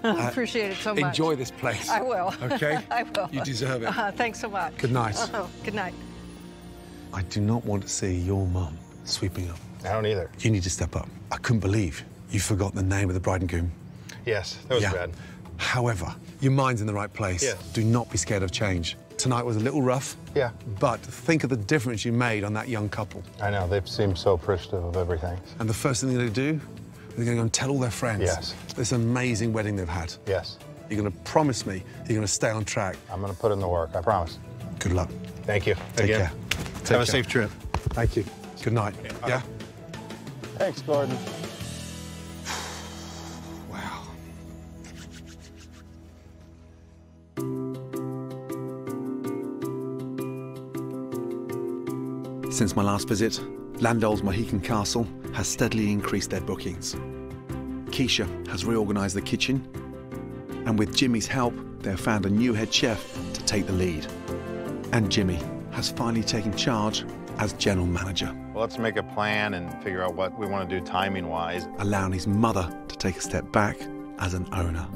I appreciate it so much. Enjoy this place. I will. Okay? I will. You deserve it. Uh, thanks so much. Good night. Uh-huh. Good night. I do not want to see your mum sweeping up. I don't either. You need to step up. I couldn't believe you forgot the name of the bride and groom. Yes, that was yeah. bad. However, your mind's in the right place. Yes. Do not be scared of change. Tonight was a little rough, yeah. but think of the difference you made on that young couple. I know, they've seemed so appreciative of everything. And the first thing they do, they're going to go and tell all their friends yes. this amazing wedding they've had. Yes. You're going to promise me you're going to stay on track. I'm going to put in the work, I promise. Good luck. Thank you. Take Again. care. Take Have care. a safe trip. Thank you. Good night. Okay. Yeah? Thanks, Gordon. Since my last visit, Landoll's Mohican Castle has steadily increased their bookings. Keisha has reorganised the kitchen, and with Jimmy's help, they have found a new head chef to take the lead. And Jimmy has finally taken charge as general manager. Well, let's make a plan and figure out what we want to do timing-wise. Allowing his mother to take a step back as an owner.